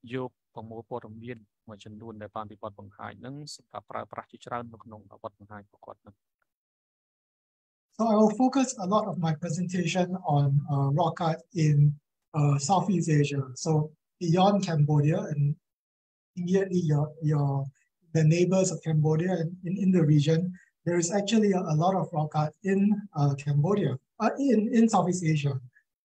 Yoke from more bottom being much and doing the bandy bottom highness, a practice round of bottom high for. So I will focus a lot of my presentation on uh, rock art in uh, Southeast Asia. So beyond Cambodia and immediately your, your, the neighbors of Cambodia and in, in the region, there is actually a, a lot of rock art in uh, Cambodia, uh, in, in Southeast Asia.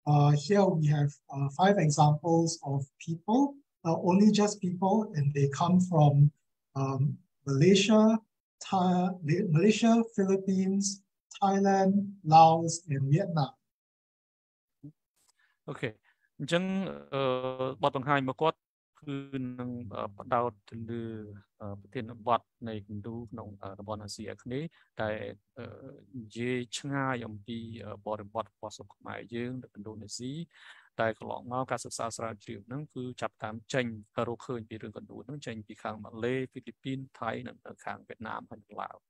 Uh, here we have uh, five examples of people, uh, only just people, and they come from um, Malaysia, Tha Malaysia, Philippines, Thailand, Laos, and Vietnam. Okay. Jung bottom high Makot about the tin bot make do no bonacy acne, die J. Changa, Yumpi, body bot was of my young, the Indonesia, die along now, Castle Sasra, Nunku, Chaptam, Cheng, Karoka, and Peter Gondon, Cheng become Malay, Philippine, Thai, and Vietnam, and Laos.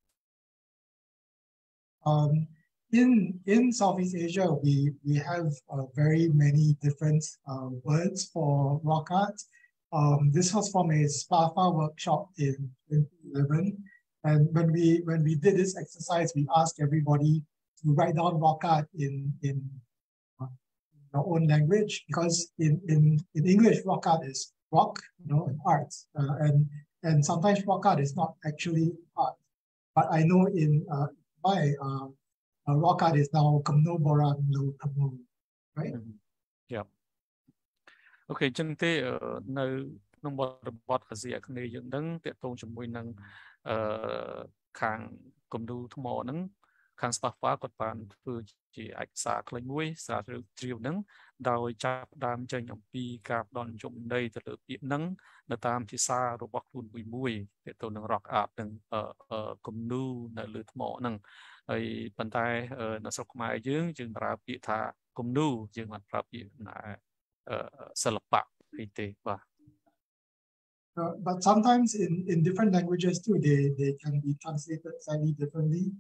Um, in, in Southeast Asia, we, we have uh, very many different uh, words for rock art. Um, this was from a SPAFA workshop in twenty eleven, and when we when we did this exercise, we asked everybody to write down rock art in in uh, their own language, because in in in English, rock art is rock, you know, and art, uh, and and sometimes rock art is not actually art. But I know in uh, my uh, uh, rock art is now Kamno Boran Lo Kamno, right? Mm-hmm. Yeah. Okay, chúng ta nói nông bọt bọt cái gì cũng như những đấng tiệt tôn chúng mình đang càng cùng du thăm mò những càng spa phá cột bàn từ chỉ ác xã lên mũi xã được triều những đào chạp đam chơi nhộng pi cạp đòn chúng đây từ từ những là tam chỉ xa rồi bọc luôn bụi mũi tiệt tôn những rock art những cùng du là lướt mò những ai bàn tay là sọc mai những chừng rạp bị thả cùng du chừng mặt rạp bị là Uh, but sometimes in, in different languages too, they, they can be translated slightly differently.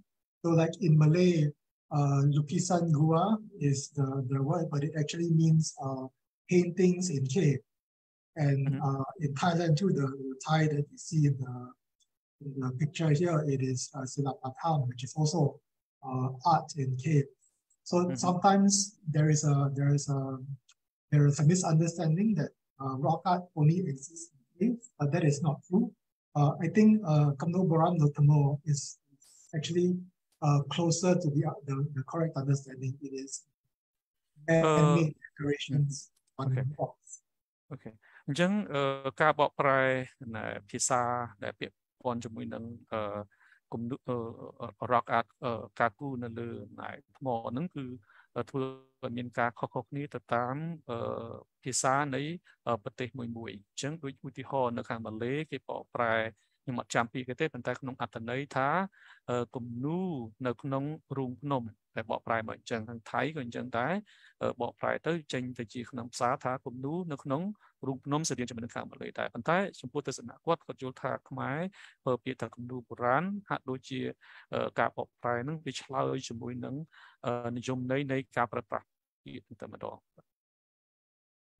So like in Malay, uh, lukisan gua is the, the word, but it actually means uh, paintings in cave. And mm-hmm. uh, in Thailand too, the, the Thai that you see in the, in the picture here, it is uh, silapatham, which is also uh, art in cave. So mm-hmm. sometimes there is a, there is a There is a misunderstanding that uh, rock art only exists in caves, but that is not true. Uh, I think Kamno Boran Lotamo is actually uh, closer to the, the the correct understanding. It is man-made uh, decorations on the rocks. Okay. Jung Kabok Prai and Pisa, that Ponjamin rock art Kaku Nalu, like more Nunku. Thưa miền ca khó khốc ní từ tám pizza này bật tê mùi mùi chứng đối với thì họ nó càng mà lấy cái bỏ prai nhưng mà chạm pi cái tết mình ta không ăn tận đấy thá cùng nu nợ không rung nôm phải bỏ phải bởi chân thằng thái còn chân tái bỏ phải tới tranh thời chỉ không xá thá cùng nu nợ không rung nôm sự kiện cho mình khám mà lấy tại phần thái chúng tôi sẽ nạ quát có chỗ thả máy ở biệt thằng cùng nu của rán hạ đôi chia cả bỏ phải nâng bị lao cho mũi nâng dùng đấy đấy cả bạc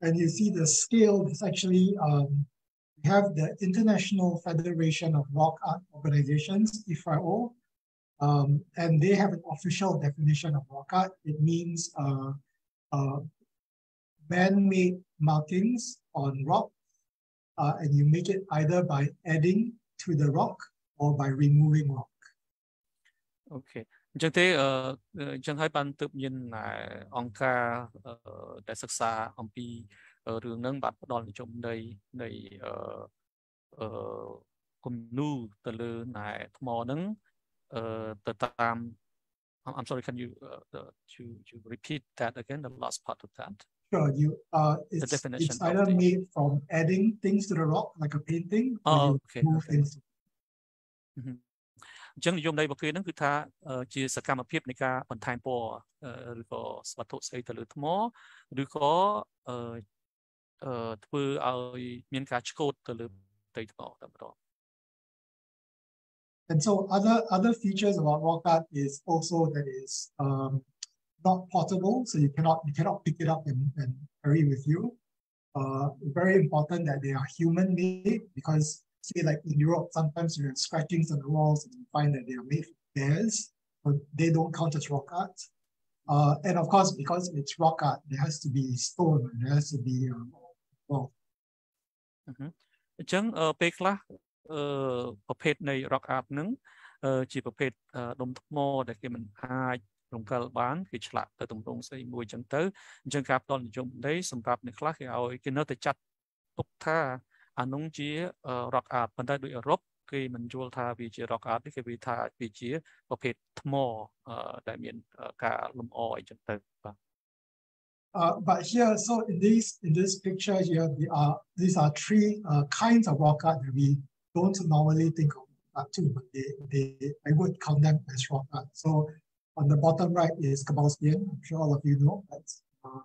And you see the scale is actually, um, we have the International Federation of Rock Art Organizations, I F R O, um, and they have an official definition of rock art. It means uh, uh, man-made markings on rock, uh, and you make it either by adding to the rock or by removing rock. Okay. Chẳng thế, chẳng hai bạn tự nhiên là ông ca đại sắc xa ông pi đường nâng bạn đòn trong đây này cùng nu từ lư này mò nâng từ tam. I'm sorry, can you uh, to to repeat that again? The last part of that. Sure, you. Uh, it's, the definition it's either made from adding things to the rock, like a painting, or oh, you okay, move okay. things. Mm-hmm. Chẳng dùng đây một cái nó cứ tha chia sẻ cam hiệp này cả bản time po, rồi có vật thổ xây từ lửa thấm, rồi có từ ao miền cá chốt từ lửa tây thổ tạm đó. And so other other features about rock art is also that is um, not portable, so you cannot you cannot pick it up and, and carry with you. Uh, very important that they are human made because. Say like in Europe, sometimes you have scratchings on the walls and you find that they are made from bears, but they don't count as rock art. Uh, and of course, because it's rock art, there has to be stone, there has to be um, well. Chẳng pe klaประเภทใน rock art นึงจีประเภทดมทมอแต่คือมันหายลงกลบ้านคือฉลาดแต่ตรงๆใส่มวยจังเตอจังครับตอนจมได้สำหรับในคลาสที่เอาคือเนื้อแต่จัดตกท่า Anong chia rock art ban đầu ở Europe khi mình chọn thà vị trí rock art thì cái vị thà vị trí ở phía Timor đại miền cả Lâm Oi chẳng tới. But here, so in this in this picture here, there are these are three uh, kinds of rock art that we don't normally think of that too, but they they I would count them as rock art. So on the bottom right is Kabaustian. I'm sure all of you know that uh,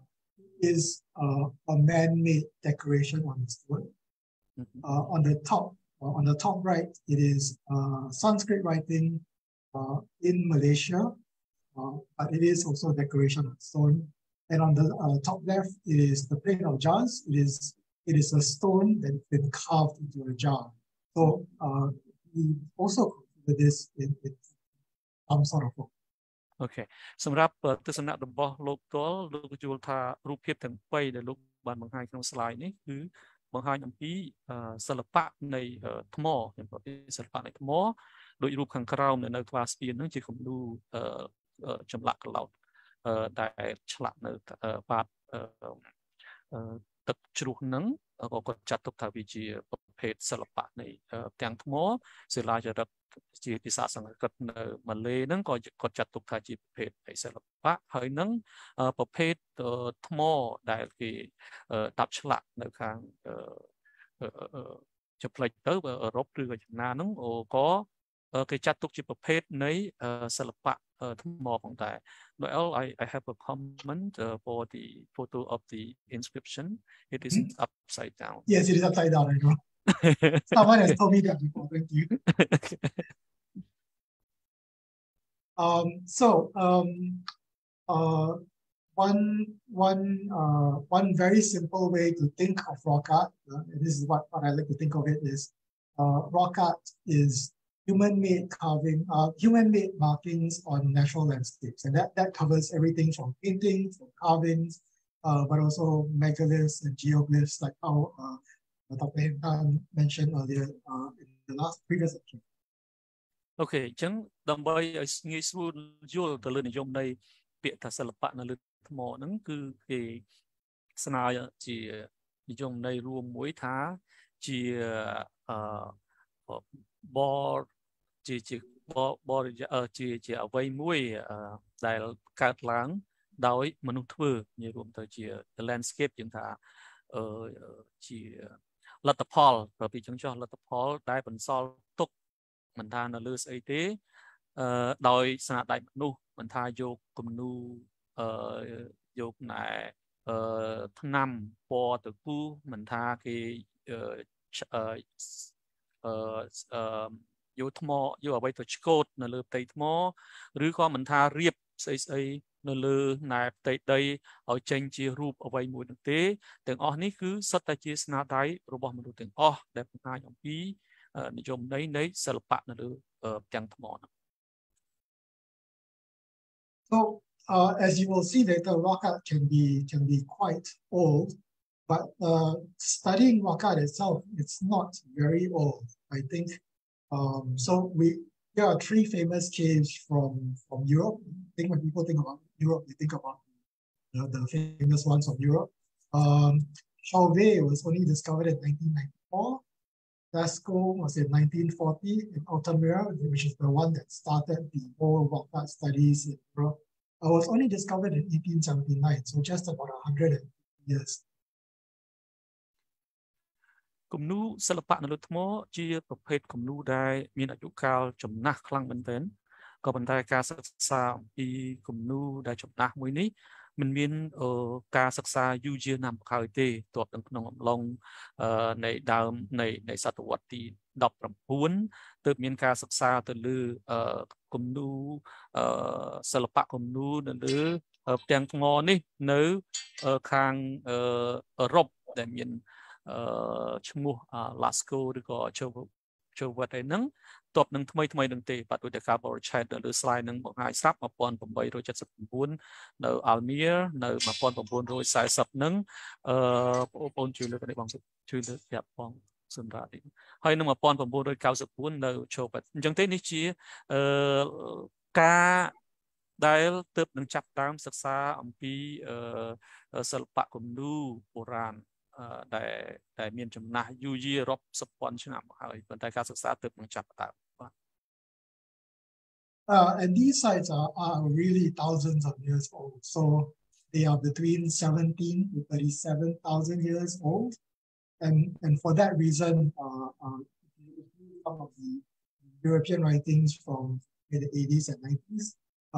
is uh, a man-made decoration on the stone. Uh, on the top, uh, on the top right, it is uh, Sanskrit writing uh, in Malaysia, uh, but it is also decoration of stone. And on the uh, top left, it is the plate of jars. It is it is a stone that's been carved into a jar. So uh, we also consider this in, in some sort of form. Okay. Samrap tisana the boh lok tol lok jultha rupiet and pay the lok ban manghai kong slide ni hu. Hai năm pi sản phẩm này thmo sản phẩm này thmo đội rùa hàng cào này nơi qua Spain nó chỉ không đủ chấm lạ lậu đại lạ nơi bát tập trung nắng có chặt tập thảo vị trí hệ sản phẩm này tiếng thmo sẽ là cho đặc chỉ bị sát sang các nơi Malay nắng có có chặt tập thảo chỉ hệ sản phẩm hơi nắng tập hệ thmo đại cái tập lạ nơi khang chụp lại tới ở Úc rồi ở Việt Nam nó có cái chặt tục chỉ tập hệ này sản phẩm thmo còn tại. Well, I I have a comment for the photo of the inscription. It is upside down. Yes, it is upside down. I know. Someone has told me that before, thank you. um, so um, uh, one one uh, one very simple way to think of rock art, uh, and this is what, what I like to think of it is uh, rock art is human-made carving, uh, human-made markings on natural landscapes, and that that covers everything from paintings, from carvings, uh, but also megaliths and geoglyphs, like how. Uh, Doctor Heng Tan mentioned earlier uh, in the last previous section. Okay, chẳng đầm bay nghĩ suy vô từ lần dùng này biệt thà sản phẩm là mỏ nắng cứ cái snai chỉ dùng này rùm muối thá chỉ bò chỉ chỉ bò bò chỉ chỉ vây muối đại cát láng đói mà nông thưa như rùm tới chỉ landscape chúng ta chỉ លទ្ធផលប្រពីចុងចោះលទ្ធផលដែលបន្សល់ទុកមិនថានៅលើស្អីទេអឺដោយស្នាដៃមនុស្សមិនថាយកគំនូអឺយកណែអឺឆ្នាំពណ៌តកូមិនថាគេអឺអឺយកថ្មយកអ្វីទៅឆ្កូតនៅលើផ្ទៃថ្មឬក៏មិនថារៀបស្អីស្អីនៅលើណែផ្ទៃដីឲ្យចេញជារូបអ្វីមួយនោះទេទាំងអស់នេះគឺសុទ្ធតែជាស្នាដៃរបស់មនុស្សទាំងអស់ដែលបង្ហាញអំពីនិយមន័យនៃសិល្បៈនៅលើផ្ទាំងថ្មនោះ So uh, as you will see later, Roka can be can be quite old, but uh, studying Roka itself, it's not very old, I think. Um, so we there are three famous caves from from Europe. I think when people think about Europe, they think about you know, the famous ones of Europe. Um, Chauvet was only discovered in nineteen ninety-four. Lascaux was in nineteen forty. And Altamira, which is the one that started the whole Roka studies in Europe, uh, was only discovered in eighteen seventy-nine. So just about one hundred years. Kumnu Salapa Nalutmo, Gia Papet Kumnu Dai, Minayukal, Chumnah Klang Manten. ក៏ ប៉ុន្តែ ការសិក្សាអំពីគំនូដែលចំណាស់មួយនេះមិនមានការសិក្សាយូរយារណាស់មកហើយទេទោះក្នុងអំឡុងនៃដើមនៃនៃសតវត្សទីដប់ប្រាំបួនទើបមានការសិក្សាទៅលើគំនូសិល្បៈគំនូនៅលើផ្ទាំងថ្មនេះនៅខាងអឺរ៉ុបដែលមានឈ្មោះ Lascaux ឬក៏ Chauvet ហ្នឹង top នឹងថ្មីថ្មីនឹងទេបាទដូចតែការបរិឆេទលើ slide នឹងបង្ហាញស្រាប់eighteen seventy-nineនៅ Almere នៅnineteen forty នឹងអឺបងប្អូនជួយលើកនេះបងជួយលើកប្រាប់ផងសម្រាប់នេះហើយនឹងnineteen ninety-fourនៅ Chauvet អញ្ចឹងទេនេះជាអឺការដែលទើបនឹងចាប់តាមសិក្សាអំពីអឺសិល្បៈគំនូបុរាណដែលដែលមានចំណាស់យូរយាររាប់សិបពាន់ឆ្នាំមកហើយប៉ុន្តែការសិក្សាទើបនឹងចាប់ផ្ដើម Uh, and these sites are, are really thousands of years old. So they are between seventeen to thirty-seven thousand years old. And, and for that reason, uh, uh, some of the European writings from the eighties and nineties,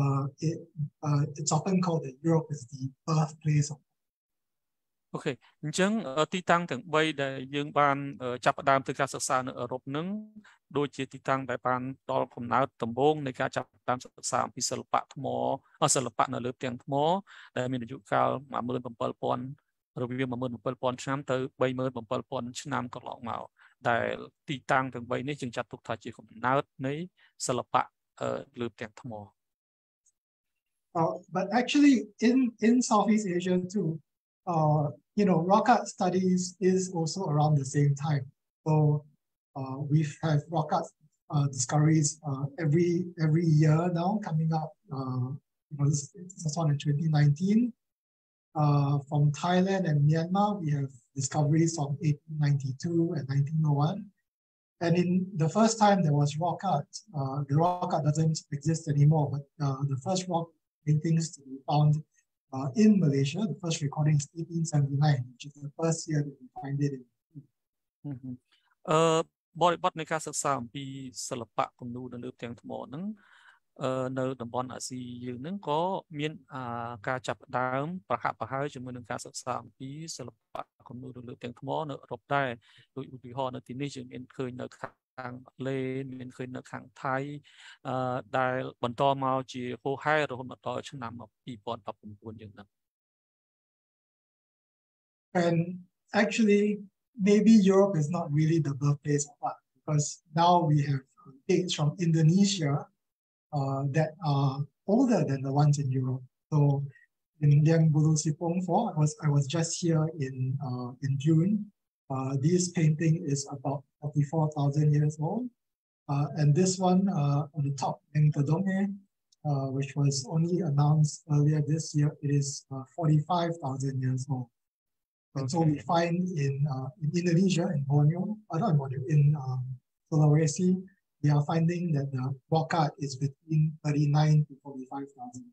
uh, it, uh, it's often called that Europe is the birthplace of. Okay. អញ្ចឹងទីតាំងទាំងthreeដែលយើងបានចាប់ផ្ដើមធ្វើការសិក្សានៅអឺរ៉ុបនឹងដូចជាទីតាំងដែលបានដល់កំណើតដំបូងនៃការចាប់តាមសិក្សាអំពីសិល្បៈថ្មសិល្បៈនៅលើផ្ទាំងថ្មដែលមានអាយុកាល one hundred seven thousand រវាង one hundred seven thousand ឆ្នាំទៅ three hundred seven thousand ឆ្នាំកន្លងមកដែលទីតាំងទាំងthreeនេះយើងចាត់ទុកថាជាកំណើតនៃសិល្បៈលើផ្ទាំងថ្ម But actually in in Southeast Asia too Uh, you know, Roka studies is also around the same time. So uh, we have Roka uh, discoveries uh, every every year now coming up. Uh, you know, this, this is on in twenty nineteen. Uh, from Thailand and Myanmar, we have discoveries from eighteen ninety-two and nineteen oh one. And in the first time there was Roka, uh, the Roka doesn't exist anymore, but uh, the first rock paintings to be found Uh, in Malaysia, the first recording is eighteen seventy-nine, which is the first year that we find it in. Mm-hmm. Uh, បរិបទនៃការសិក្សាអំពីសិល្បៈគំនូនៅលើផ្ទាំងថ្មហ្នឹងនៅតំបន់អាស៊ីយើងហ្នឹងក៏មានការចាប់ផ្ដើមប្រហាក់ប្រហែលជាមួយនឹងការសិក្សាអំពីសិល្បៈគំនូនៅលើផ្ទាំងថ្មនៅអឺរ៉ុបដែរដូចឧទាហរណ៍នៅទីនេះយើងមានឃើញនៅខាងខាងលេមានឃើញនៅខាងថៃអឺដែលបន្តមកជាហូរហែរហូតមកដល់ឆ្នាំtwenty nineteenយើងហ្នឹង And actually maybe Europe is not really the birthplace of art because now we have dates from Indonesia uh, that are older than the ones in Europe. So in Liang Bulu Sipong four, I was I was just here in uh, in June. Uh, this painting is about forty-four thousand years old. Uh, and this one uh, on the top, uh, which was only announced earlier this year, it is uh, forty-five thousand years old. And okay. So we find in, uh, in Indonesia, in Borneo, uh, not in Borneo, in um, Sulawesi, we are finding that the Roka is between thirty-nine to forty-five thousand.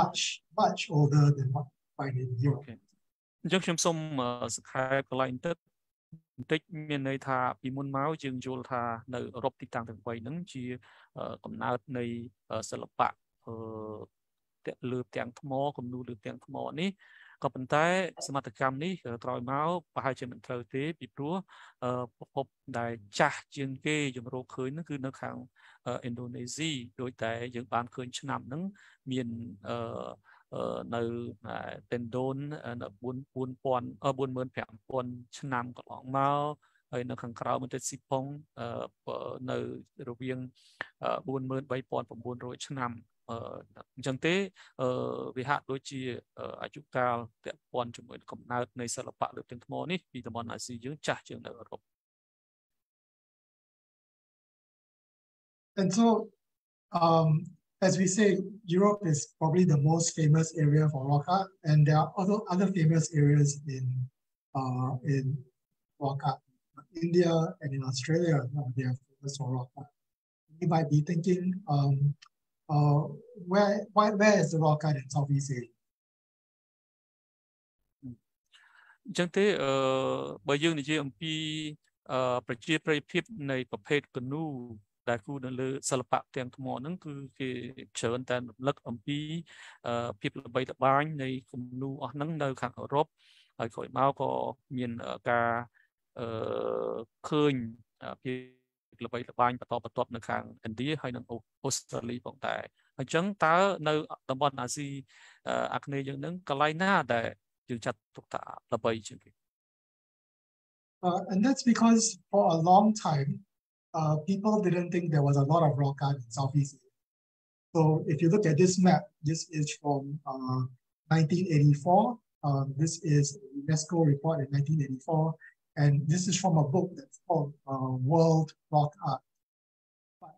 Much, much older than what we find in Europe. អញ្ចឹងខ្ញុំសូមសង្ខេបកន្លែងទឹក Take me nata, Pimun Mao, Jing Jolta, no Ropti Tang and Quainunji, come out nay Salapak, Lup Tang Tomor, come do Lup Tang Tomorni, Copentai, Samatakami, Troy Mao, Pahajim and Trote, Pitu, Pop Dai Chah, Jing Gay, Jim Rokun, Gunakang, Indonesia, Doitai, Jim Ban Kun Chnam, mean Uh, no uh, tendon and a bun bun pon a bun moon pam pon chnam long mao in a concrowment at sipong uh no rubian uh bun moon by pon from bun roach nam uh jante uh we had lochi uh ajukal that one to come out nice a part of the morning be the one I see you charging the rope. And so um as we say, Europe is probably the most famous area for Roka, and there are also other famous areas in uh, in Roka, India and in Australia. They are famous for Roka. You might be thinking, um, uh, where why where is the Roka in Southeast Asia? Jante, uh, by young J M P, uh, particularly people in the canoe. That could learn Salapak Tank Morning to churn and luck on be people by the barn, they come new or none no can rob. I call it Malco, mean a car, uh, coin, people by the barn, but top of top Nakan, and dear Hinan Osterly Pontai. A junk tower, no, the one I see, uh, Acne Young Kalina, that you chat to the boy. And that's because for a long time, Uh, people didn't think there was a lot of Roka in Southeast Asia. So if you look at this map, this is from uh, nineteen eighty-four. Uh, this is a UNESCO report in nineteen eighty-four. And this is from a book that's called uh, World Roka. But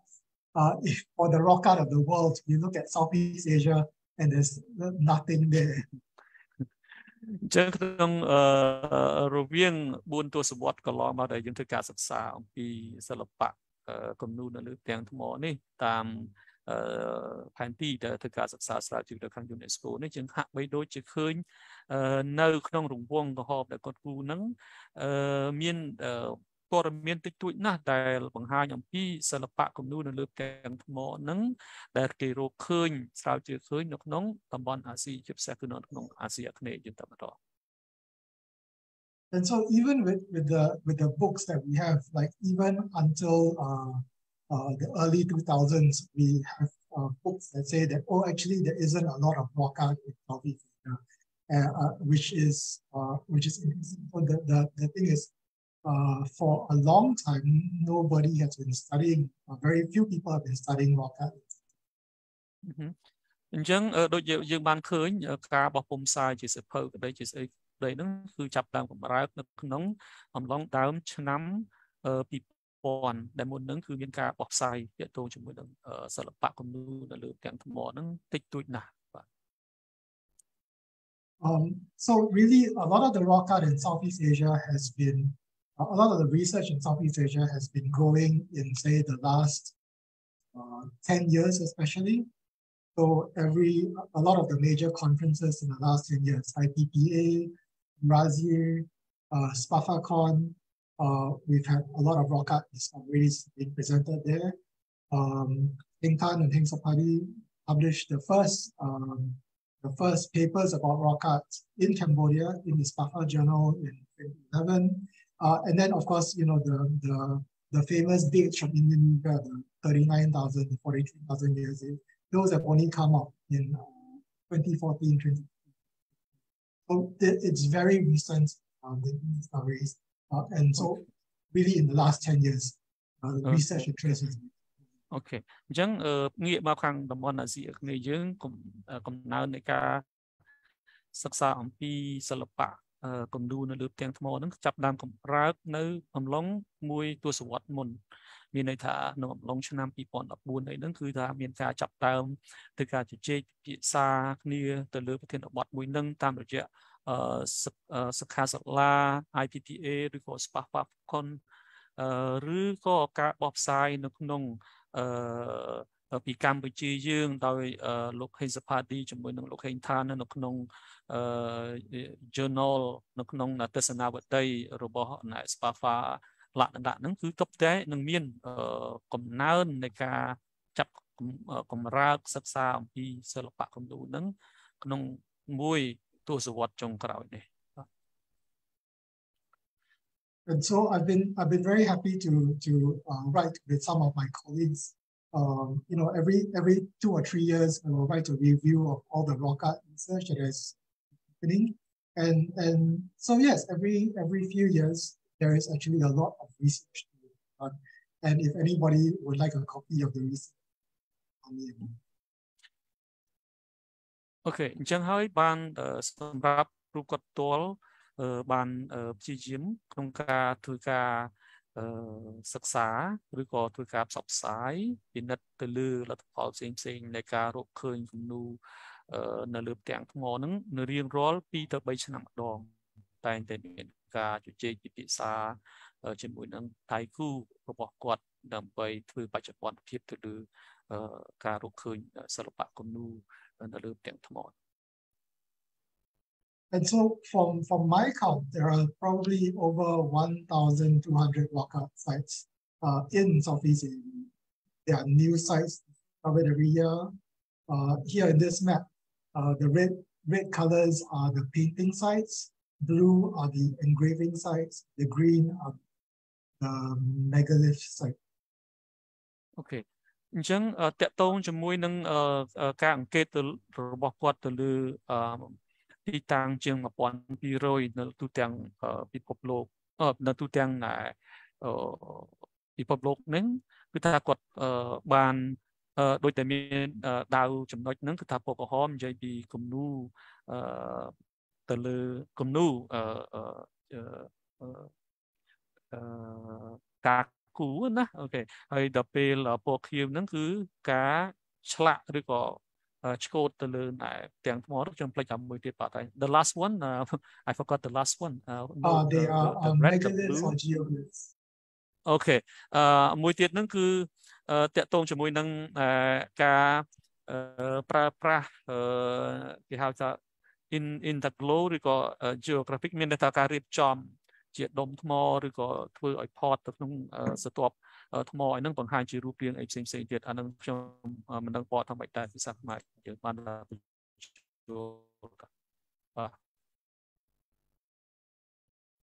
uh, if for the Roka of the world, you look at Southeast Asia and there's nothing there. Just on a Rubian Bunto Swat Coloma, the Yuntakas of Sao, be Salapak, Commune, and Morning, Tam Panti, the Takas of Sasra, the Kangunis School, Nijin Hakway Doji Kun, no Knong Wong, the Hob, the Kotunang, mean Coramentic to it, not dial on high and pea, Salapak, Commune, and Lieutenant Morning, that Kero Kun, Slouchy Kun, of Nong, the one I see, second of Nong, I see a Canadian. And so even with, with the with the books that we have, like even until uh, uh, the early two thousands, we have uh, books that say that, oh, actually there isn't a lot of Roka in Southeast Asia, uh, uh, which is uh, which is interesting. So the, the, the thing is, uh, for a long time, nobody has been studying. Uh, very few people have been studying Roka. Mm-hmm. Um, so really, a lot of the Roka in Southeast Asia has been, a lot of the research in Southeast Asia has been growing in, say, the last uh, ten years especially. So every, a lot of the major conferences in the last ten years, I P P A, Razier, uh, SPAFACon, uh, we've had a lot of Roka discoveries being presented there. Um, Heng Tan and Heng Sopadi published the first, um, the first papers about Roka in Cambodia in the SPAFA journal in twenty eleven. Uh, and then, of course, you know, the, the, the famous dates from Indonesia, the thirty-nine thousand, the forty-three thousand years, those have only come up in uh, twenty fourteen, twenty fifteen. So it, it's very recent, uh, the discoveries. Uh, and so really in the last ten years, uh, the research interest is. Okay. Jung, uh, Ni Makang, the Monazi, Nijung, Comnaunica, Saksa, and P. Salapa. Uh, come do no loop tank morning, chap down come route no, um long, mui to swat moon. Minata, no long shanam people of moon, I don't do that, Mienchai chap down, the car to Jake, Pizza, near the loop tin of what we know, Tam Raja, uh, Sakasa La, I P P A, because Papa Con, uh, Ruko, Cap of Sai, Noknong, uh, ពី កម្ពុជា យើង ដោយ លោក ហេង សាផាឌី ជាមួយ នឹង លោក ហេង ថាន នៅ ក្នុង journal នៅ ក្នុង ទស្សនវដ្តី របស់ ស្ប៉ាហ្វា លក្ខណៈ ហ្នឹង គឺ តបតែ នឹង មាន កំណើន នៃ ការ ចាប់ កំរើក សិក្សា អំពី សិល្បៈ គំនូរ ហ្នឹង ក្នុង មួយ ទស្សវត្ស ចុង ក្រោយ នេះ And so I've been I've been very happy to to uh, write with some of my colleagues. Um, you know, every every two or three years, I will write a review of all the Roka research that is happening. And and so yes, every every few years there is actually a lot of research to be done. And if anybody would like a copy of the research, I'll be able. Okay, Janghai Ban Samrap Rukot Tol. បានព្យាយាមក្នុងការធ្វើការសិក្សាឬក៏ធ្វើការផ្សព្វផ្សាយពីនិតទៅលើលទ្ធផលផ្សេងៗនៃការរកឃើញគំនូរនៅលើផ្ទាំងថ្មហ្នឹង And so from, from my count, there are probably over one thousand two hundred Roka sites uh, in Southeast Asia. There are new sites covered every year. Uh, here in this map, uh, the red, red colors are the painting sites, blue are the engraving sites, the green are the megalith sites. Okay. ទីតាំងជាង một nghìn hai trăm នៅទូទាំងពិភពលោក The last one, uh, I forgot the last one. Uh, no, uh, they the, are the, the um, megaliths or geoliths. Okay. Uh, one thing is, uh, that talks about the uh, in in the glory or uh, geographic meaning that the rip jump, the dome tomorrow or to a port of uh, stop. Uh, tomorrow, I know from high to European H M C that I know from another part of my time is my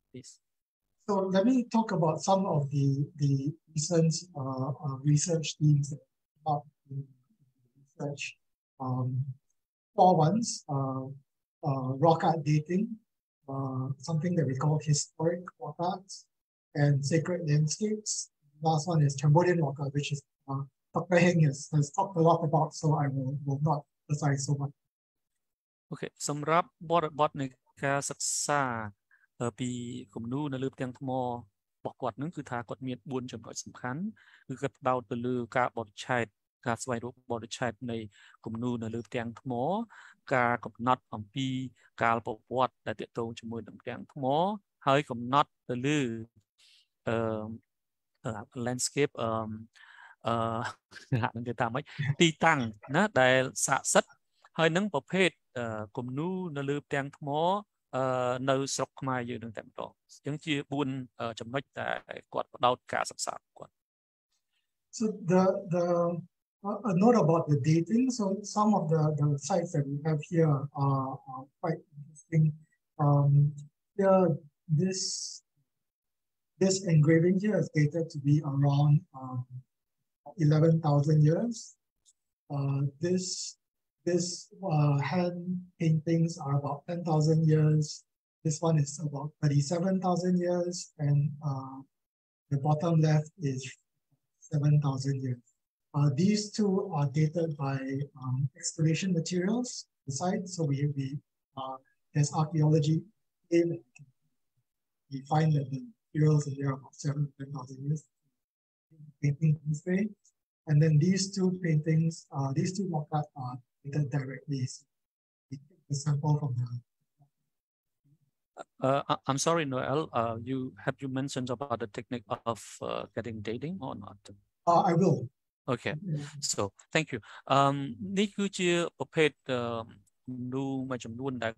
please. So let me talk about some of the the recent uh, uh, research themes that are in research. Um, four ones uh, uh, rock art dating, uh, something that we call historic rock art and sacred landscapes. Last one is Cambodian Roka, which is uh, Doctor Heng has, has talked a lot about, so I will, will not emphasize so much. Okay, Samrap Botnica Saksa, P. Kumnu, and Luptian Tomor, Bokwat Nukuta got me wound jump some can. We got about the Luka or Chide, Gas White or the Chide, nay, Kumnu, and Luptian Tomor, Gar could not on P. Galp of what that it told you more than Tomor, how could not the Lu. Um, Uh, landscape um uh tang na dai sa sat hai nung prophet uh kumnu na lư tang thmo uh nau srok khmai yeung nung tam to jeung chi bốn chomnoj ta kwat pdaut ka saksa kwat So the the uh, a note about the dating so some of the the sites that we have here are, are quite interesting um the this This engraving here is dated to be around um, eleven thousand years. Uh, this this uh, hand paintings are about ten thousand years. This one is about thirty-seven thousand years. And uh, the bottom left is seven thousand years. Uh, these two are dated by um, excavation materials beside. So we, we uh, there's archaeology. We find that the materials in there about seven thousand years painting this way, and then these two paintings, uh, these two rock art are dated directly. So we take the sample from them. Uh, I'm sorry, Noel. Uh, you have you mentioned about the technique of uh, getting dating or not? Uh, I will. Okay, so thank you. Um, this is a page that do much of doing that.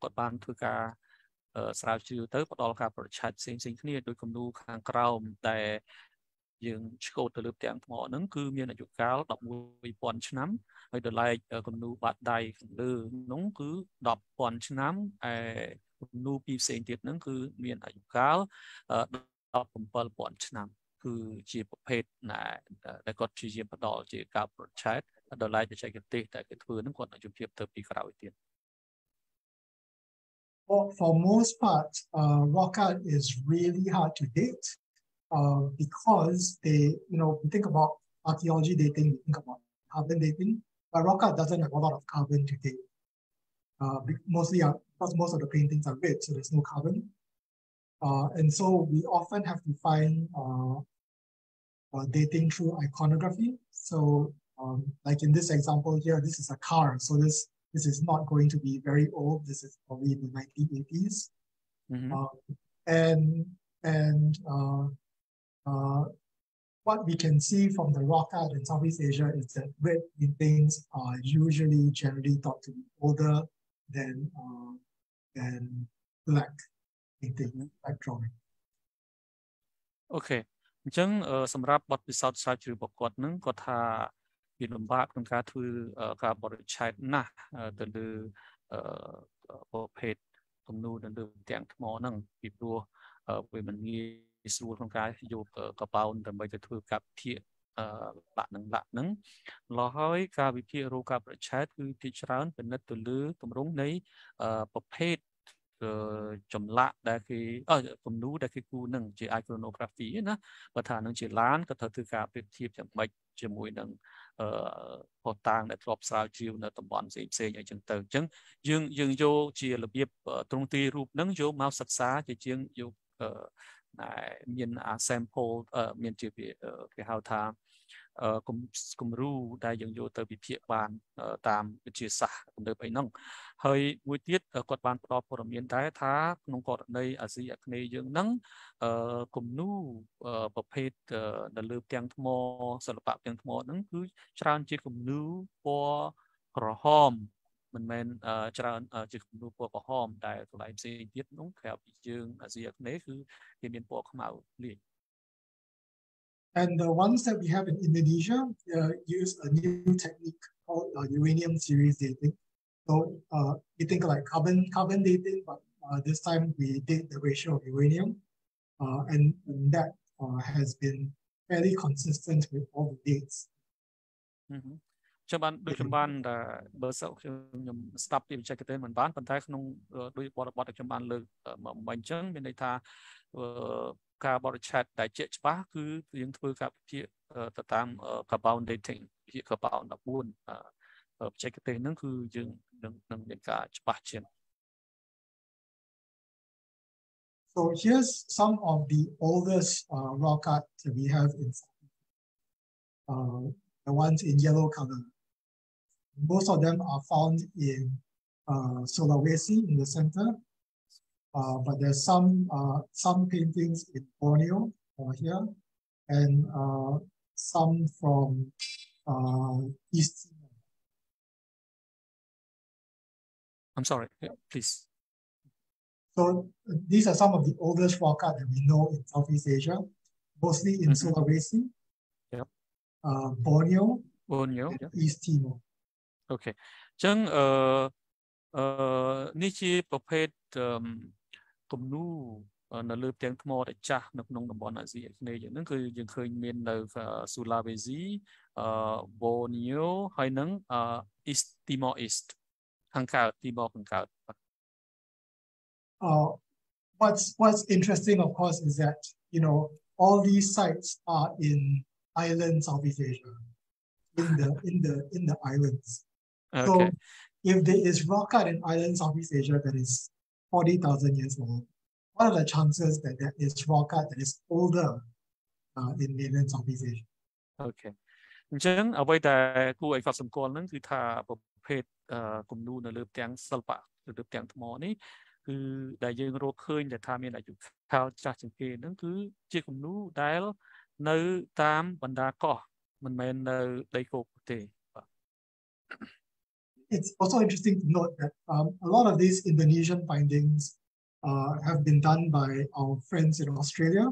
Got ban to car. Srau to third all car chat same thing. Clear do come do can crown that. You go to look down for an uncle, you know, you call up with one chum. I do like a canoe, but die no good. Dop one chum. I no be saying it. Nuncle, me and I call up on pulp one chum. Who cheap paid na the got cheap pathology copper chat and the light the check take that it wouldn't want to keep the big crowd in. Well, for most part, uh, Roka is really hard to date uh, because they, you know, we think about archaeology dating, we think about carbon dating, but Roka doesn't have a lot of carbon to date. Uh, mostly, uh, because most of the paintings are red, so there's no carbon. Uh, and so we often have to find uh, uh, dating through iconography. So um, like in this example here, this is a car. So this this is not going to be very old. This is probably in the nineteen eighties. Mm-hmm. uh, and and uh, uh, what we can see from the rock art in Southeast Asia is that red paintings are usually generally thought to be older than, uh, than black. Drawing. Okay. Jung uh some rap but without such reportnung got ha you know back on cat to uh carbon child nah uh the uh paid from noon and the tank morning people uh women is wood on guy you compound and by the two cap tea uh batnung batnung Lahoi Kavi Roka chat who teach round but not to loo from wrong day uh paid chấm lạ đại khi ở cùng núi đại khi cú nâng chỉ iconography nữa và thà nâng chỉ lán có thể từ cả việc thiệp chẳng mệt chỉ mùi nâng họ tàng để drop sao chiều là tầm bọn dễ dễ như chẳng từ chẳng dương dương vô chỉ là việc trong ti rụp nâng vô máu sạch xá chỉ riêng vô miền sample miền chỉ về cái hào thám cùng cùng ru đại dương vô từ bị thiệp bàn tam chia sẻ cùng đời bảy nâng hơi mối tiết còn bàn đo của miền Thái Thá nông cọt đây ở dưới này dương nắng cùng nu bậc phết đã lướt tiếng mò sản phẩm tiếng mò nắng cứ tràn trên cùng nu po hòm mình men tràn trên cùng nu po hòm đại loại gì tiết nông khẹp dương ở dưới này cứ miền po không mạo liền. And the ones that we have in Indonesia uh, use a new technique called uh, uranium series dating. So uh, we think like carbon carbon dating, but uh, this time we date the ratio of uranium, uh, and, and that uh, has been fairly consistent with all the dates. Mm-hmm. So here's some of the oldest uh, rock art that we have in uh, the ones in yellow color. Most of them are found in uh, Sulawesi in the center, uh, but there's some uh, some paintings in Borneo uh, here, and uh, some from uh, East Timor. I'm sorry, yeah, please. So uh, these are some of the oldest rock art that we know in Southeast Asia, mostly in mm-hmm. Sulawesi, yeah. uh, Borneo, Borneo, yeah. East Timor. Okay, chẳng ờ ní chi bộ phết cùng nu nó lướt tiếng mò để cha nông nông đồng bọn là gì này những nước cứ những khơi miền là Sulawesi, Borneo hay nắng East Timor East hàng cào Timor hàng cào. What's what's interesting, of course, is that you know all these sites are in islands of Southeast Asia, in the in the in the islands. Okay. So if there is rock art in islands Southeast Asia that is forty thousand years old, what are the chances that there is rock art that is older uh, in mainland Southeast Asia? Okay. Chẳng ở đây tại khu vực sông Cồn nâng cứ thả bộ phết cùng nu là lớp tiếng sập bạc lớp tiếng mỏ này cứ đại dương rô khơi để tham gia đại dục thao trà trường kỳ nâng cứ chỉ cùng nu đáy nơi tam banda cỏ It's also interesting to note that um, a lot of these Indonesian findings uh, have been done by our friends in Australia.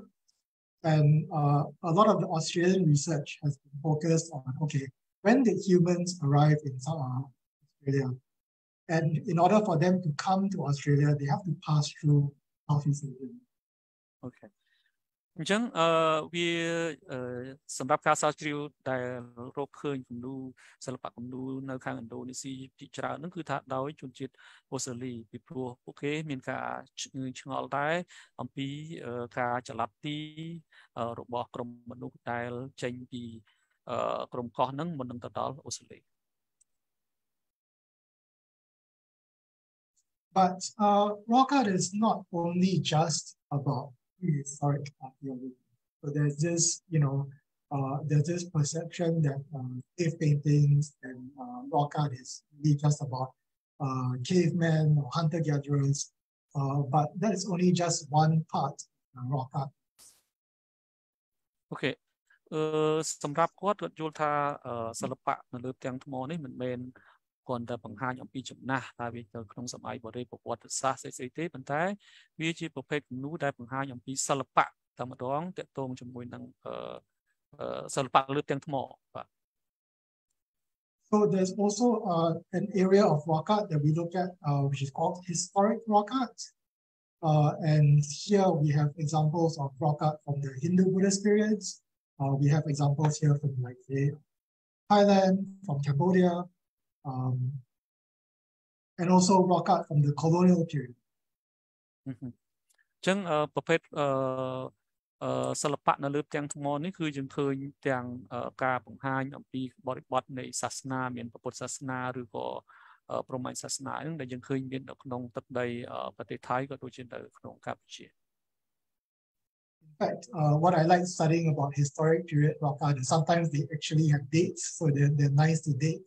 And uh, a lot of the Australian research has been focused on, okay, when did humans arrive in Australia? And in order for them to come to Australia, they have to pass through Southeast Asia. Okay. Jung uh we uh some baptized the Roka Kumnu, Salapa Kumnu, Nakan and Donisi, teacher, and Kutat Dow, Junjit was a lead before okay, Minka Chingal die, Ampi, uh, Kajalati, uh, Robacrum, Manukdile, Changi, uh, Krum Kornan, Monantadal, Osale. But uh, Roka is not only just about prehistoric archaeology. So there's this, you know, uh, there's this perception that um, cave paintings and uh, rock art is really just about uh, cavemen or hunter-gatherers, uh, but that is only just one part of uh, rock art. Okay. Uh, Samrap Kot Julta Salapa Nalutang Tomoni, men con the Panghang of Beach of Nah, with the crumbs of my body, but what the Sas is a tape and tie, which is perfect new type of hang on P. Salapa, Tamadong, that Tom Jumwin, uh, Salapa Lutan more. So there's also uh, an area of rock art that we look at, uh, which is called historic rock art. Uh, and here we have examples of rock art from the Hindu Buddhist periods. Uh, we have examples here from, like, say, Thailand, from Cambodia. Um, and also rock art from the colonial period. Mm-hmm. Cheng uh Papet uh uh Salapatna Lup Tang Tomoni Hu Jung Kun Tang uh Ka Pung Hang and P Body Botney Sasna Mian Paput Sasna Ruko uh Promai Sasna and the Jung Kun Bin of Nong Tat Day uh but the Tiger which in the Knong Capuchin. In fact, uh, what I like studying about historic period rock art is sometimes they actually have dates, so they're they're nice to date.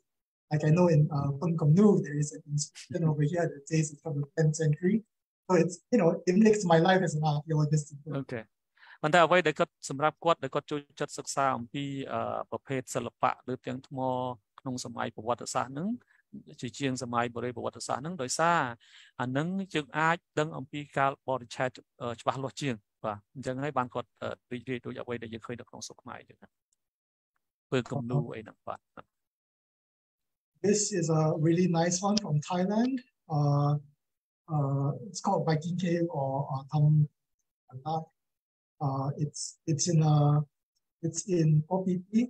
Like I know in uh, Peung Kumnu, there is an inscription over here that says it's from the tenth century. So it's, you know, it makes my life as an archaeologist. Okay. And that way, they got some rap quad, they got to just exam, be a paid salapa, looking more, knows a might for what a sanum, Chichins a might for what a sanum, they saw, and then you add them on Pical or the chat, uh, Chabalochin, but generally one got a degree to your way that you could have known so much. Peung Kumnu, a number. This is a really nice one from Thailand. Uh, uh, it's called Viking Cave or uh, Tham Antak. Uh, it's it's in a it's in O P P,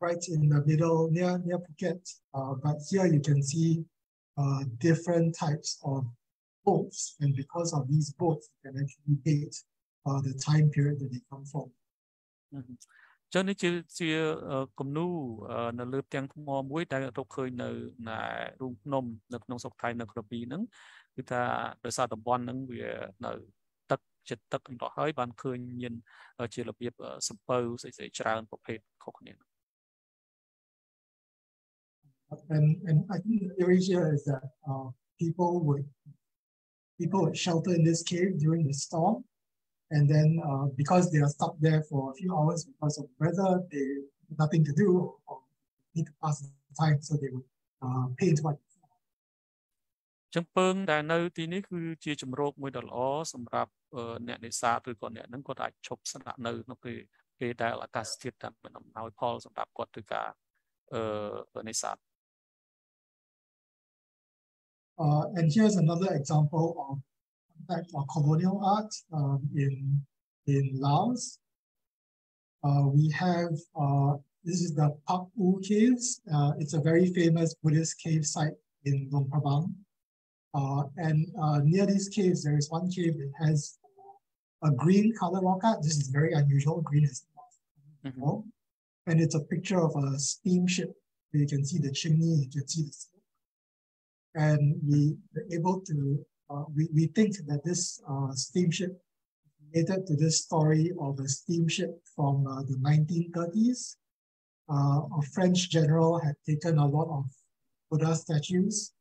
right in the middle near near Phuket. Uh, but here you can see uh, different types of boats, and because of these boats, you can actually date uh, the time period that they come from. Mm-hmm. Johnny Chia Kumnu, the Lip Tank Mom with a token nom, the nose of Thai Nakrobinum, with a result of one where no tuck chet tuck and the high bank in a chill of suppose it's a child for paid coconut. And and I think the theory here is that uh, people would people would shelter in this cave during the storm. And then uh, because they are stuck there for a few hours because of weather, they have nothing to do or need to pass the time, so they would uh, paint what they saw. Uh, and here's another example of type of colonial art um, in in Laos. Uh, we have uh, this is the Pak U Caves. Uh, it's a very famous Buddhist cave site in Luang Prabang. Uh, and uh, near these caves, there is one cave that has a green color rock art. This is very unusual. Green is not unusual. Mm-hmm. And it's a picture of a steamship. You can see the chimney. You can see the smoke. And we were able to. Uh, we, we think that this uh, steamship related to this story of a steamship from uh, the nineteen thirties. Uh, a French general had taken a lot of Buddha statues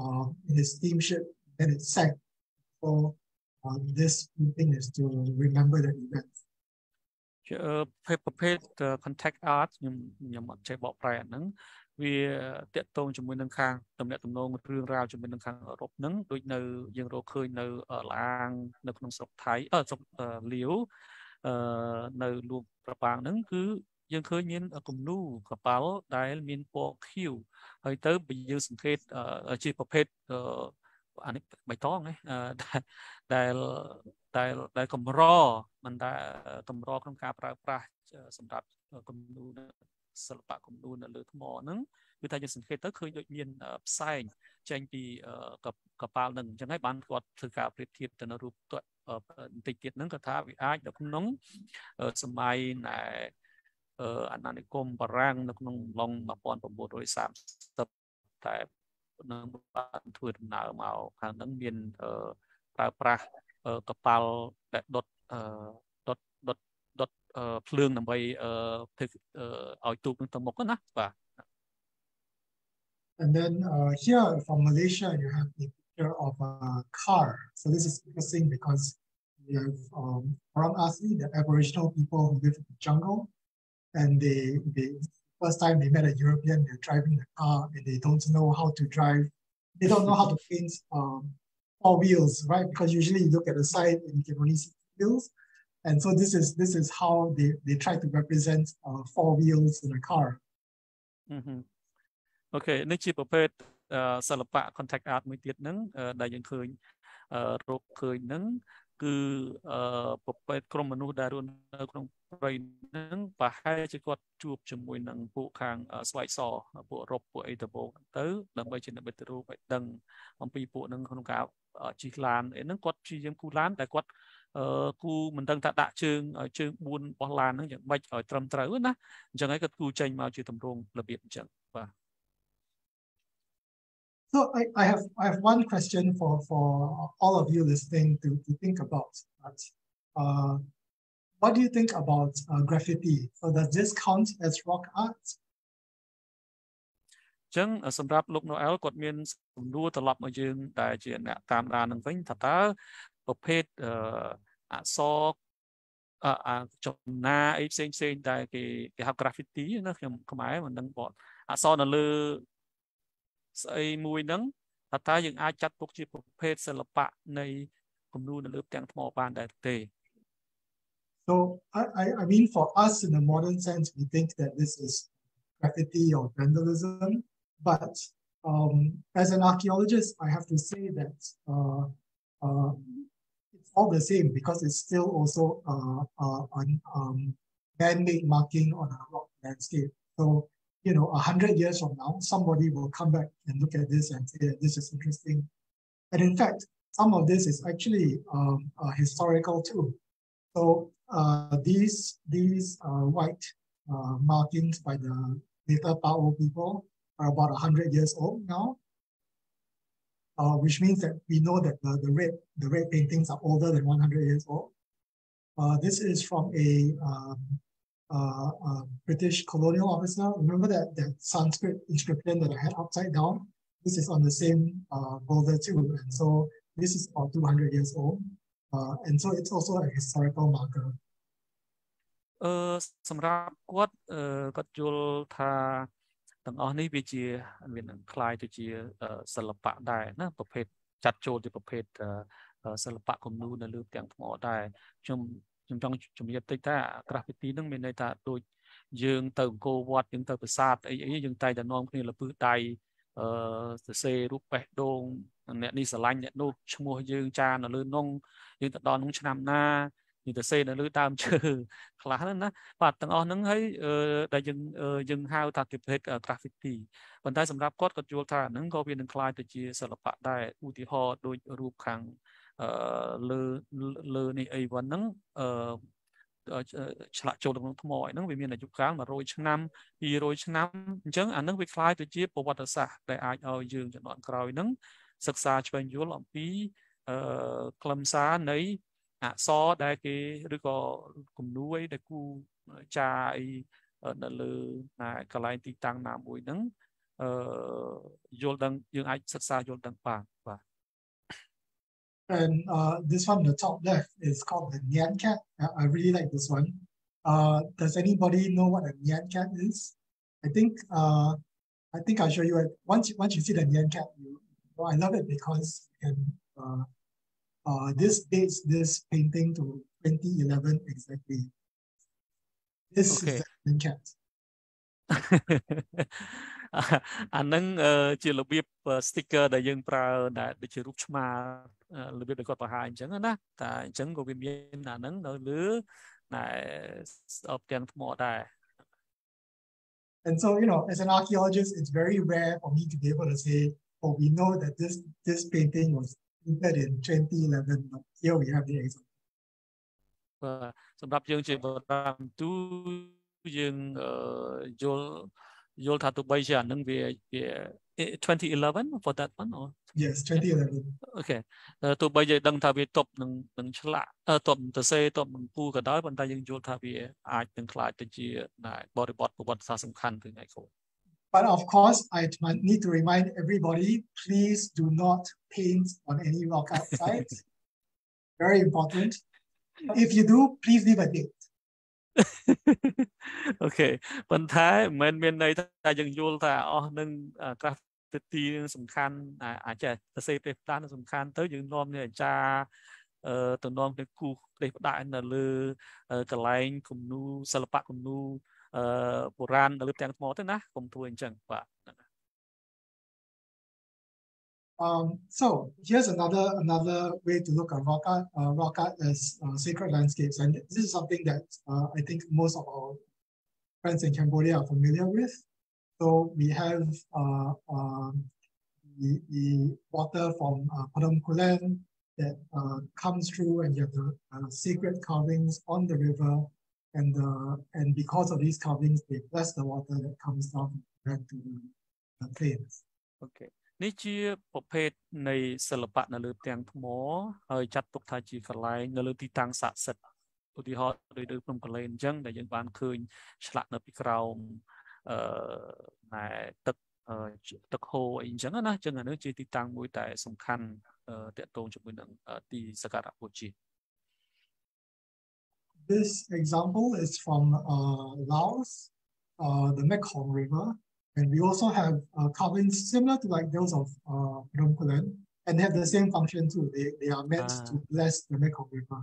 uh, in his steamship, and it sank. So uh, this thing is to remember that event. uh, contact art we that tone to win and can the metal long through round to win and can open no young rocker no lang no comes of Thai uh Leo uh no look proponent who young Korean a canoe kapal dial mean pork hue. I don't be using great uh a cheap pet uh and my tongue uh dial dial like a raw and uh come rock and capra some that canoe. Sắp cũng luôn là lựa mỏ nắng người ta dân sinh khai tới khơi đội miền sai tranh bị cặp cặp bao lần chẳng ai bán quạt thử cả biệt thiệp từ nó rụt tuệ tình tiết nắng cả thà vì ai đã không nóng sumai này anh này com barang nó không long mà còn còn bộ đội sạm tập tại nó bạn thuyền nào màu hàng nắng miền pra pra cặp bao đẹp đột đột đột đột phương nằm bay out to Mokona. And then uh, here from Malaysia, you have the picture of a car. So this is interesting because you have um, Orang Asli, the Aboriginal people who live in the jungle, and they they first time they met a European, they're driving the car and they don't know how to drive. They don't know how to paint um, four wheels, right? Because usually you look at the side and you can only see wheels. And so this is this is how they they try to represent uh, four wheels in a car. Mm-hmm. Okay, next chip prepared uh salapa contact art with it nung uh dying coin uh rock coin nung goo uh prepared cromanu darun brain nung by high got two chumwin and book hang uh slight saw about rock for eight about though the much in the better rope dung on people nung out uh cheek land and then got chi and cool land like what Ku Mundang Tata Chung, a chung wound or lan, white or tram trauna, Janaka Ku Chang Majitum Rong, Labit Jung. So I, I have I have one question for, for all of you listening to, to think about. But, uh, what do you think about uh, graffiti? So does this count as rock art? Chung, as some rap look no al got means do the lap majin, diagen, tam ran and thing, tata. Pet uh saw uh na eight same saying that they have graffiti and come and then bought. I saw the little say moving them. A tying I chat book chip of pet sell a pack nay from noon a little tank more band that day. So I I mean for us in the modern sense we think that this is graffiti or vandalism, but um as an archaeologist I have to say that uh uh it's all the same because it's still also uh, uh, on um, man-made marking on a rock landscape. So, you know, a hundred years from now, somebody will come back and look at this and say, this is interesting. And in fact, some of this is actually um, uh, historical too. So uh, these, these uh, white uh, markings by the later Pao people are about a hundred years old now. Uh, which means that we know that the, the red the red paintings are older than one hundred years old. Uh, this is from a, um, uh, a British colonial officer. Remember that, that Sanskrit inscription that I had upside down? This is on the same uh, boulder too. And so this is about two hundred years old. Uh, and so it's also a historical marker. Uh, Samra, what uh, got you ta? Only be cheer and when inclined to cheer uh Salapak die, not prepared Chacho to prepared uh Salapak of noon and loop and more die. Jum Jum Jung Jumta, graffiti, minata, do Jung Togo, what in the Pursat, a young tie the non clean lapu die, uh, to say Rupet Dong, and at least a line that no Chumo Jung Chan, a little nong, in the Don Chamna. Như ta say là lưỡi tam chữ khá lắm đó, và tầng on nắng ấy đại dân dân hao ta kịp hết graffiti, vấn đề sầm rạp cốt các chùa ta nắng có biến cline từ chia sập bạ đại u ti ho đôi rup khang lơ lơ này ấy vẫn nắng chả chồ được mọi nắng vì miền là chục kháng mà rồi chừng năm đi rồi chừng năm chừng anh nắng bị cline từ chia bộ vật sạ đại ai ở dương chọn đoạn còi nắng sặc sà trên dúa lỏng pí clam sá nấy saw that a recall come no way the cool chai the loo na kalanti tang nam wooden uh Jordan young I saw Jordan Park. And uh this one on the top left is called the Nyan Cat. I really like this one. Uh, does anybody know what a Nyan Cat is? I think uh, I think I'll show you. It. Once once you see the Nyan Cat, you, well, I love it because and uh, uh, this dates this painting to twenty eleven exactly. This okay. is the Nyan Cat. Anang chilobip sticker da yung pra da chirupchma lobip da ko paha injang na ta injang ko bimbien na nang no lu na obtain more da. And so you know, as an archaeologist, it's very rare for me to be able to say, oh, we know that this this painting was painted in twenty eleven, but here we have the example. Và sum rap yung chi bo tam tu yung jol. You'll have to buy twenty eleven for that one, or yes, twenty eleven. Okay, to buy the dung tabi top nung chla top to say top poo kadal, but dying jol tabi art and clyde the G body bot for one thousand country. But of course, I need to remind everybody, please do not paint on any rock outside. Very important. If you do, please leave a date. Okay, but I mean, when I young Yul, oh, then graffiti, some can I just say they've done some can tell you normally jar uh to norm the cook, they've done a little uh, the line, Kumnu, Salapak Kumnu, uh, Buran, the little more than I come to in junk. Um, so here's another another way to look at Roka, uh, Roka as uh, sacred landscapes, and this is something that uh, I think most of our friends in Cambodia are familiar with. So we have uh, uh, the, the water from uh, Phnom Kulen that uh, comes through, and you have the uh, sacred carvings on the river, and uh, and because of these carvings, they bless the water that comes down back to the plains. Okay. Nature popet nay celebat na lutang more, a chat book taji for line, the luti tang sat set. Putty hot, the dupum colane jung, the young van coon, slat na pickrown, my tuck tuck hole in jungana, jungana, jitty tang with some can, uh, that don't win the Sakara Puchi. This example is from uh, Laos, uh, the Mekong River. And we also have uh, carvings similar to like those of uh, Phnom Kulen, and they have the same function too. They, they are meant ah. to bless the Mekong River.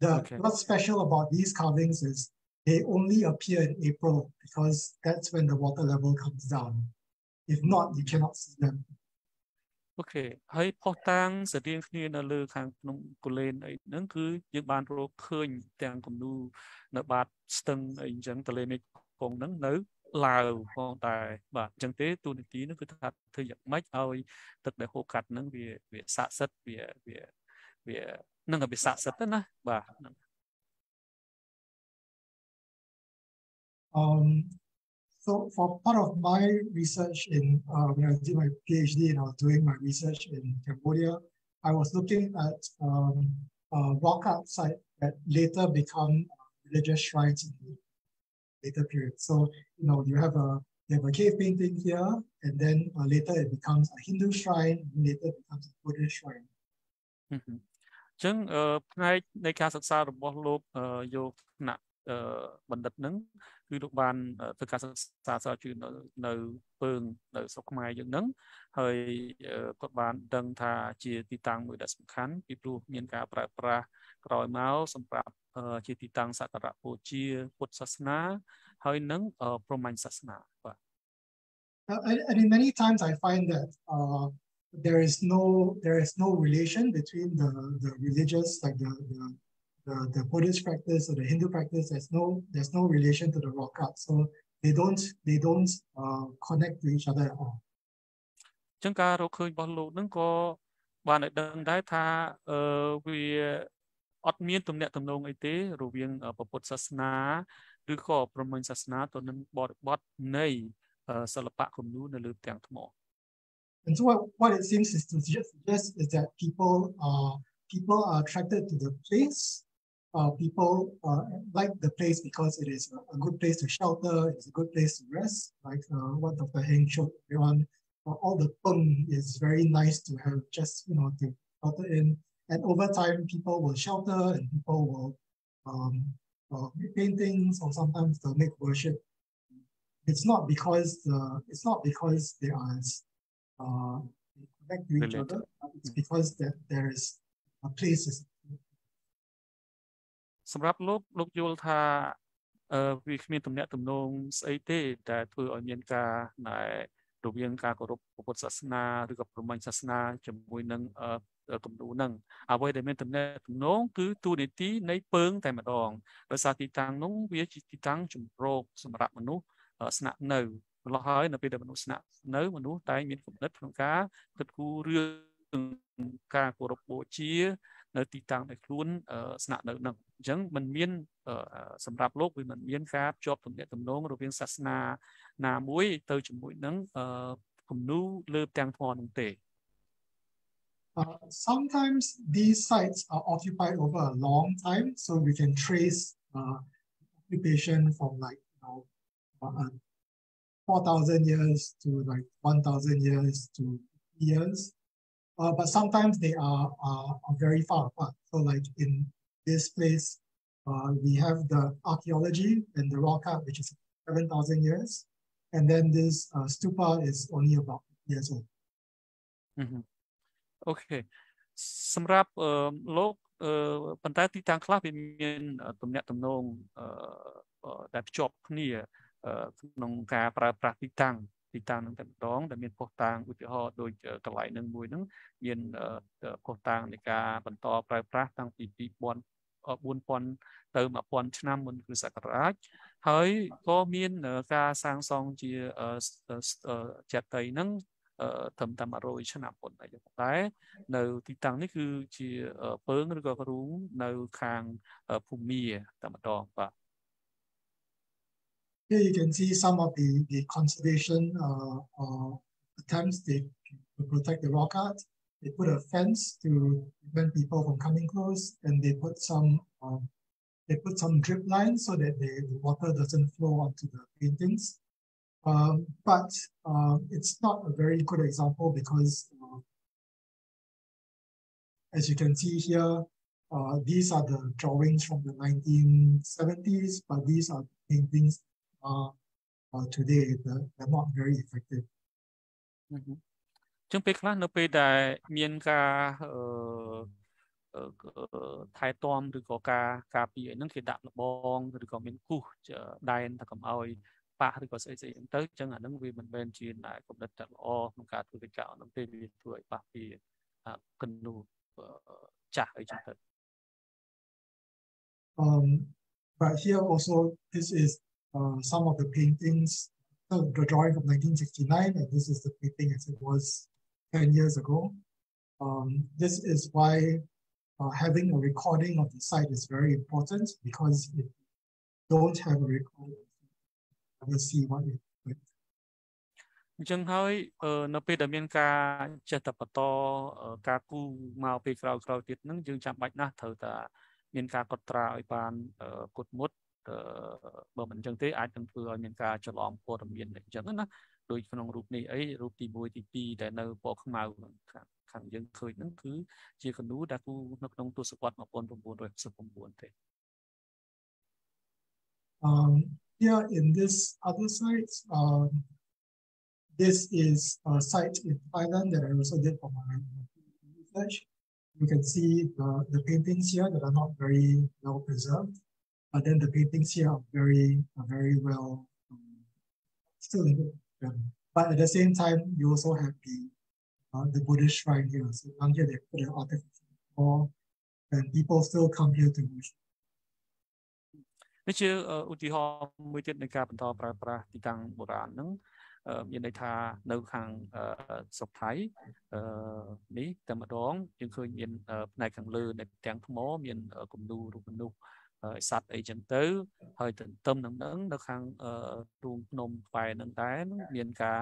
The, okay. What's special about these carvings is they only appear in April because that's when the water level comes down. If not, you cannot see them. Okay. Hai po tang sa ding ni na le khang Phnom Kulen ai nang kư jeung ban ro kheuñ tang Kumnu na bat steng ai jang ta le Mekong nang nau. Lao con tai, but jante to the tin could have to make our that the whole cut nung be sat set be be nung a be sat set na ba. Um, so for part of my research in uh, when I did my PhD and I was doing my research in Cambodia, I was looking at um, a rock art site that later become religious shrines in the later period. So, you know, you have a you have a cave painting here, and then uh, later it becomes a Hindu shrine, and later it becomes a Buddhist shrine. Mm-hmm. Chừng nay nay cả sự sao được bóc lột vô nặng bản đất nắng khi được ban từ cả sự sao sao chuyện nơi phương nơi sóc mai dựng nắng hơi các bạn đang thà chia ti tăng mười đã sủng khán bị đuôi miền cả pra pra rồi máu sủng pra เอ่อจิตติตังสัตตะโพธิพุทธศาสนาហើយនិងព្រហ្មញ្ញសាសនា And many times I find that uh, there is no there is no relation between the the religious like the the the, the Buddhist practice or the Hindu practice. There's no there's no relation to the rock art, so they don't they don't uh, connect to each other at all. ចឹងការរកឃើញរបស់លោកនឹងក៏បានឲ្យដឹងដែរថាអឺវា And so what, what it seems to suggest is that people are, people are attracted to the place. Uh, people uh, like the place because it is a, a good place to shelter, it's a good place to rest, like uh, what Doctor Heng showed everyone. Uh, all the pung is very nice to have just, you know, to shelter in. And over time, people will shelter and people will um, uh, paintings, or sometimes they'll make worship. It's not because the, it's not because they are uh, connect to each other. It's because that there is a places. សម្រាប់លោកលោកយល់ថាអឺវាគ្មានទំនាក់ទំនងស្អីទេដែលធ្វើឲ្យមានការណែរបៀងការគោរពពុទ្ធសាសនាឬក៏ព្រមញ្ញសាសនាជាមួយនឹង អញ្ចឹងមិនមានសម្រាប់លោកវាមិនមានការភ្ជាប់ទំនាក់ទំនងរវាងសាសនាណាមួយទៅជាមួយនឹងគំនូលើផ្ទាំងធម៌នោះទេ Sometimes these sites are occupied over a long time, so we can trace uh, occupation from like you know, four thousand years to like one thousand years to years. Uh, but sometimes they are, are, are very far apart. So like in this place, uh, we have the archaeology in the Roka, which is seven thousand years. And then this uh, stupa is only about years old. Mm-hmm. Okay. Samrap log pantai ti tang klah mien tumnyat tumnong dai pjop khnie knong ka pra pra ti tang ti tang nung ta mdong dai mien phoh tang utihor doi kalai nung mui nung mien phoh tang ni ka banto pra pra tang ti four thousand to one thousand ឆ្នាំ មុន គ្រិស្តសករាជ ហើយ ក៏ មាន ការ សាង សង់ ជា ចត័យ នឹង ត្រឹមតែ one hundred ឆ្នាំ ប៉ុន តែ តែ នៅ ទី តាំង នេះ គឺជា ពើង ឬ ក៏ រូង នៅ ខាង ភូមា តែ ម្ដង បាទ Here you can see some of the the conservation uh, uh, attempts they to protect the rock art. They put a fence to prevent people from coming close, and they put some um, they put some drip lines so that they, the water doesn't flow onto the paintings. Um, but uh, it's not a very good example because, uh, as you can see here, uh, these are the drawings from the nineteen seventies, but these are paintings uh, uh, today. They're, they're not very effective. Mm-hmm. ចឹងពេលខ្លះនៅពេលដែលមានការអឺថែទាំឬក៏ការការពារហ្នឹងគេដាក់លបងឬក៏មានគូសដែនថាកុំឲ្យប៉ះឬក៏ស្អីស្អីអញ្ចឹងអាហ្នឹងវាមិនមែនជាកម្រិតល្អក្នុងការធ្វើកិច្ចការអនុទេវាធ្វើឲ្យប៉ះពីគំនូចាស់អីចឹងទៅ Um but here also this is uh, some of the paintings. So the drawing of nineteen sixty-nine, and this is the painting as it was ten years ago. Um, this is why uh, having a recording of the site is very important, because if you don't have a recording, you will see what it is. អញ្ចឹងហើយនៅពេលដែលមានការចេះតបន្តការគូមកពេលក្រោយៗទៀតហ្នឹងយើងចាំបាច់ណាស់ត្រូវតែមានការកត់ត្រាឲ្យបានគុតមុត Um, here in this other site, um, this is a site in Thailand that I also did for my research. You can see the, the paintings here that are not very well preserved. But then the paintings here are very, are very well um, still in good. But at the same time, you also have the uh, the Buddhist shrine here. So down here they put an artificial wall, and people still come here to worship. នេះជាឧទាហរណ៍មួយទៀតនៃការបន្តប្រើប្រាស់ទីតាំងបុរាណហ្នឹងមានន័យថានៅខាងស្រុកថៃនេះតែម្ដងយើងឃើញមានផ្នែកខាងលើនៃផ្ទាំងថ្មមានគំនូរូបមនុស្ស ឯសត្វអីចឹងទៅហើយទន្ទឹមនឹងនឹងនៅខាងរូងភ្នំផ្វាយនឹងដែរមានការ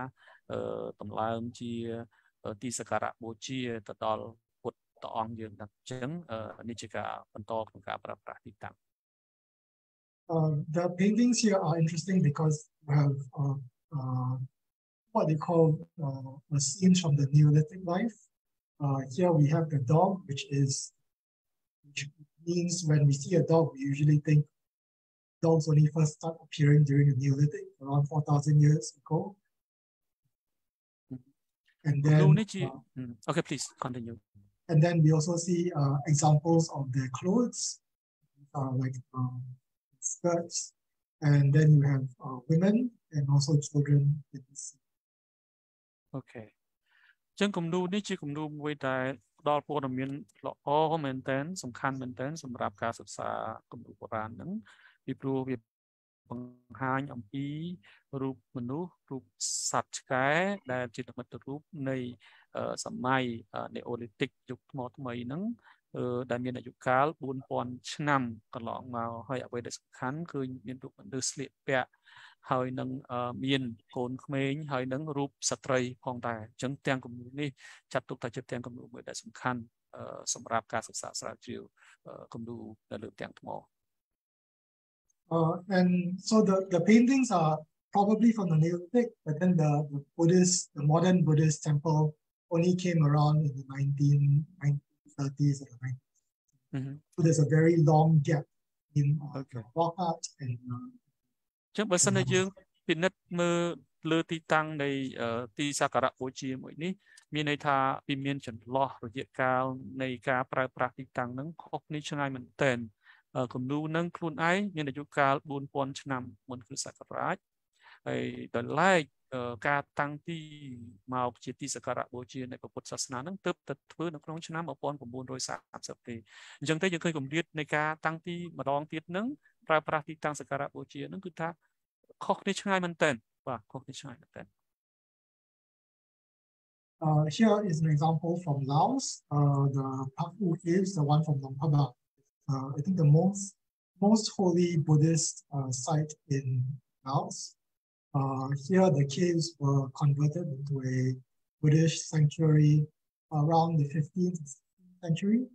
តម្លើងជាទីសក្ការៈបូជាទៅដល់ពុទ្ធអង្គយើងដល់ចឹងនេះជាការបន្តក្នុងការប្រើប្រាស់ទីតាំង The paintings here are interesting because we have uh, uh, what they call uh, scenes from the Neolithic life. Uh, here we have the dog, which is which means when we see a dog, we usually think dogs only first start appearing during the Neolithic, around four thousand years ago. And then, uh, okay, please continue. And then we also see uh, examples of their clothes, uh, like um, skirts. And then you have uh, women and also children. Okay. Jung Kumdu, Nichi Kumdu, we die, Dor Podomin, all maintains, some can maintain, some rap gas of Sa Kumdu Poran. We prove it behind on E, Rup Manu, Rup Satkai, legitimate Rup, nay, some my Neolithic Juk Mot Mainung. Uh, that means that you call one point nine along now. How you can go into the sleep pair. How in the mean cone main, how in the rope satray on the junk tank community, chapter touch of tank community that some can some rap gas of Sasra to come to the loop tank more. And so the, the paintings are probably from the Neolithic, but then the, the Buddhist, the modern Buddhist temple only came around in the nineteen nineties. thirties, right? Mm-hmm. So there's a very long gap in uh, okay. rock art and. Just by saying you, Pinet Mer Lurti Tang, the Tisakara Oji, Muni, Mineta, Pimian, Law, Rojekal, Naka, Practic Tang, Cognition, I maintain, a Kumnu, Clun Eye, Minajukal, Boon Ponchnam, Monkusakaraj, the light. Car Tanti, Mao Chitis, a Karaboji, and a Putsasnan, Tup, the Twin of Cronchnam upon Bondo Sats of the Junta Yuka complete Naka, Tanti, Madong Titnum, Prati Tans a Karaboji, and Kuta, Cognition Island ten. Cognition Island ten. Here is an example from Laos, uh, the Paku Caves, the one from Longphaba. Uh, I think the most, most holy Buddhist uh, site in Laos. Uh, here, the caves were converted into a Buddhist sanctuary around the fifteenth century.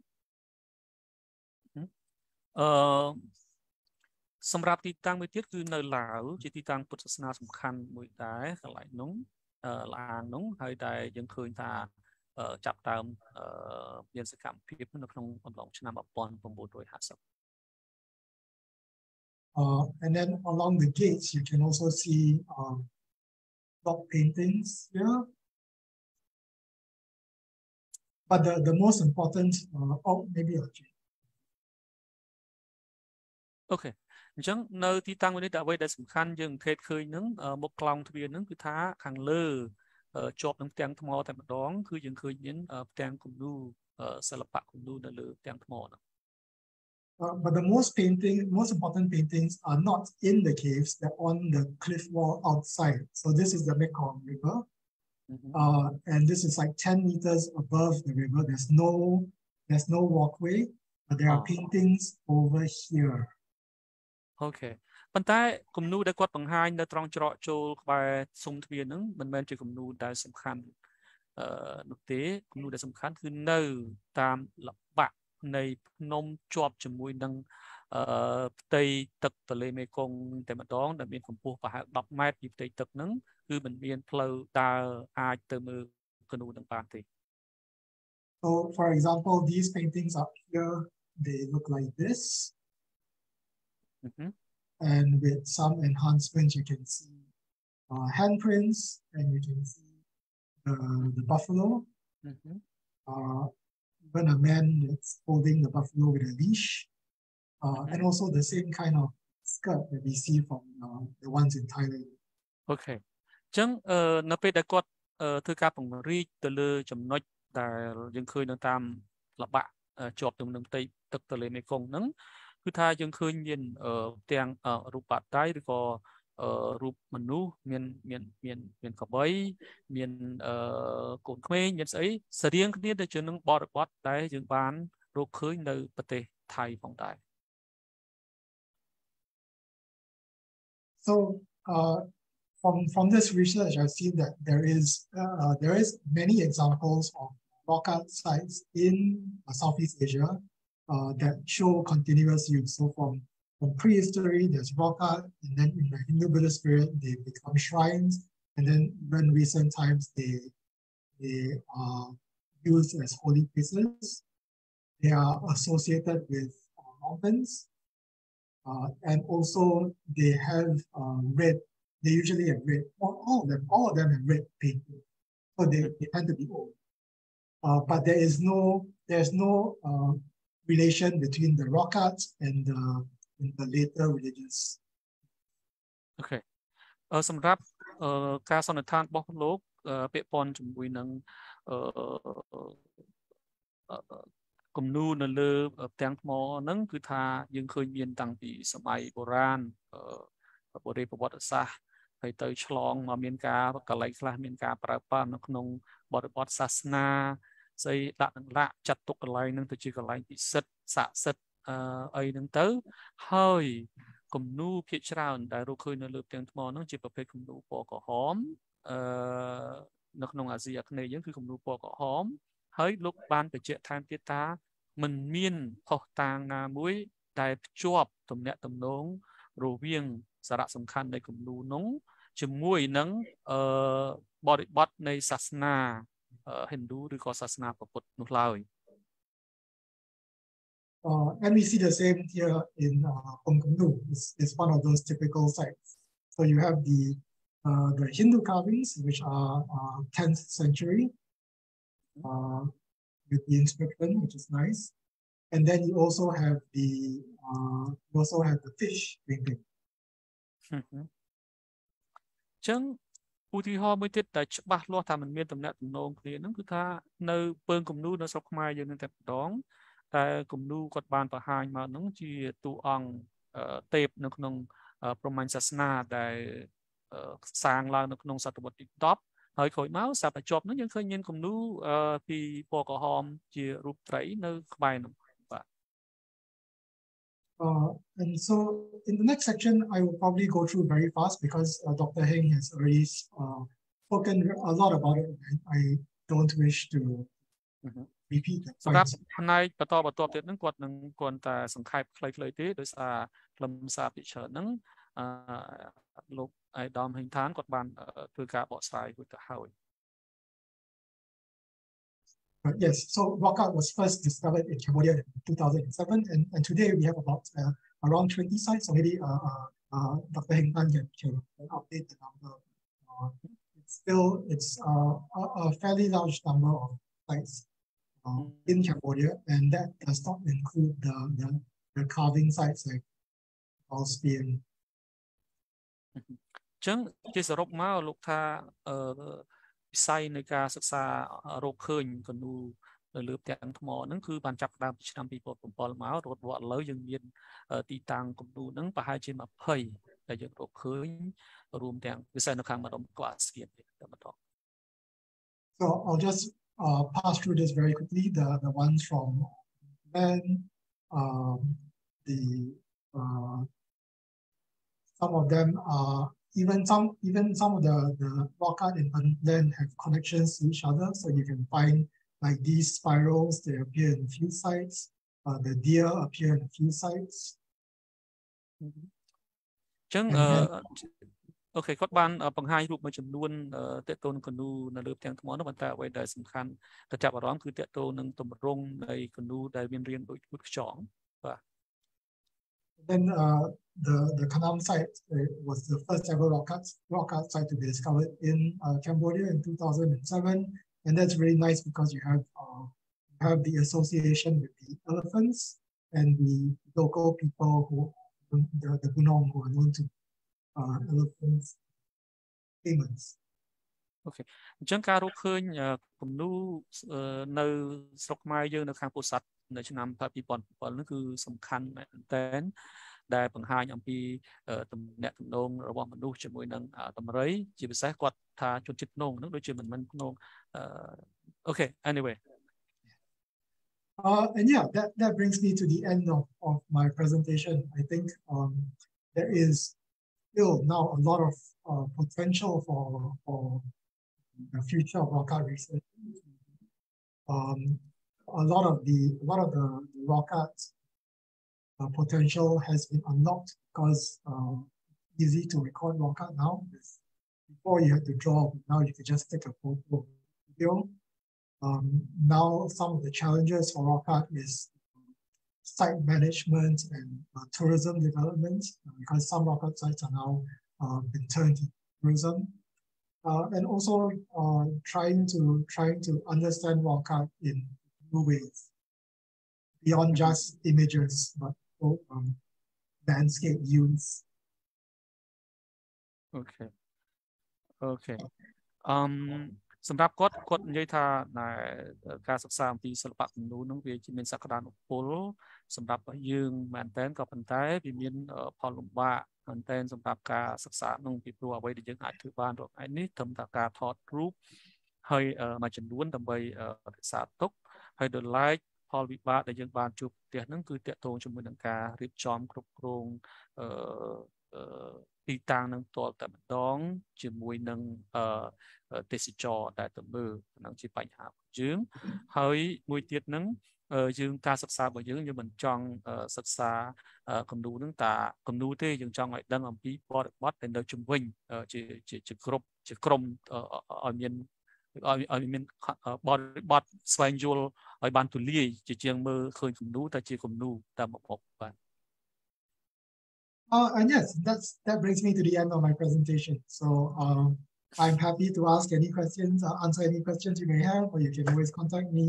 Samrati Tang with it to Nalau, Jiti Tang puts a snap from Khan with die, like Nung, Lanung, Hai Dai, Yankuinta, Chap Town, Yensakam, people of Longchanam upon Bombodoi Hassam. Uh, and then along the gates, you can also see um, block paintings here. But the, the most important, uh, oh, maybe actually. Okay. Jung no titang with it away that's can young Kate Kuinung, uh, Moklang to be a Nunguita, Kang Lu, uh, Chop and Tank Mor Tamadong, Kuyin Kuyin, uh, Peung Kumnu, uh, Salapak Kumnu, the Lu, Tank Mor. Uh, but the most painting, most important paintings are not in the caves, they're on the cliff wall outside. So this is the Mekong River. Mm-hmm. uh, and this is like ten meters above the river. There's no, there's no walkway, but there oh. are paintings over here. Okay. But that Kumnu that got behind the Trong Chol by Sum Twianung, but when you Kumnu that some can uh Nukte, Kumnu that some can no tam lap. Nay nom chop chumuidang uh tay tuck the lame kong temadong, that means from poor perhaps not might if they tuck nung, human being plow da I term canoe and party. So, for example, these paintings up here, they look like this. Mm-hmm. And with some enhancements, you can see uh, handprints and you can see the, the buffalo. Mm-hmm. uh, Even a man that's holding the buffalo with a leash, uh, okay. and also the same kind of skirt that we see from uh, the ones in Thailand. Okay. Jung uh Nape that got uh took up on read the lure jum not the Junko Tam Laba uh job them take the lame kong nung, Kuta Junko Yin uh Tang uh Rupa Tai for uh Rup Manu, Mien Mien Mien Mien Kaboy, Mien uh Kong Queen, yes, eh? Sadian near the Junung Border Bot, Dai, Jungban, Roka, no, but they tie from Dai. So, uh, from, from this research, I've seen that there is, uh, there is many examples of rock art sites in uh, Southeast Asia uh, that show continuous use. So, from From prehistory, there's rock art, and then in the Hindu Buddhist period, they become shrines, and then in recent times, they they are used as holy places. They are associated with mountains, Uh, and also they have uh, red, they usually have red, well, all of them, all of them have red painting. So they, they tend to be old. Uh, but there is no, there's no uh, relation between the rock art and the, and the later religions. Okay. Uh, some rap, uh, cast on a tank, box look, uh, pit pond, winning, uh, Come new and love of tank more, nung kuta, young Korean tanky, some I Boran, uh, Borep water sah, I touch long, Maminka, Kalai Flaminka, Parapan, Knung, Borepot Sasna, say that and lap chat took a line and the chicken line is set, sat set, uh, I didn't tell. Hoi, come new pitch round, I look in a loop tank more, no chip a pick no pork or home, uh, Naknung Asia Canadian, who come no pork or home. Hoi look ban the jet time tita, Mun mean, Hotang Namui, dive chop, Tom net them long, Rovian, Sarat some can they come no no, Chimui nung, uh, body botney Sasna. Uh, Hindu because Sasna put no loud. Uh, and we see the same here in uh, Peung Kumnu. It's, it's one of those typical sites. So you have the uh, the Hindu carvings, which are uh, tenth century, uh, with the inscription, which is nice. And then you also have the uh, you also have the fish painting. Mm-hmm. Uh, and so in the next section, I will probably go through very fast because uh, Doctor Heng has already uh, spoken a lot about it. And I don't wish to repeat that. So that's tonight, but all about it, and what none quanta some type like lady, there's a plum savage, none look, I dom Heng Tan got one to gap outside with the Howie. Yes, so Roka was first discovered in Cambodia in two thousand seven, and, and today we have about uh, around twenty sites, so maybe uh, uh, Doctor Heng Tan can, can update the number. Uh, it's still, it's uh, a, a fairly large number of sites uh, in Cambodia, and that does not include the, the, the carving sites like Austrian. Chung, this rock mao look at beside the gas of Roka in Canoe, the loop down tomorrow, and Kuban Chapdam, some people from Palma, or what low young men, a tea town, Canoe, Pahajim of Pay, the young Roka in the room down beside the Kamadam class. So I'll just uh, pass through this very quickly. The, the ones from Ben, um, the uh, some of them are. Even some, even some of the, the rock art in Thailand have connections to each other. So you can find like these spirals, they appear in a few sites. Uh, the deer appear in a few sites. Mm-hmm. uh, okay, got one upon high group much of noon, uh, Teton canoe, and a loop tank one, but that way there's some kind of tap around to Teton and Tomorong, a canoe, diving ring, good song. Then uh, the, the Kanam site uh, was the first ever rock art, rock art site to be discovered in uh, Cambodia in two thousand seven. And that's really nice because you have, uh, you have the association with the elephants and the local people, who the, the Bunong, who are known to uh, elephants, payments. Okay. Junkarokin, Kumnu, no Sokmayo, no Kamposat. The Chinam Papi Ponpolku, some can and then die behind and be the net known or one no chimuin at the Murray, Jibisai, what ta to chip no, no German no. Okay, anyway. Uh, and yeah, that, that brings me to the end of, of my presentation. I think um, there is still now a lot of uh, potential for, for the future of rock art research. Um, A lot of the a lot of the, the rock art uh, potential has been unlocked because um, easy to record rock art now. Before you had to draw, now you could just take a photo video. Um, now some of the challenges for rock art is site management and uh, tourism development, because some rock cut sites are now uh, been turned to tourism, uh, and also uh, trying to trying to understand rock art in new ways beyond just images, but um, landscape views. Okay. Okay. Um. សម្រាប់គាត់គាត់និយាយថា ទីតាំងនឹងតលតំដងជាមួយនឹងទេសចរដែលទៅមើល Uh, and yes, that's that brings me to the end of my presentation. So um, I'm happy to ask any questions, uh, answer any questions you may have, or you can always contact me.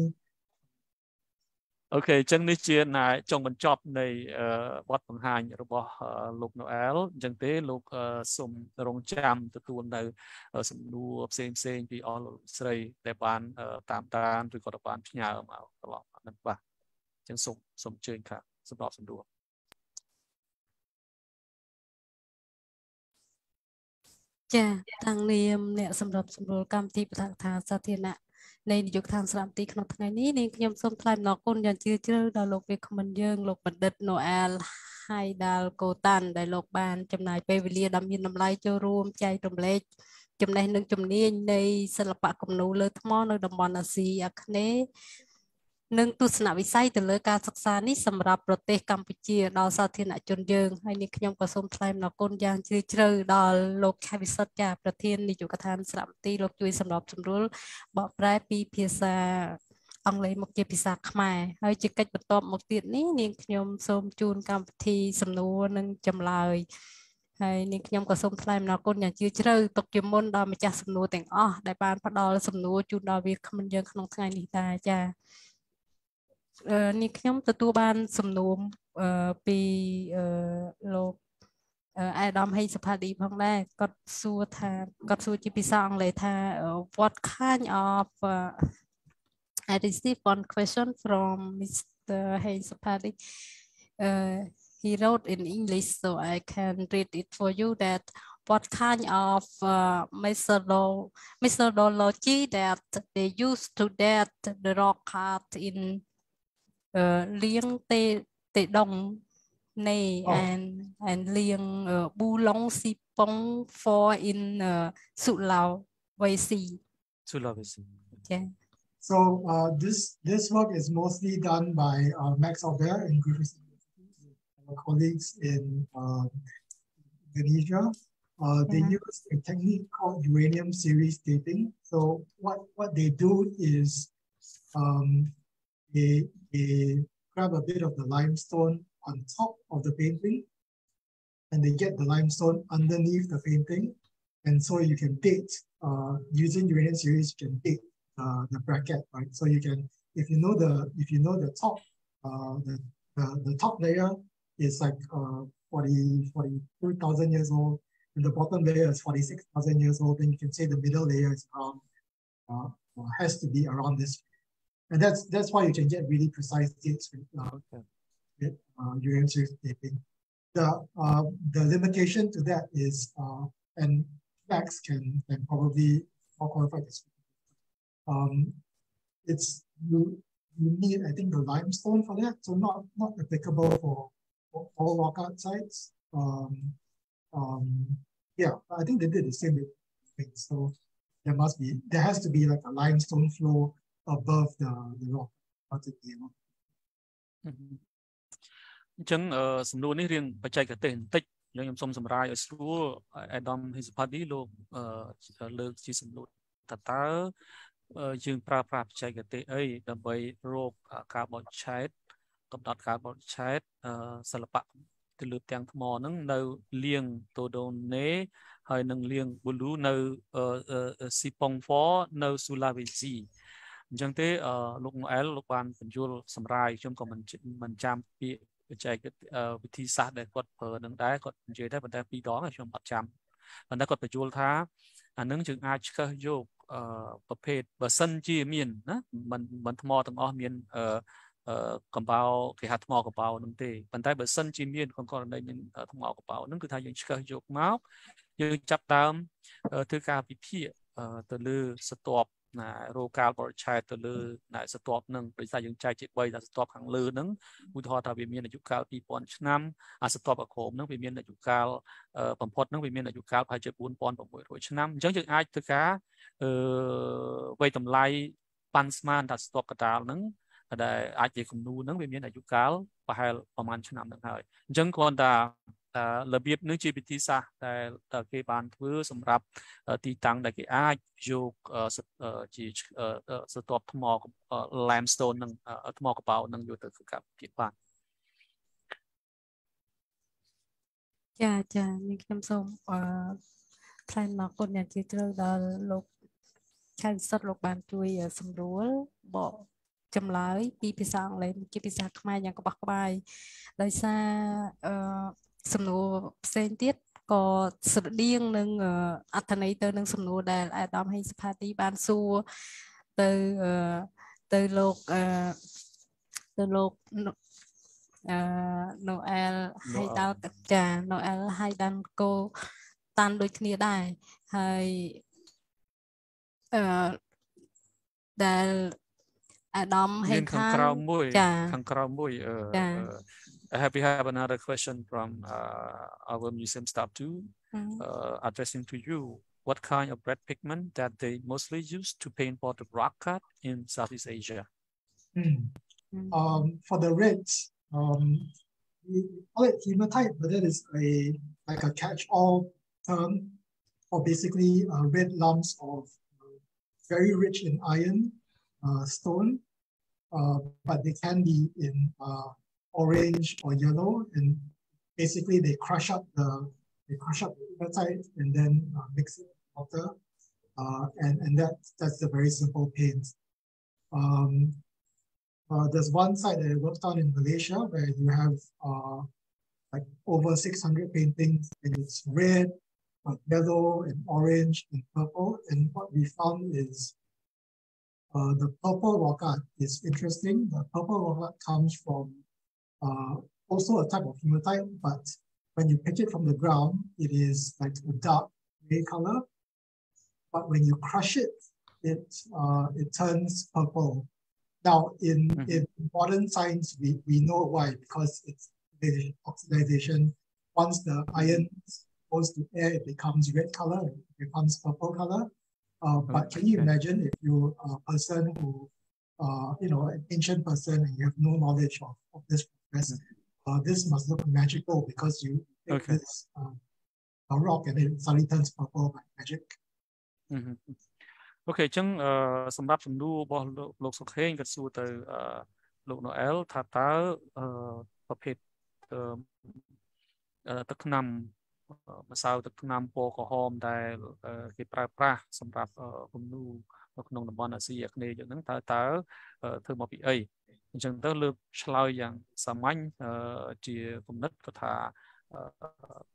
Okay, Cheng Nichia Nai Chong Ban Chop Nay Wat Pang Hang Robo Luke Noel, Jung Te Luke Sum Rong Cham to Tuan Now Some New of Same Saying Be All Sray, Depan Tam Tan, we got a bunch now along and back. Cheng Sum Sum Cheng Ka, Some Dots and Duo. Yeah, Tang Liam, let some drops of roll come deep Satina. Lady Jukans Ramtik not any name sometime knock on your teacher, the look recommend young look, but that Noel Hidalgo Tan, the look band, Gemini Pavilion, Aminum Light your room, Chitum Lake, Gemini, Gemini, nay, Salapakum Nola, Tomon, the Monasi, Acne. នឹងទស្សនវិស័យទៅលើការសិក្សានេះសម្រាប់ប្រទេសកម្ពុជាដល់សាធារណជនយើង នេះខ្ញុំទទួលបានសំណួរពីលោកអាដាមហេសផាឌីផងដែរគាត់សួរថាគាត់សួរជាភាសាអង់គ្លេសថា what kind of uh, I received one question from Mister Hesapadi. Uh, he wrote in English, so I can read it for you that what kind of uh, methodology that they use to date the rock art in uh, Liang Te, Te Dong Ne oh. and, and Liang uh, Bu Long Sipong for in uh, Sulawesi. Sulawesi. Yeah. So uh, this, this work is mostly done by uh, Max Ober and Griffiths, our colleagues in uh, Indonesia. Uh, they yeah. use a technique called uranium series dating. So what, what they do is um, they, they grab a bit of the limestone on top of the painting, and they get the limestone underneath the painting. And so you can date, uh, using uranium series, you can date uh, the bracket, right? So you can, if you know the, if you know the top, uh, the, the, the top layer is like uh, forty-two thousand years old, and the bottom layer is forty-six thousand years old, and you can say the middle layer is around, uh, has to be around this. And that's that's why you can get really precise dates with, uh, okay. with uh, uranium series dating. The, uh, the limitation to that is, uh, and Max can, can probably more qualify this. Um, it's, you, you need, I think, the limestone for that, so not, not applicable for, for all lockout sites. Um, um, Yeah, I think they did the same thing. So there must be, there has to be like a limestone flow above the the rock. កំដត់ការបរិឆេទសិល្បៈទៅលើផ្ទាំងថ្មហ្នឹងនៅលៀងតូដូណេហើយនឹងលៀងប៊ូលូនៅស៊ីប៉ុងហ្វនៅស៊ូឡាវេស៊ីអញ្ចឹងទេលោក Noel លោកបានបញ្យល់សម្រាយខ្ញុំក៏មិនមិនចាំពាក្យបច្ចេកវិទ្យាសាស្ត្រដែលគាត់ប្រើនឹងដែរគាត់និយាយតែប៉ុន្តែពីរដងខ្ញុំអត់ចាំប៉ុន្តែគាត់បញ្យល់ថាអានឹងយើងអាចឆ្កឹះយកប្រភេទបើសិនជាមានណាមិនមិនថ្មទាំងអស់មានអឺកំបោរគេហៅថ្មកបោរនឹងទេប៉ុន្តែបើសិនជាមានក្នុងករណីមានថ្មកបោរនឹងគឺថាយើងឆ្កឹះយកមកយើងចាប់ដើមធ្វើការពិភាក្សាទៅលើស្ទាប់ណារោកាលបរិឆេទទៅលើណាស្ទាប់នឹងដូចថាយើងចែកជាបីថាស្ទាប់ខាងលើនឹងឧទាហរណ៍ថាវាមានអាយុកាលtwo thousandឆ្នាំអាស្ទាប់អាក្រមនឹងវាមានអាយុកាលបំផុតនឹងវាមានអាយុកាលប្រហែលជា four thousand six hundred ឆ្នាំអញ្ចឹងយើងអាចធ្វើការអឺវ័យតម្លៃប៉ាន់ស្មានថាស្ទាប់កដាលនឹងដែលអាចជាគំនូនឹងវាមានអាយុកាលប្រហែលប្រហែលឆ្នាំនឹងហើយអញ្ចឹងគ្រាន់តែរបៀបនឹងជាវិធីសាស្ត្រដែលគេបានធ្វើសម្រាប់ទីតាំងដែលគេអាចយកជាស្ទាប់ថ្ម limestone នឹងថ្មកបោរនឹងយកទៅធ្វើការពិភាក្សាបានចាចានេះខ្ញុំសូមអឺថ្លែងអរគុណអ្នកជាត្រូវដល់លោកឆានសុតលោកបានជួយសម្រួលបកចម្លើយពីភាសាអង់គ្លេសជាភាសាខ្មែរយ៉ាងក្បោះក្បាយដោយសារអឺសំណួរផ្សេងទៀតក៏ស្រដៀងនឹងអត្ថន័យទៅនឹងសំណួរដែលអាដាមហេងសុផាទីបានសួរទៅទៅលោកទៅលោកអឺ Noel Hidalgo Tan Noel Hidalgo Tan ដូចគ្នាដែរហើយអឺដែលអាដាមហេងខាងក្រៅមួយខាងក្រៅមួយអឺI have we have another question from uh, our museum staff too, mm-hmm. uh, addressing to you. What kind of red pigment that they mostly use to paint for the rock cut in Southeast Asia? Mm. Mm. Um, for the reds, um, we call it hematite, but that is a like a catch-all term for basically uh, red lumps of uh, very rich in iron uh, stone, uh, but they can be in. Uh, orange or yellow, and basically they crush up the they crush up the hematite and then uh, mix it with water, uh, and and that that's the very simple paint. Um, uh, there's one site that I worked on in Malaysia where you have uh, like over six hundred paintings, and it's red, uh, yellow, and orange, and purple. And what we found is uh, the purple rock is interesting. The purple rock comes from Uh, also a type of hematite, but when you pick it from the ground, it is like a dark gray color. But when you crush it, it uh, it turns purple. Now, in, mm-hmm. in modern science, we, we know why, because it's oxidation. Once the iron goes to air, it becomes red color, it becomes purple color. Uh, but okay. Can you imagine if you're a person who, uh, you know, an ancient person and you have no knowledge of, of this Yes. Uh, this must look magical because you take okay. this um, a rock and it suddenly turns purple by magic. Mm-hmm. Okay, ចឹងសម្រាប់សំណួររបស់លោកសុខេងក៏សួរទៅលោក Noel ថាតើប្រភេទទឹកថ្នាំម្សៅទឹកថ្នាំពណ៌ក្រហមដែលគេប្រើប្រាស់សម្រាប់គំនូរនៅក្នុងតំបន់អាស៊ីអាគ្នេយ៍យើងហ្នឹងតើតើធ្វើមកពីអីអញ្ចឹងទៅលើកឆ្លើយយ៉ាងសាមញ្ញជាគំនិតគាត់ថា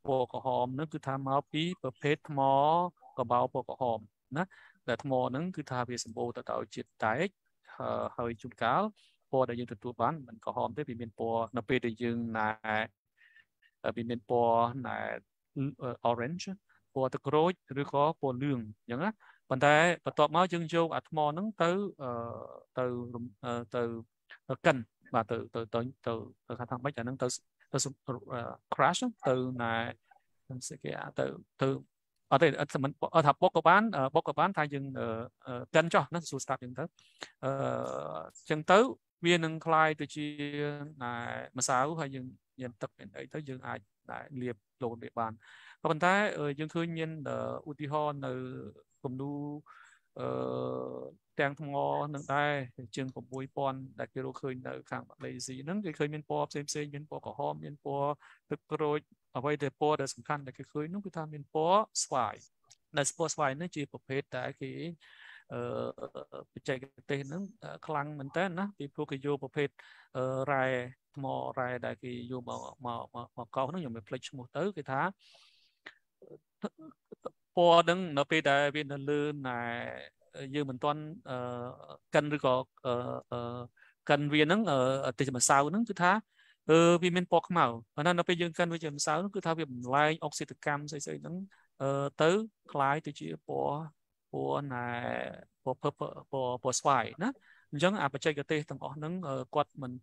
ពណ៌ក្រហមហ្នឹងគឺថាមកពីប្រភេទថ្មកបោរពណ៌ក្រហមណាដែលថ្មហ្នឹងគឺថាវាសម្បូរទៅដោយជាតិដែកហើយជួនកាលពណ៌ដែលយើងទទួលបានមិនក្រហមទេវាមានពណ៌នៅពេលដែលយើងណែវាមានពណ៌ណែ orange ពណ៌ទឹកក្រូចឬក៏ពណ៌លឿងអញ្ចឹងណាប៉ុន្តែបន្ទាប់មកយើងយកអាថ្មហ្នឹងទៅទៅទៅកិនបាទទៅទៅទៅទៅថាម៉េចអានឹងទៅទៅ crash ទៅណែស្គីអាទៅទៅអត់ទេអត់មិនអត់ថាបុកក៏បានបុកក៏បានថាយើងកិនចោះណាសួរស្តាប់យើងទៅអញ្ចឹងទៅវានឹងคล้ายទៅជាណែម្សៅហើយយើងញ៉ាំទឹកអីទៅយើងអាចណែលាបលូនវាបានក៏ប៉ុន្តែយើងឃើញមានឧទាហរណ៍នៅគំនូ Tang Tongo, Nangai, Junk of Boypon, like Yeroko, no camp lazy. Nung, they came in poor, same say, in poor, home in poor, the road away the borders and can't like a coin, no good time in poor, swine. That's poor swine, no cheap of pet, I key, uh, check the clang and then, people could you pet, uh, rye, more rye, like you, more, more, more, more, more, more, more, more, more, for them, no pay dive in the loon. I human ton, uh, can recall, uh, uh, can we know a team of sound to ta, uh, women pork mouth. Another pigeon can with him sound could have him lying oxy to come, say, uh, toe, clyde to cheer for for purple for for swine. Young appetite a taste of nung, uh, Cotman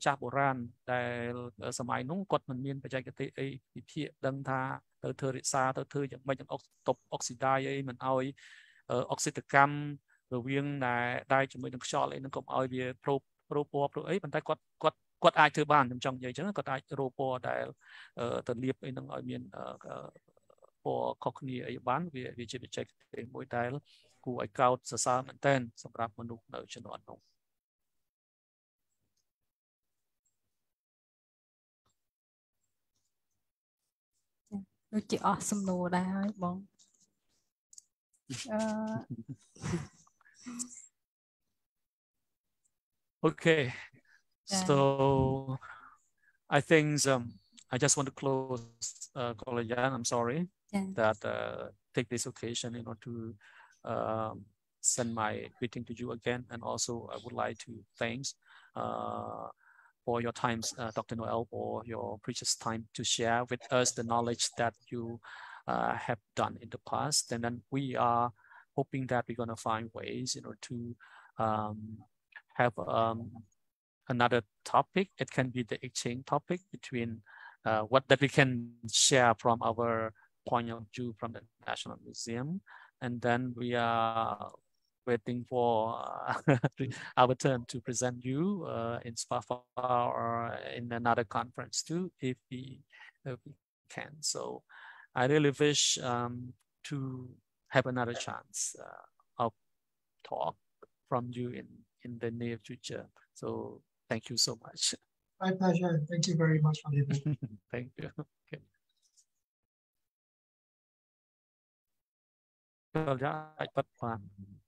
chapel ran, dial some I know, Cotman mean, but I get a pit dun ta. Thơ xa thơ thơ chẳng mấy chẳng tộc oxidai ấy mình oi oxidacam rồi viên là đai chẳng mấy đừng cho lại nó cũng oi về pro pro pro ấy mình thấy quật quật quật ai thứ ba trong trong vậy chứ quật ai pro đại tận liệp ấy nó oi miền pro cockney ấy bán về về chế biến chế cái mỗi đại của ai cao xa xa mình tên sản phẩm mình đục nợ trên đoạn đồng. Chị awesome đồ đây hả bọn okay yeah. So I think um I just want to close uh Kolayan, I'm sorry yeah. that uh take this occasion you know to um send my greeting to you again, and also I would like to thanks uh for your time, uh, Doctor Noel, for your precious time to share with us the knowledge that you uh, have done in the past. And then we are hoping that we're going to find ways, you know, to um, have um, another topic. It can be the exchange topic between uh, what that we can share from our point of view from the National Museum. And then we are waiting for uh, our turn to present you uh, in SPAFA or in another conference too, if we, if we can. So I really wish um, to have another chance uh, of talk from you in, in the near future. So thank you so much. My pleasure. Thank you very much for the invitation. Thank you. Okay. Well, yeah, I, but, um,